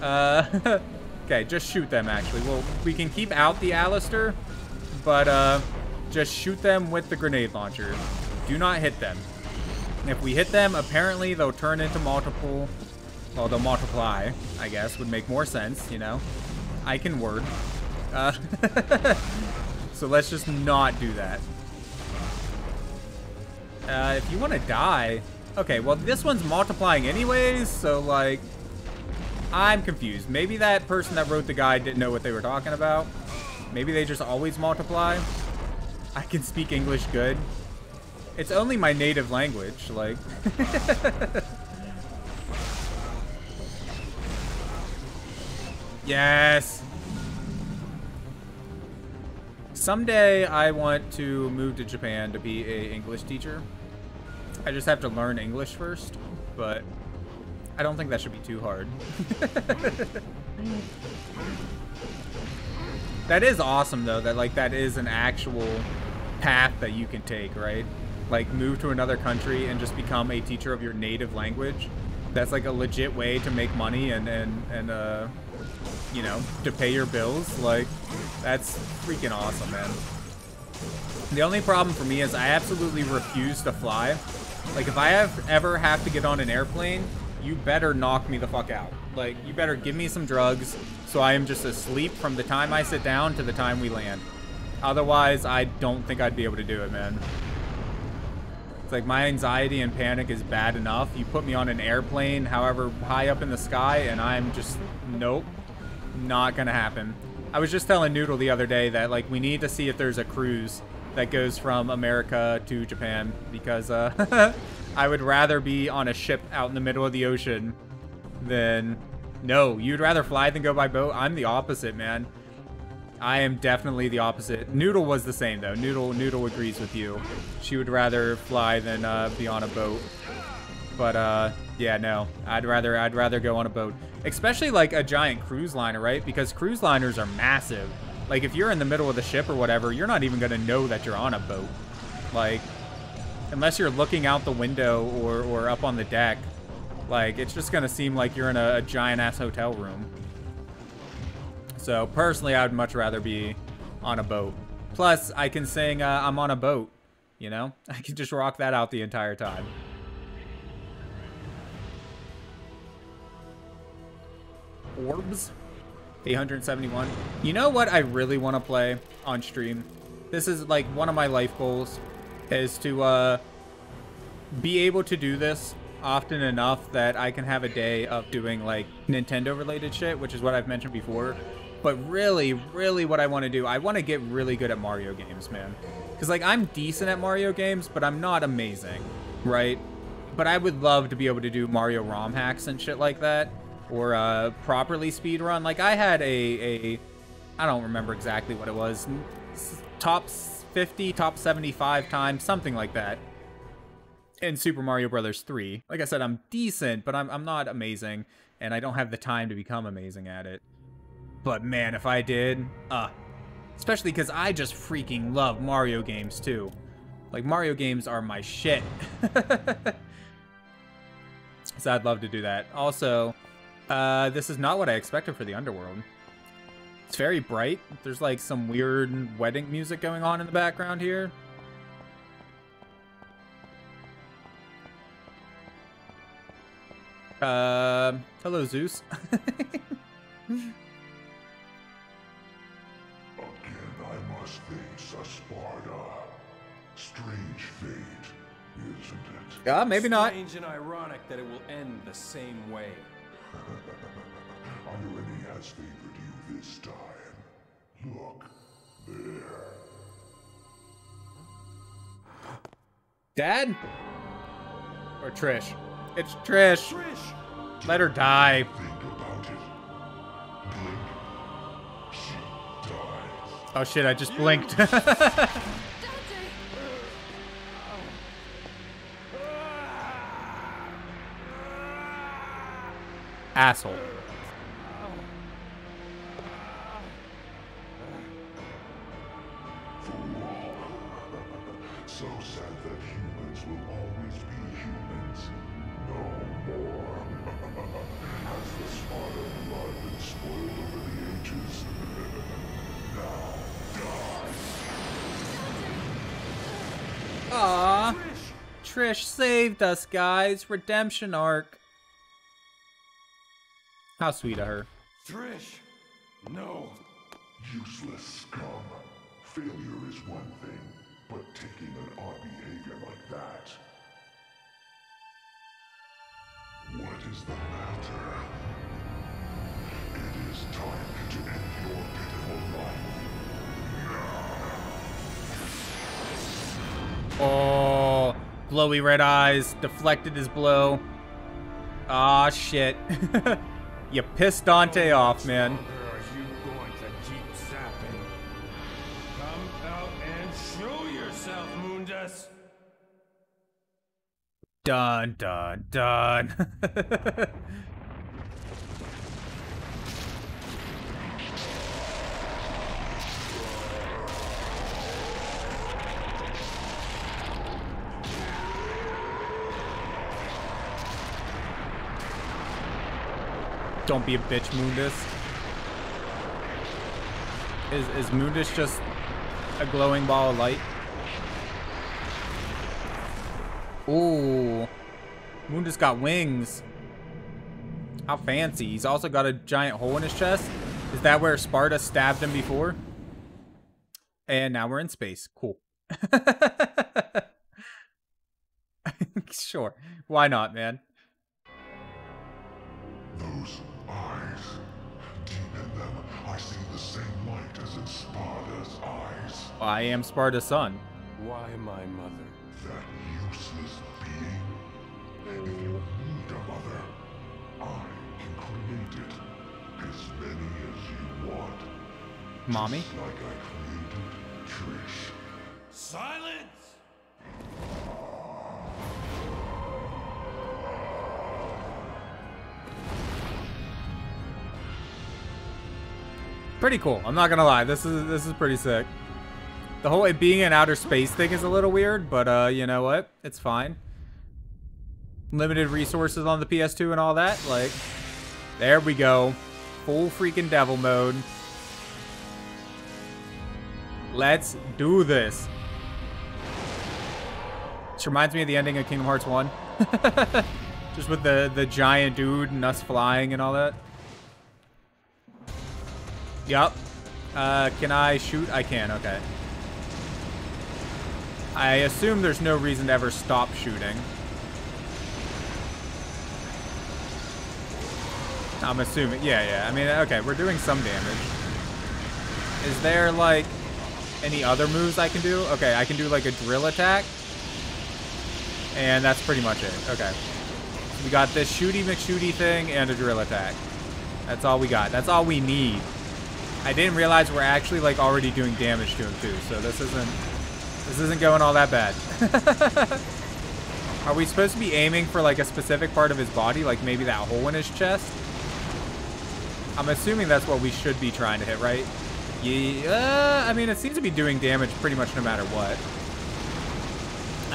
Uh, okay, just shoot them, actually. Well, we can keep out the Alastor, but uh, just shoot them with the grenade launcher. Do not hit them. If we hit them, apparently they'll turn into multiple... Well, they'll multiply, I guess, would make more sense, you know? I can word. Uh, so let's just not do that. Uh, if you want to die... Okay, well, this one's multiplying anyways, so, like... I'm confused. Maybe that person that wrote the guide didn't know what they were talking about. Maybe they just always multiply. I can speak English good. It's only my native language, like... Yes! Someday I want to move to Japan to be an English teacher. I just have to learn English first, but I don't think that should be too hard. That is awesome though, that like that is an actual path that you can take, right? Like move to another country and just become a teacher of your native language. That's like a legit way to make money and, and, and uh, you know, to pay your bills. Like, that's freaking awesome, man. The only problem for me is I absolutely refuse to fly. Like, if I have, ever have to get on an airplane, you better knock me the fuck out. Like, you better give me some drugs so I am just asleep from the time I sit down to the time we land. Otherwise, I don't think I'd be able to do it, man. It's like my anxiety and panic is bad enough. You put me on an airplane, however high up in the sky, and I'm just, nope, not gonna happen. I was just telling Noodle the other day that, like, we need to see if there's a cruise that goes from America to Japan, because uh, I would rather be on a ship out in the middle of the ocean than... No, you'd rather fly than go by boat? I'm the opposite, man. I am definitely the opposite. Noodle was the same, though. Noodle Noodle agrees with you. She would rather fly than uh, be on a boat. But, uh, yeah, no. I'd rather I'd rather go on a boat. Especially, like, a giant cruise liner, right? Because cruise liners are massive. Like, if you're in the middle of the ship or whatever, you're not even going to know that you're on a boat. Like, unless you're looking out the window or, or up on the deck, like, it's just going to seem like you're in a, a giant-ass hotel room. So, personally, I would much rather be on a boat. Plus, I can sing, uh, I'm on a boat, you know? I can just rock that out the entire time. Orbs? eight hundred seventy-one. You know what I really want to play on stream? This is like one of my life goals, is to uh, be able to do this often enough that I can have a day of doing like Nintendo related shit, which is what I've mentioned before. But really, really what I want to do, I want to get really good at Mario games, man. Because like I'm decent at Mario games, but I'm not amazing, right? But I would love to be able to do Mario ROM hacks and shit like that. Or uh, properly speedrun. Like, I had a, a... I don't remember exactly what it was. Top fifty, top seventy-five times, something like that. In Super Mario Brothers three. Like I said, I'm decent, but I'm, I'm not amazing. And I don't have the time to become amazing at it. But man, if I did... Uh, especially because I just freaking love Mario games, too. Like, Mario games are my shit. So I'd love to do that. Also... Uh, this is not what I expected for the Underworld. It's very bright. There's like some weird wedding music going on in the background here. Uh, hello, Zeus. Again, I must face a Sparda. Strange fate, isn't it? Yeah, maybe not. Strange and ironic that it will end the same way. Irony has favored you this time. Look there. Dad? Or Trish? It's Trish. Trish. Let her die. Think about it. Blink. She dies. Oh shit! I just blinked. Asshole. So sad that humans will always be humans, no more. As the Spartan blood been spoiled over the ages, now die. Aww, Trish. Trish saved us, guys. Redemption arc. How sweet of her. Trish! No! Useless scum. Failure is one thing, but taking an odd behavior like that. What is the matter? It is time to end your pitiful life. Now. Oh, glowy red eyes, deflected his blow. Aw, oh, shit. You pissed Dante off, man. Are you going to keep zapping? Come out and show yourself, Mundus. Dun dun dun. Don't be a bitch, Mundus. Is is Mundus just a glowing ball of light? Ooh. Mundus got wings. How fancy. He's also got a giant hole in his chest. Is that where Sparda stabbed him before? And now we're in space. Cool. Sure. Why not, man? Those eyes. Deep in them, I see the same light as in Sparda's eyes. I am Sparda's son. Why, my mother? That useless being. And if you need a mother, I can create it. As many as you want. Mommy? Just like I created Trish. Silence! Pretty cool. I'm not gonna lie. This is this is pretty sick. The whole it being in outer space thing is a little weird, but uh, you know what? It's fine. Limited resources on the P S two and all that. Like, there we go. Full freaking devil mode. Let's do this. This reminds me of the ending of Kingdom Hearts one. Just with the the giant dude and us flying and all that. Yup. Uh, can I shoot? I can, okay. I assume there's no reason to ever stop shooting. I'm assuming, yeah, yeah. I mean, okay, we're doing some damage. Is there, like, any other moves I can do? Okay, I can do, like, a drill attack. And that's pretty much it. Okay. We got this shooty McShooty thing and a drill attack. That's all we got. That's all we need. I didn't realize we're actually like already doing damage to him too, so this isn't this isn't going all that bad. Are we supposed to be aiming for like a specific part of his body, like maybe that hole in his chest? I'm assuming that's what we should be trying to hit, right? Yeah, I mean it seems to be doing damage pretty much no matter what.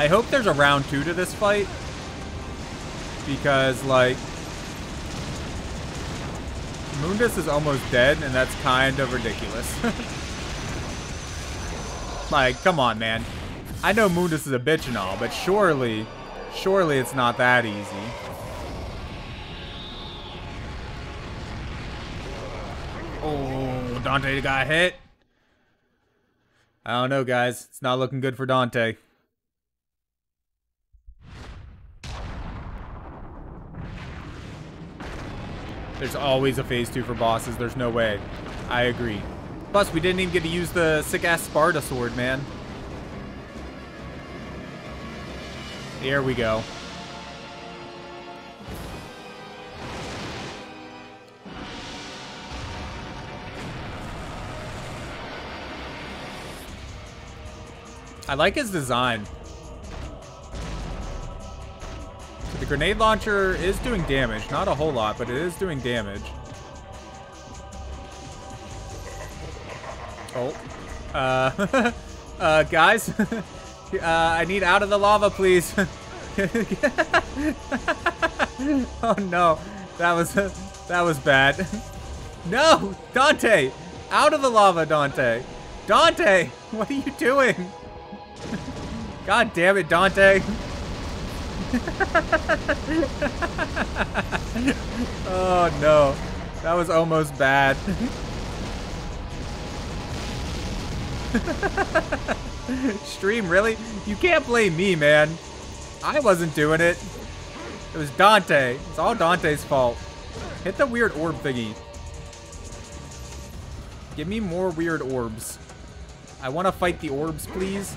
I hope there's a round two to this fight because like Mundus is almost dead, and that's kind of ridiculous. Like, come on, man. I know Mundus is a bitch and all, but surely, surely it's not that easy. Oh, Dante got hit. I don't know, guys. It's not looking good for Dante. There's always a phase two for bosses. There's no way. I agree. Plus, we didn't even get to use the sick-ass Sparda sword, man. Here we go. I like his design. The grenade launcher is doing damage. Not a whole lot, but it is doing damage. Oh. Uh, uh, guys, uh, I need out of the lava, please. Oh, no. That was, uh, that was bad. No, Dante. Out of the lava, Dante. Dante, what are you doing? God damn it, Dante. Oh no, that was almost bad. Stream, really? You can't blame me, man. I wasn't doing it. It was Dante. It's all Dante's fault. Hit the weird orb thingy. Give me more weird orbs. I want to fight the orbs, please.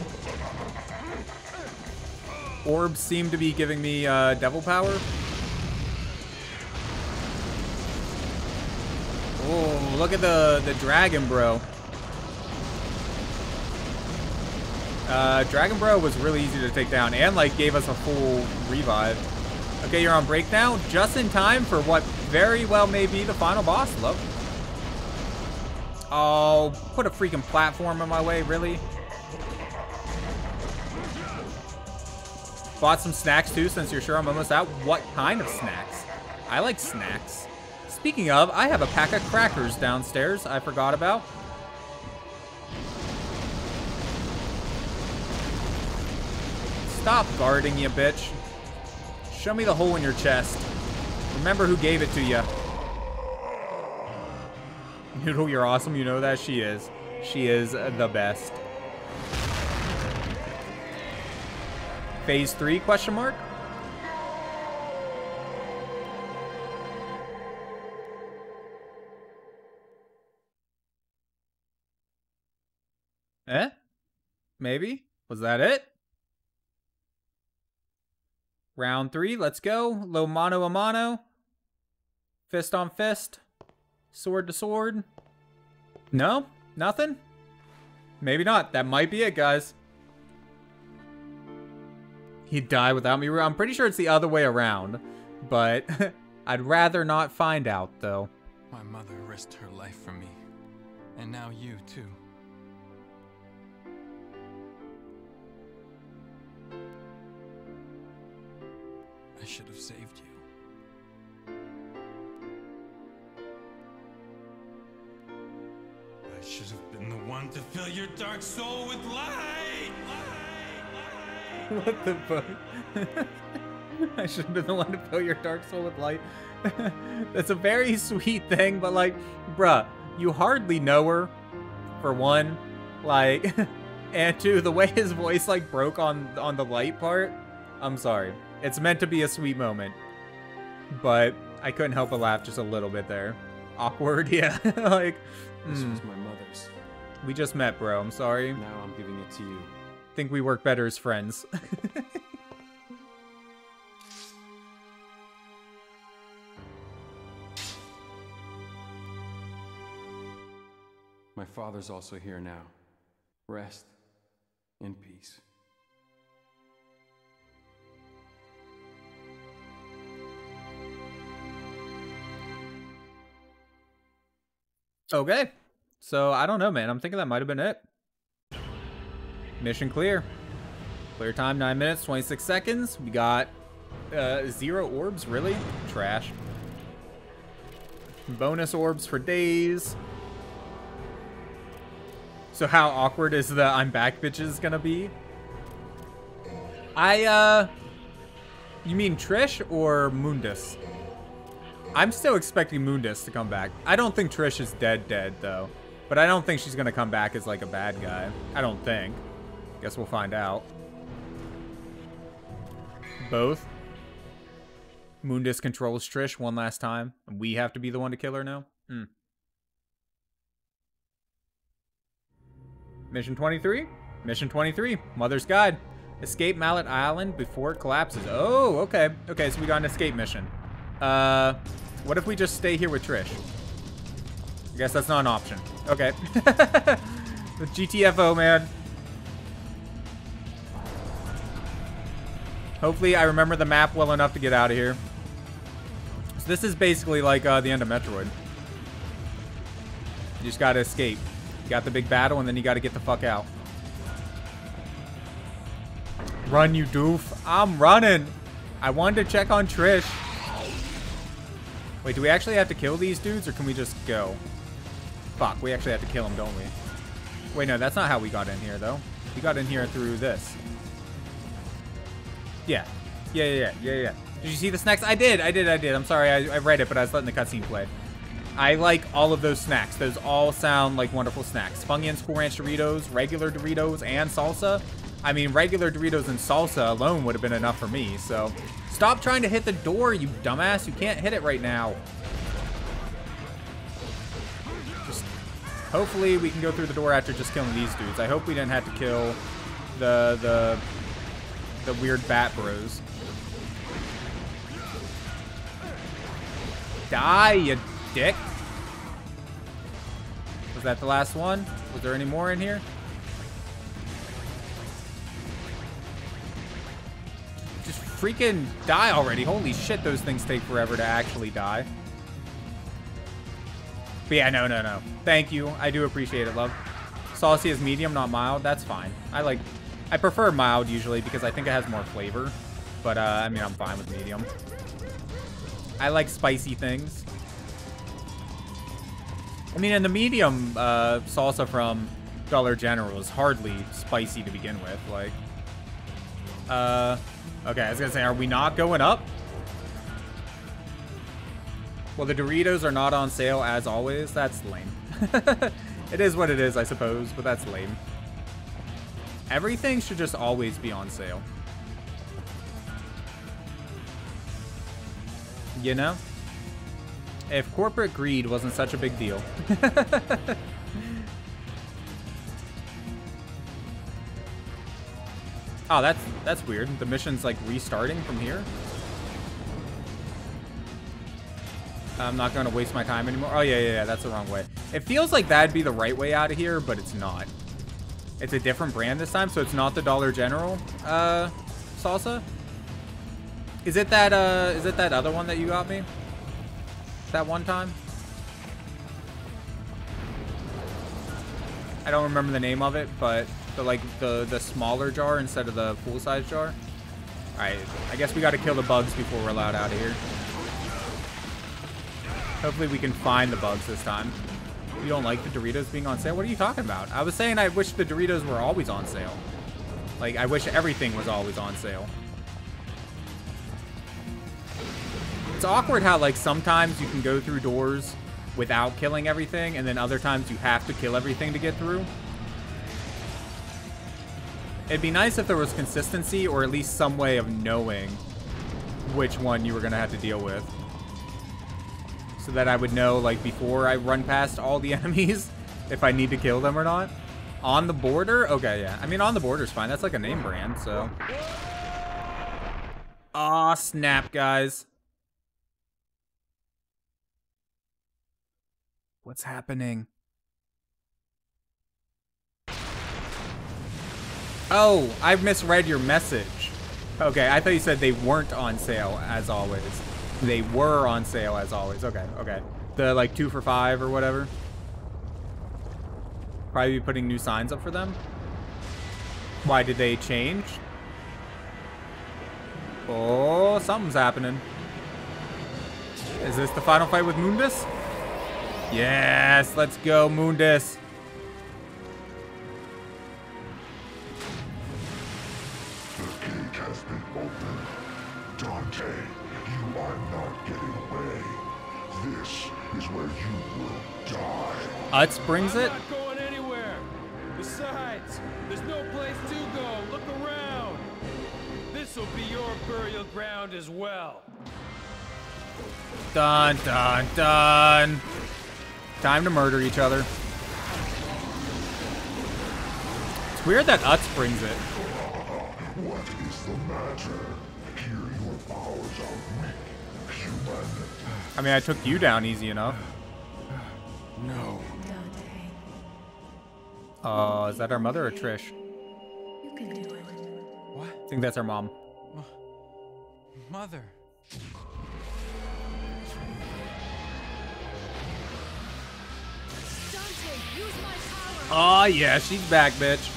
Orbs seem to be giving me uh, devil power. Oh, look at the the dragon, bro. Uh, Dragon Bro was really easy to take down and, like, gave us a full revive. Okay, you're on break now, just in time for what very well may be the final boss, love. Oh, put a freaking platform in my way, really? Bought some snacks, too, since you're sure I'm almost out. What kind of snacks? I like snacks. Speaking of, I have a pack of crackers downstairs I forgot about. Stop guarding, you bitch. Show me the hole in your chest. Remember who gave it to you. Noodle, you're awesome. You know that. She is. She is the best. Phase three, question mark? Eh? Maybe? Was that it? Round three, let's go. Low mano a mano. Fist on fist. Sword to sword. No? Nothing? Maybe not. That might be it, guys. He'd die without me. I'm pretty sure it's the other way around. But I'd rather not find out, though. My mother risked her life for me. And now you, too. I should have saved you. I should have been the one to fill your dark soul with light! Light, light. What the fuck? I should have been the one to fill your dark soul with light. That's a very sweet thing, but like, bruh, you hardly know her, for one. Like, and two, the way his voice like broke on, on the light part, I'm sorry. It's meant to be a sweet moment, but I couldn't help but laugh just a little bit there. Awkward, yeah. Like, this mm. was my mother's. We just met, bro. I'm sorry. Now I'm giving it to you. Think we work better as friends. My father's also here now. Rest in peace. Okay, so I don't know, man. I'm thinking that might have been it. Mission clear. Clear time, nine minutes, twenty-six seconds. We got uh, zero orbs, really? Trash. Bonus orbs for days. So how awkward is the I'm back bitches gonna be? I, uh... You mean Trish or Mundus? I'm still expecting Mundus to come back. I don't think Trish is dead dead, though. But I don't think she's going to come back as, like, a bad guy. I don't think. Guess we'll find out. Both. Mundus controls Trish one last time. And we have to be the one to kill her now? Hmm. Mission twenty-three? Mission twenty-three. Mother's Guide. Escape Mallet Island before it collapses. Oh, okay. Okay, so we got an escape mission. Uh, what if we just stay here with Trish? I guess that's not an option. Okay. The G T F O, man. Hopefully I remember the map well enough to get out of here. So this is basically like uh, the end of Metroid. You just gotta escape. You got the big battle and then you gotta get the fuck out. Run, you doof. I'm running. I wanted to check on Trish. Wait, do we actually have to kill these dudes, or can we just go? Fuck, we actually have to kill them, don't we? Wait, no, that's not how we got in here, though. We got in here through this. Yeah. Yeah, yeah, yeah, yeah, yeah. Did you see the snacks? I did, I did, I did. I'm sorry, I, I read it, but I was letting the cutscene play. I like all of those snacks. Those all sound like wonderful snacks. Funyuns, Cool Ranch Doritos, regular Doritos, and salsa. I mean, regular Doritos and salsa alone would have been enough for me, so... Stop trying to hit the door, you dumbass. You can't hit it right now. Just... Hopefully, we can go through the door after just killing these dudes. I hope we didn't have to kill the... the... the weird bat bros. Die, you dick! Was that the last one? Was there any more in here? Just freaking die already. Holy shit, those things take forever to actually die. But yeah, no, no, no. Thank you. I do appreciate it, love. Saucy is medium, not mild. That's fine. I like... I prefer mild usually because I think it has more flavor. But, uh, I mean, I'm fine with medium. I like spicy things. I mean, and the medium uh, salsa from Dollar General is hardly spicy to begin with. Like... Uh, okay, I was gonna say, are we not going up? Well, the Doritos are not on sale as always. That's lame. It is what it is, I suppose, but that's lame. Everything should just always be on sale. You know? If corporate greed wasn't such a big deal. Oh, that's that's weird. The mission's like restarting from here. I'm not going to waste my time anymore. Oh, yeah, yeah, yeah. That's the wrong way. It feels like that'd be the right way out of here, but it's not. It's a different brand this time, so it's not the Dollar General uh, salsa. Is it that uh, is it that other one that you got me? That one time? I don't remember the name of it, but... The, like the the smaller jar instead of the full size jar. All right, I guess we got to kill the bugs before we're allowed out of here. Hopefully we can find the bugs this time. You don't like the Doritos being on sale? What are you talking about? I was saying I wish the Doritos were always on sale. Like I wish everything was always on sale. It's awkward how like sometimes you can go through doors without killing everything, and then other times you have to kill everything to get through. It'd be nice if there was consistency or at least some way of knowing which one you were going to have to deal with. So that I would know, like, before I run past all the enemies if I need to kill them or not. On the Border? Okay, yeah. I mean, On the Border's fine. That's like a name brand, so. Aw, snap, guys. What's happening? Oh, I misread your message. Okay, I thought you said they weren't on sale as always. They were on sale as always. Okay, okay. The like two for five or whatever. Probably be putting new signs up for them. Why did they change? Oh, something's happening. Is this the final fight with Mundus? Yes, let's go, Mundus. Dante, you are not getting away. This is where you will die. Utz brings it. I'm not going anywhere. Besides, there's no place to go. Look around. This will be your burial ground as well. Dun dun dun. Time to murder each other. It's weird that Utz brings it. What is the matter? I mean, I took you down easy enough. No. Oh, uh, is that our mother or Trish? You can do it. What? I think that's our mom. Mother. Oh, yeah, she's back, bitch.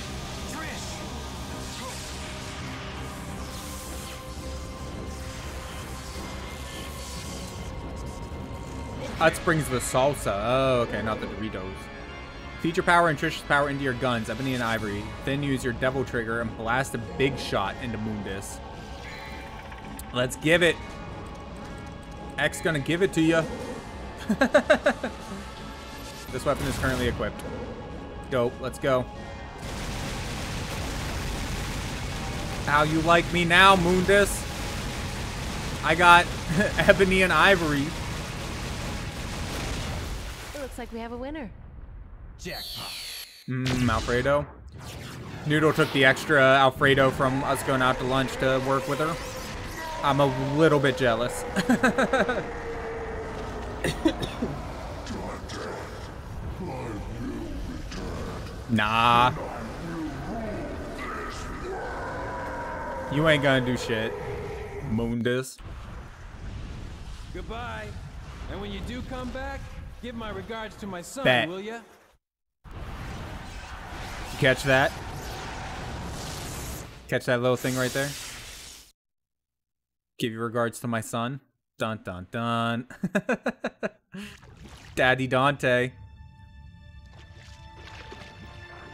Utz brings the salsa. Oh, okay, not the Doritos. Feed your power and Trish's power into your guns, Ebony and Ivory. Then use your Devil Trigger and blast a big shot into Mundus. Let's give it. X gonna give it to you. This weapon is currently equipped. Dope, let's go. How you like me now, Mundus? I got Ebony and Ivory. Looks like we have a winner. Jackpot. Mmm, Alfredo. Noodle took the extra Alfredo from us going out to lunch to work with her. I'm a little bit jealous. Nah. You ain't gonna do shit. Mundus. Goodbye. And when you do come back, give my regards to my son, Bet. will ya? Did you catch that? Catch that little thing right there? Give your regards to my son. Dun dun dun. Daddy Dante.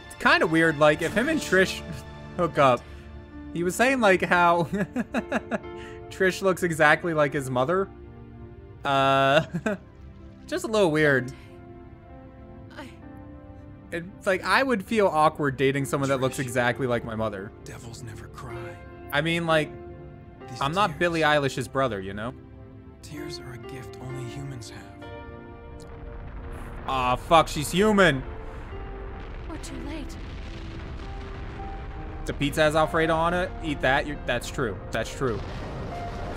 It's kind of weird, like, if him and Trish hook up, he was saying, like, how Trish looks exactly like his mother. Uh, just a little weird. It's like, I would feel awkward dating someone that looks exactly like my mother. Devils never cry. I mean, like, These I'm tears. not Billie Eilish's brother, you know? Tears are a gift only humans have. Aw, oh, fuck, she's human. We're too late. The pizza has Alfredo on it. Eat that. You're, that's true. That's true.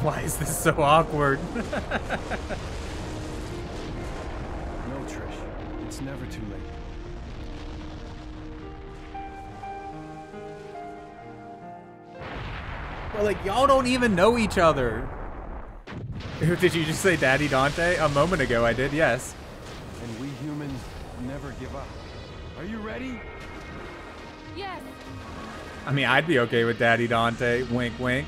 Why is this so awkward? No, Trish. It's never too late. But, like, y'all don't even know each other. Did you just say Daddy Dante? A moment ago I did, yes. And we humans never give up. Are you ready? Yes. I mean, I'd be okay with Daddy Dante. Wink, wink.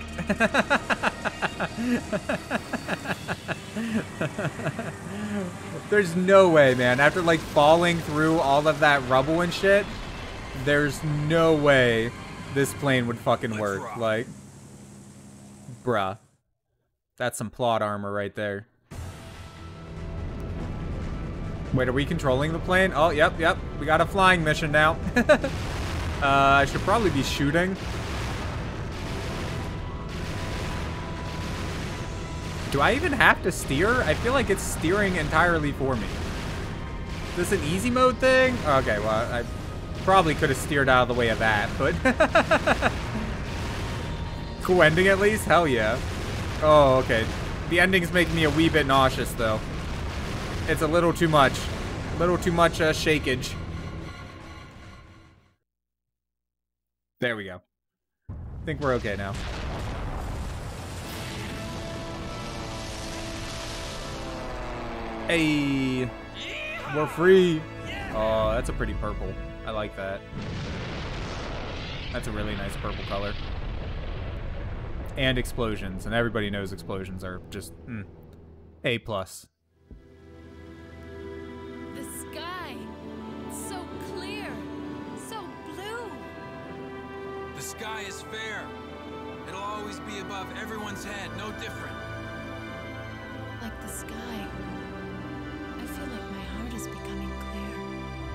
There's no way, man. After, like, falling through all of that rubble and shit, there's no way this plane would fucking work. Like... Bruh. That's some plot armor right there. Wait, are we controlling the plane? Oh, yep, yep. We got a flying mission now. uh, I should probably be shooting. Do I even have to steer? I feel like it's steering entirely for me. Is this an easy mode thing? Okay, well, I probably could have steered out of the way of that, but... Cool ending at least? Hell yeah. Oh, okay. The ending's making me a wee bit nauseous, though. It's a little too much. A little too much uh, shakage. There we go. I think we're okay now. Hey! We're free! Oh, that's a pretty purple. I like that. That's a really nice purple color. And explosions, and everybody knows explosions are just mm, A plus. The sky, so clear, so blue. The sky is fair. It'll always be above everyone's head, no different. Like the sky, I feel like my heart is becoming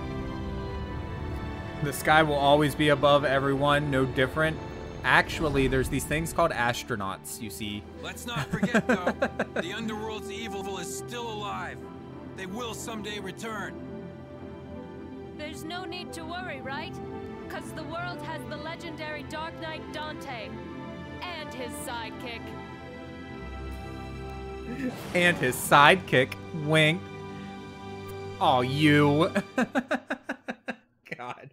clear. The sky will always be above everyone, no different. Actually, there's these things called astronauts, you see. Let's not forget, though, the underworld's evil is still alive. They will someday return. There's no need to worry, right? Because the world has the legendary Dark Knight Dante. And his sidekick. And his sidekick, wink. Aw, you. God.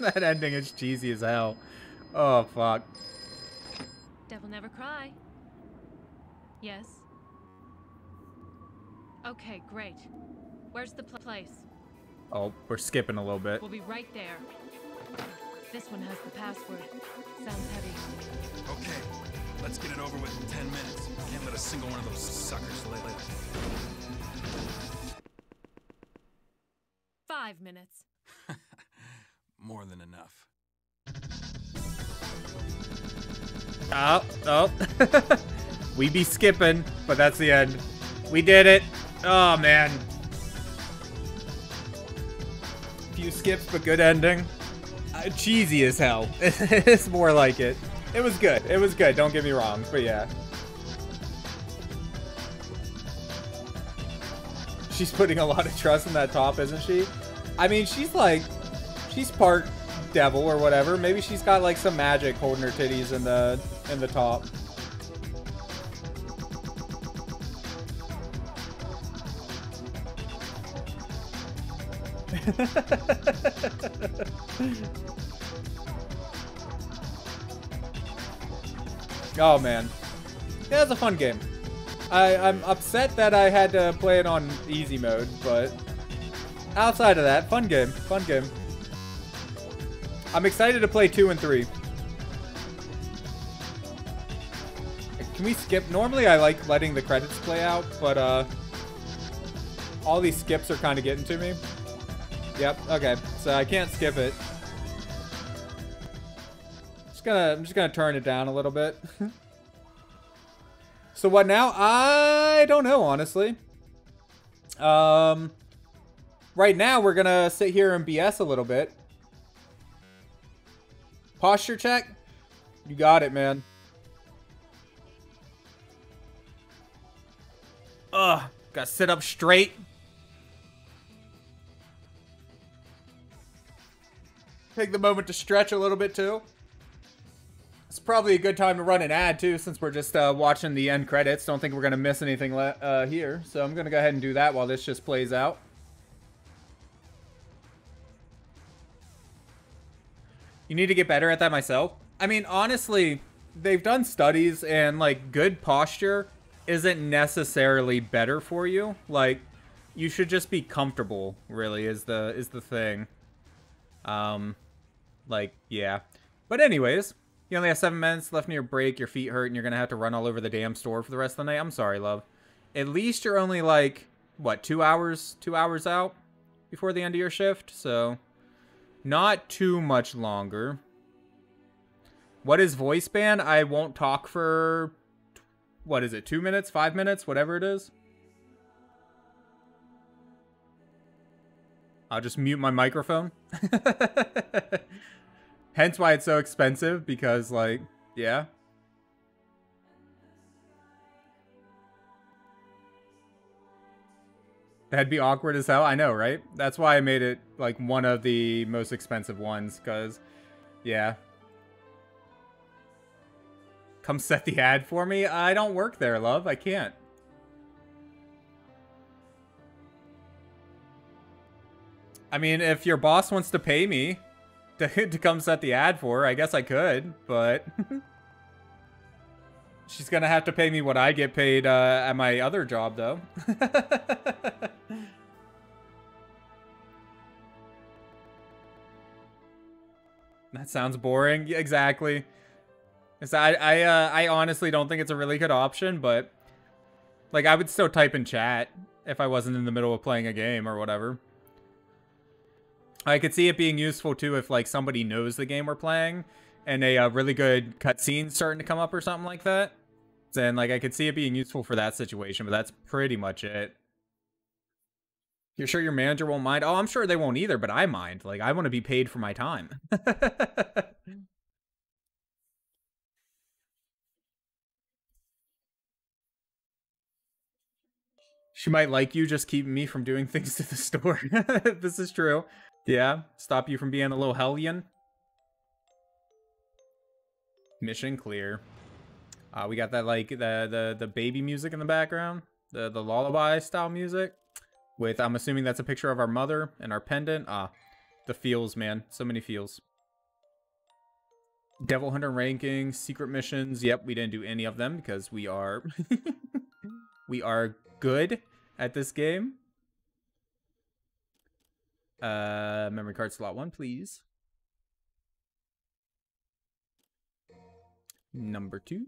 That ending is cheesy as hell. Oh, fuck. Devil never cry. Yes. Okay, great. Where's the pl place? Oh, we're skipping a little bit. We'll be right there. This one has the password. Sounds heavy. Okay, let's get it over with in ten minutes. Can't let a single one of those suckers live. Five minutes. More than enough. Oh, oh. We be skipping, but that's the end. We did it. Oh, man. Few skips, but good ending. Uh, cheesy as hell. It's more like it. It was good. It was good. Don't get me wrong, but yeah. She's putting a lot of trust in that top, isn't she? I mean, she's like, she's part... devil or whatever. Maybe she's got like some magic holding her titties in the in the top. Oh man, Yeah, it's a fun game. I, I'm upset that I had to play it on easy mode, but outside of that, fun game, fun game. I'm excited to play two and three. Can we skip? Normally I like letting the credits play out, but uh, all these skips are kind of getting to me. Yep, okay, so I can't skip it. Just gonna, I'm just gonna turn it down a little bit. So what now? I don't know, honestly. Um, right now we're gonna sit here and B S a little bit. Posture check? You got it, man. Ugh, gotta sit up straight. Take the moment to stretch a little bit too. It's probably a good time to run an ad too, since we're just uh, watching the end credits. Don't think we're gonna miss anything uh, here, so I'm gonna go ahead and do that while this just plays out. You need to get better at that myself. I mean, honestly, they've done studies and like good posture isn't necessarily better for you. Like, you should just be comfortable. Really, is the is the thing. Um, like yeah, but anyways. You only have seven minutes left in your break, your feet hurt, and you're going to have to run all over the damn store for the rest of the night. I'm sorry, love. At least you're only like, what, two hours, two hours out before the end of your shift? So, not too much longer. What is voice ban? I won't talk for, what is it, two minutes, five minutes, whatever it is. I'll just mute my microphone. Hence why it's so expensive, because, like, yeah. That'd be awkward as hell. I know, right? That's why I made it, like, one of the most expensive ones, because, yeah. Come set the ad for me. I don't work there, love. I can't. I mean, if your boss wants to pay me To, to come set the ad for her, I guess I could, but she's gonna have to pay me what I get paid uh, at my other job, though. That sounds boring. Yeah, exactly. So I I, uh, I honestly don't think it's a really good option, but like I would still type in chat if I wasn't in the middle of playing a game or whatever. I could see it being useful, too, if, like, somebody knows the game we're playing and a uh, really good cutscene's starting to come up or something like that. Then, like, I could see it being useful for that situation, but that's pretty much it. You're sure your manager won't mind? Oh, I'm sure they won't either, but I mind. Like, I want to be paid for my time. She might like you just keeping me from doing things to the store. This is true. Yeah, stop you from being a little hellion. Mission clear. Uh, we got that like the the the baby music in the background, the the lullaby style music. With I'm assuming that's a picture of our mother and our pendant. Ah, the feels, man, so many feels. Devil Hunter rankings, secret missions. Yep, we didn't do any of them because we are we are good at this game. Uh, memory card slot one, please. Number two.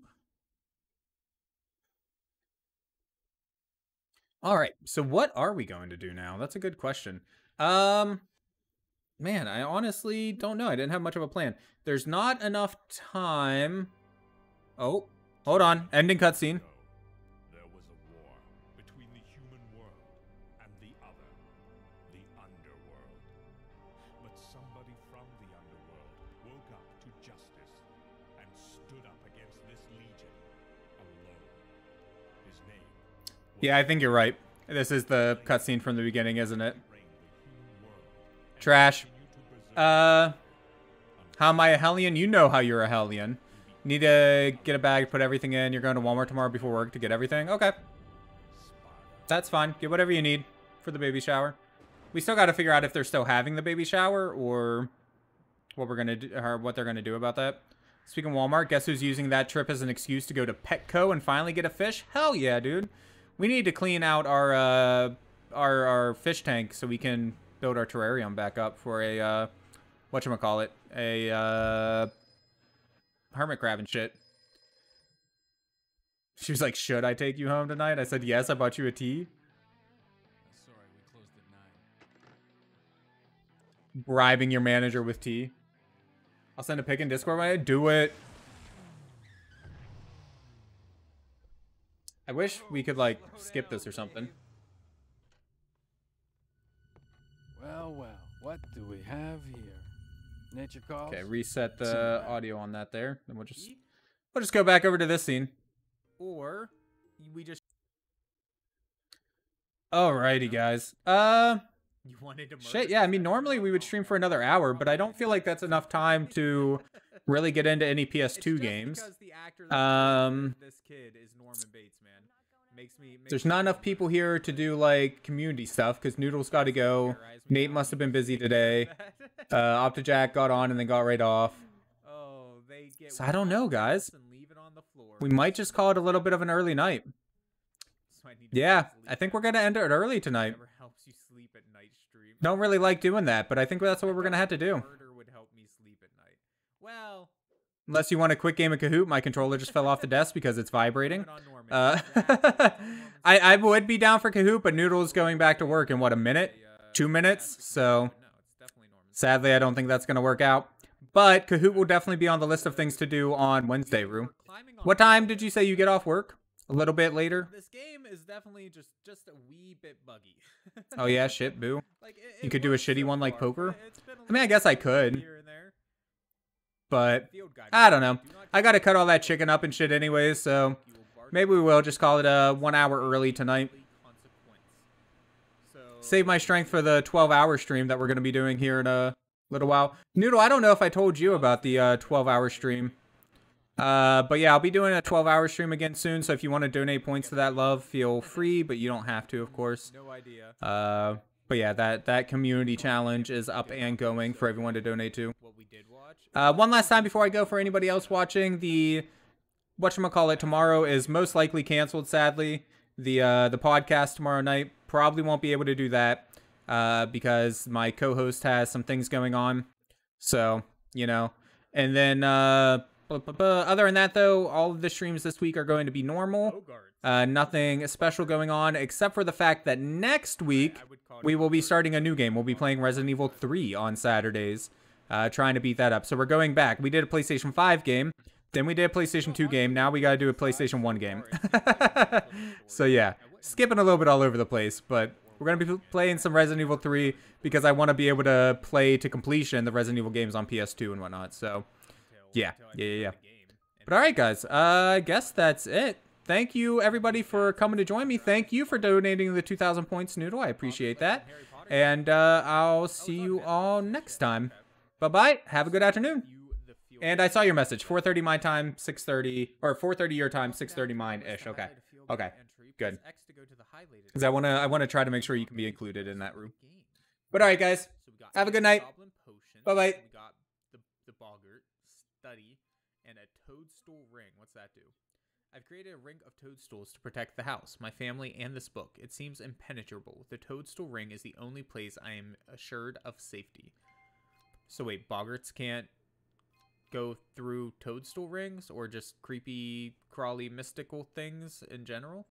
All right. So what are we going to do now? That's a good question. Um, man, I honestly don't know. I didn't have much of a plan. There's not enough time. Oh, hold on. Ending cutscene. Yeah, I think you're right. This is the cutscene from the beginning, isn't it? Trash. Uh, how am I a hellion? You know how you're a hellion. Need to get a bag, put everything in. You're going to Walmart tomorrow before work to get everything. Okay. That's fine. Get whatever you need for the baby shower. We still got to figure out if they're still having the baby shower or what we're gonna do, or what they're gonna do about that. Speaking of Walmart, guess who's using that trip as an excuse to go to Petco and finally get a fish? Hell yeah, dude. We need to clean out our uh, our, our fish tank so we can build our terrarium back up for a, uh, whatchamacallit, a uh, hermit crab and shit. She was like, should I take you home tonight? I said, yes, I bought you a tea. Sorry, we closed at nine. Bribing your manager with tea. I'll send a pic in Discord when I do it. I wish we could, like, skip this or something. Well, well, what do we have here? Nature calls. Okay, reset the audio on that there. Then we'll just, we'll just go back over to this scene. Or we just. Alrighty, guys. Uh, you wanted to shit. Yeah, I mean, normally we would stream for another hour, but I don't feel like that's enough time to really get into any P S two games. Um, this kid is Norman Bates, man. Makes me. There's not enough people here to do like community stuff because Noodle's got to go. Nate must have been busy today. Uh, Optijack got on and then got right off. Oh, they get. So I don't know, guys. We might just call it a little bit of an early night. So I need to yeah, I think we're going to end it early tonight. Helps you sleep at night stream. Don't really like doing that, but I think that's what we're going to have to do. Murder would help me sleep at night. Well, unless you want a quick game of Kahoot, my controller just fell off the desk because it's vibrating. Uh, I, I would be down for Kahoot, but Noodle's going back to work in, what, a minute? Two minutes? So, sadly, I don't think that's going to work out. But Kahoot will definitely be on the list of things to do on Wednesday, Rue. What time did you say you get off work? A little bit later? This game is definitely just, just a wee bit buggy. Oh yeah, shit, boo. Like, it, it you could do a shitty so one like far, poker. I mean, I guess I could. But, I don't know. I gotta cut all that chicken up and shit anyway, so maybe we will just call it a one hour early tonight. Save my strength for the twelve hour stream that we're gonna be doing here in a little while. Noodle, I don't know if I told you about the uh, twelve hour stream. Uh, but yeah, I'll be doing a twelve hour stream again soon, so if you want to donate points to that, love, feel free, but you don't have to, of course. No idea. Uh, but yeah, that, that community challenge is up and going for everyone to donate to. Uh, one last time before I go, for anybody else watching, the whatchamacallit tomorrow is most likely canceled, sadly. The, uh, the podcast tomorrow night, probably won't be able to do that, uh, because my co-host has some things going on. So, you know, and then, uh... other than that, though, all of the streams this week are going to be normal. Uh, nothing special going on, except for the fact that next week, we will be starting a new game. We'll be playing Resident Evil three on Saturdays, uh, trying to beat that up. So we're going back. We did a PlayStation five game, then we did a PlayStation two game, now we gotta do a PlayStation one game. So yeah, skipping a little bit all over the place, but we're gonna be playing some Resident Evil three because I want to be able to play to completion the Resident Evil games on P S two and whatnot, so... Yeah, yeah, yeah, yeah. But all right, guys, uh, I guess that's it. Thank you, everybody, for coming to join me. Thank you for donating the two thousand points, Noodle. I appreciate that. And uh, I'll see you all next time. Bye-bye. Have a good afternoon. And I saw your message. four thirty my time, six thirty, or four thirty your time, six thirty mine-ish. Okay, okay, good. Because I want to I wanna try to make sure you can be included in that room. But all right, guys, have a good night. Bye-bye. And a toadstool ring. What's that do? I've created a ring of toadstools to protect the house, my family, and this book. It seems impenetrable. The toadstool ring is the only place I am assured of safety. So wait, boggarts can't go through toadstool rings or just creepy, crawly, mystical things in general?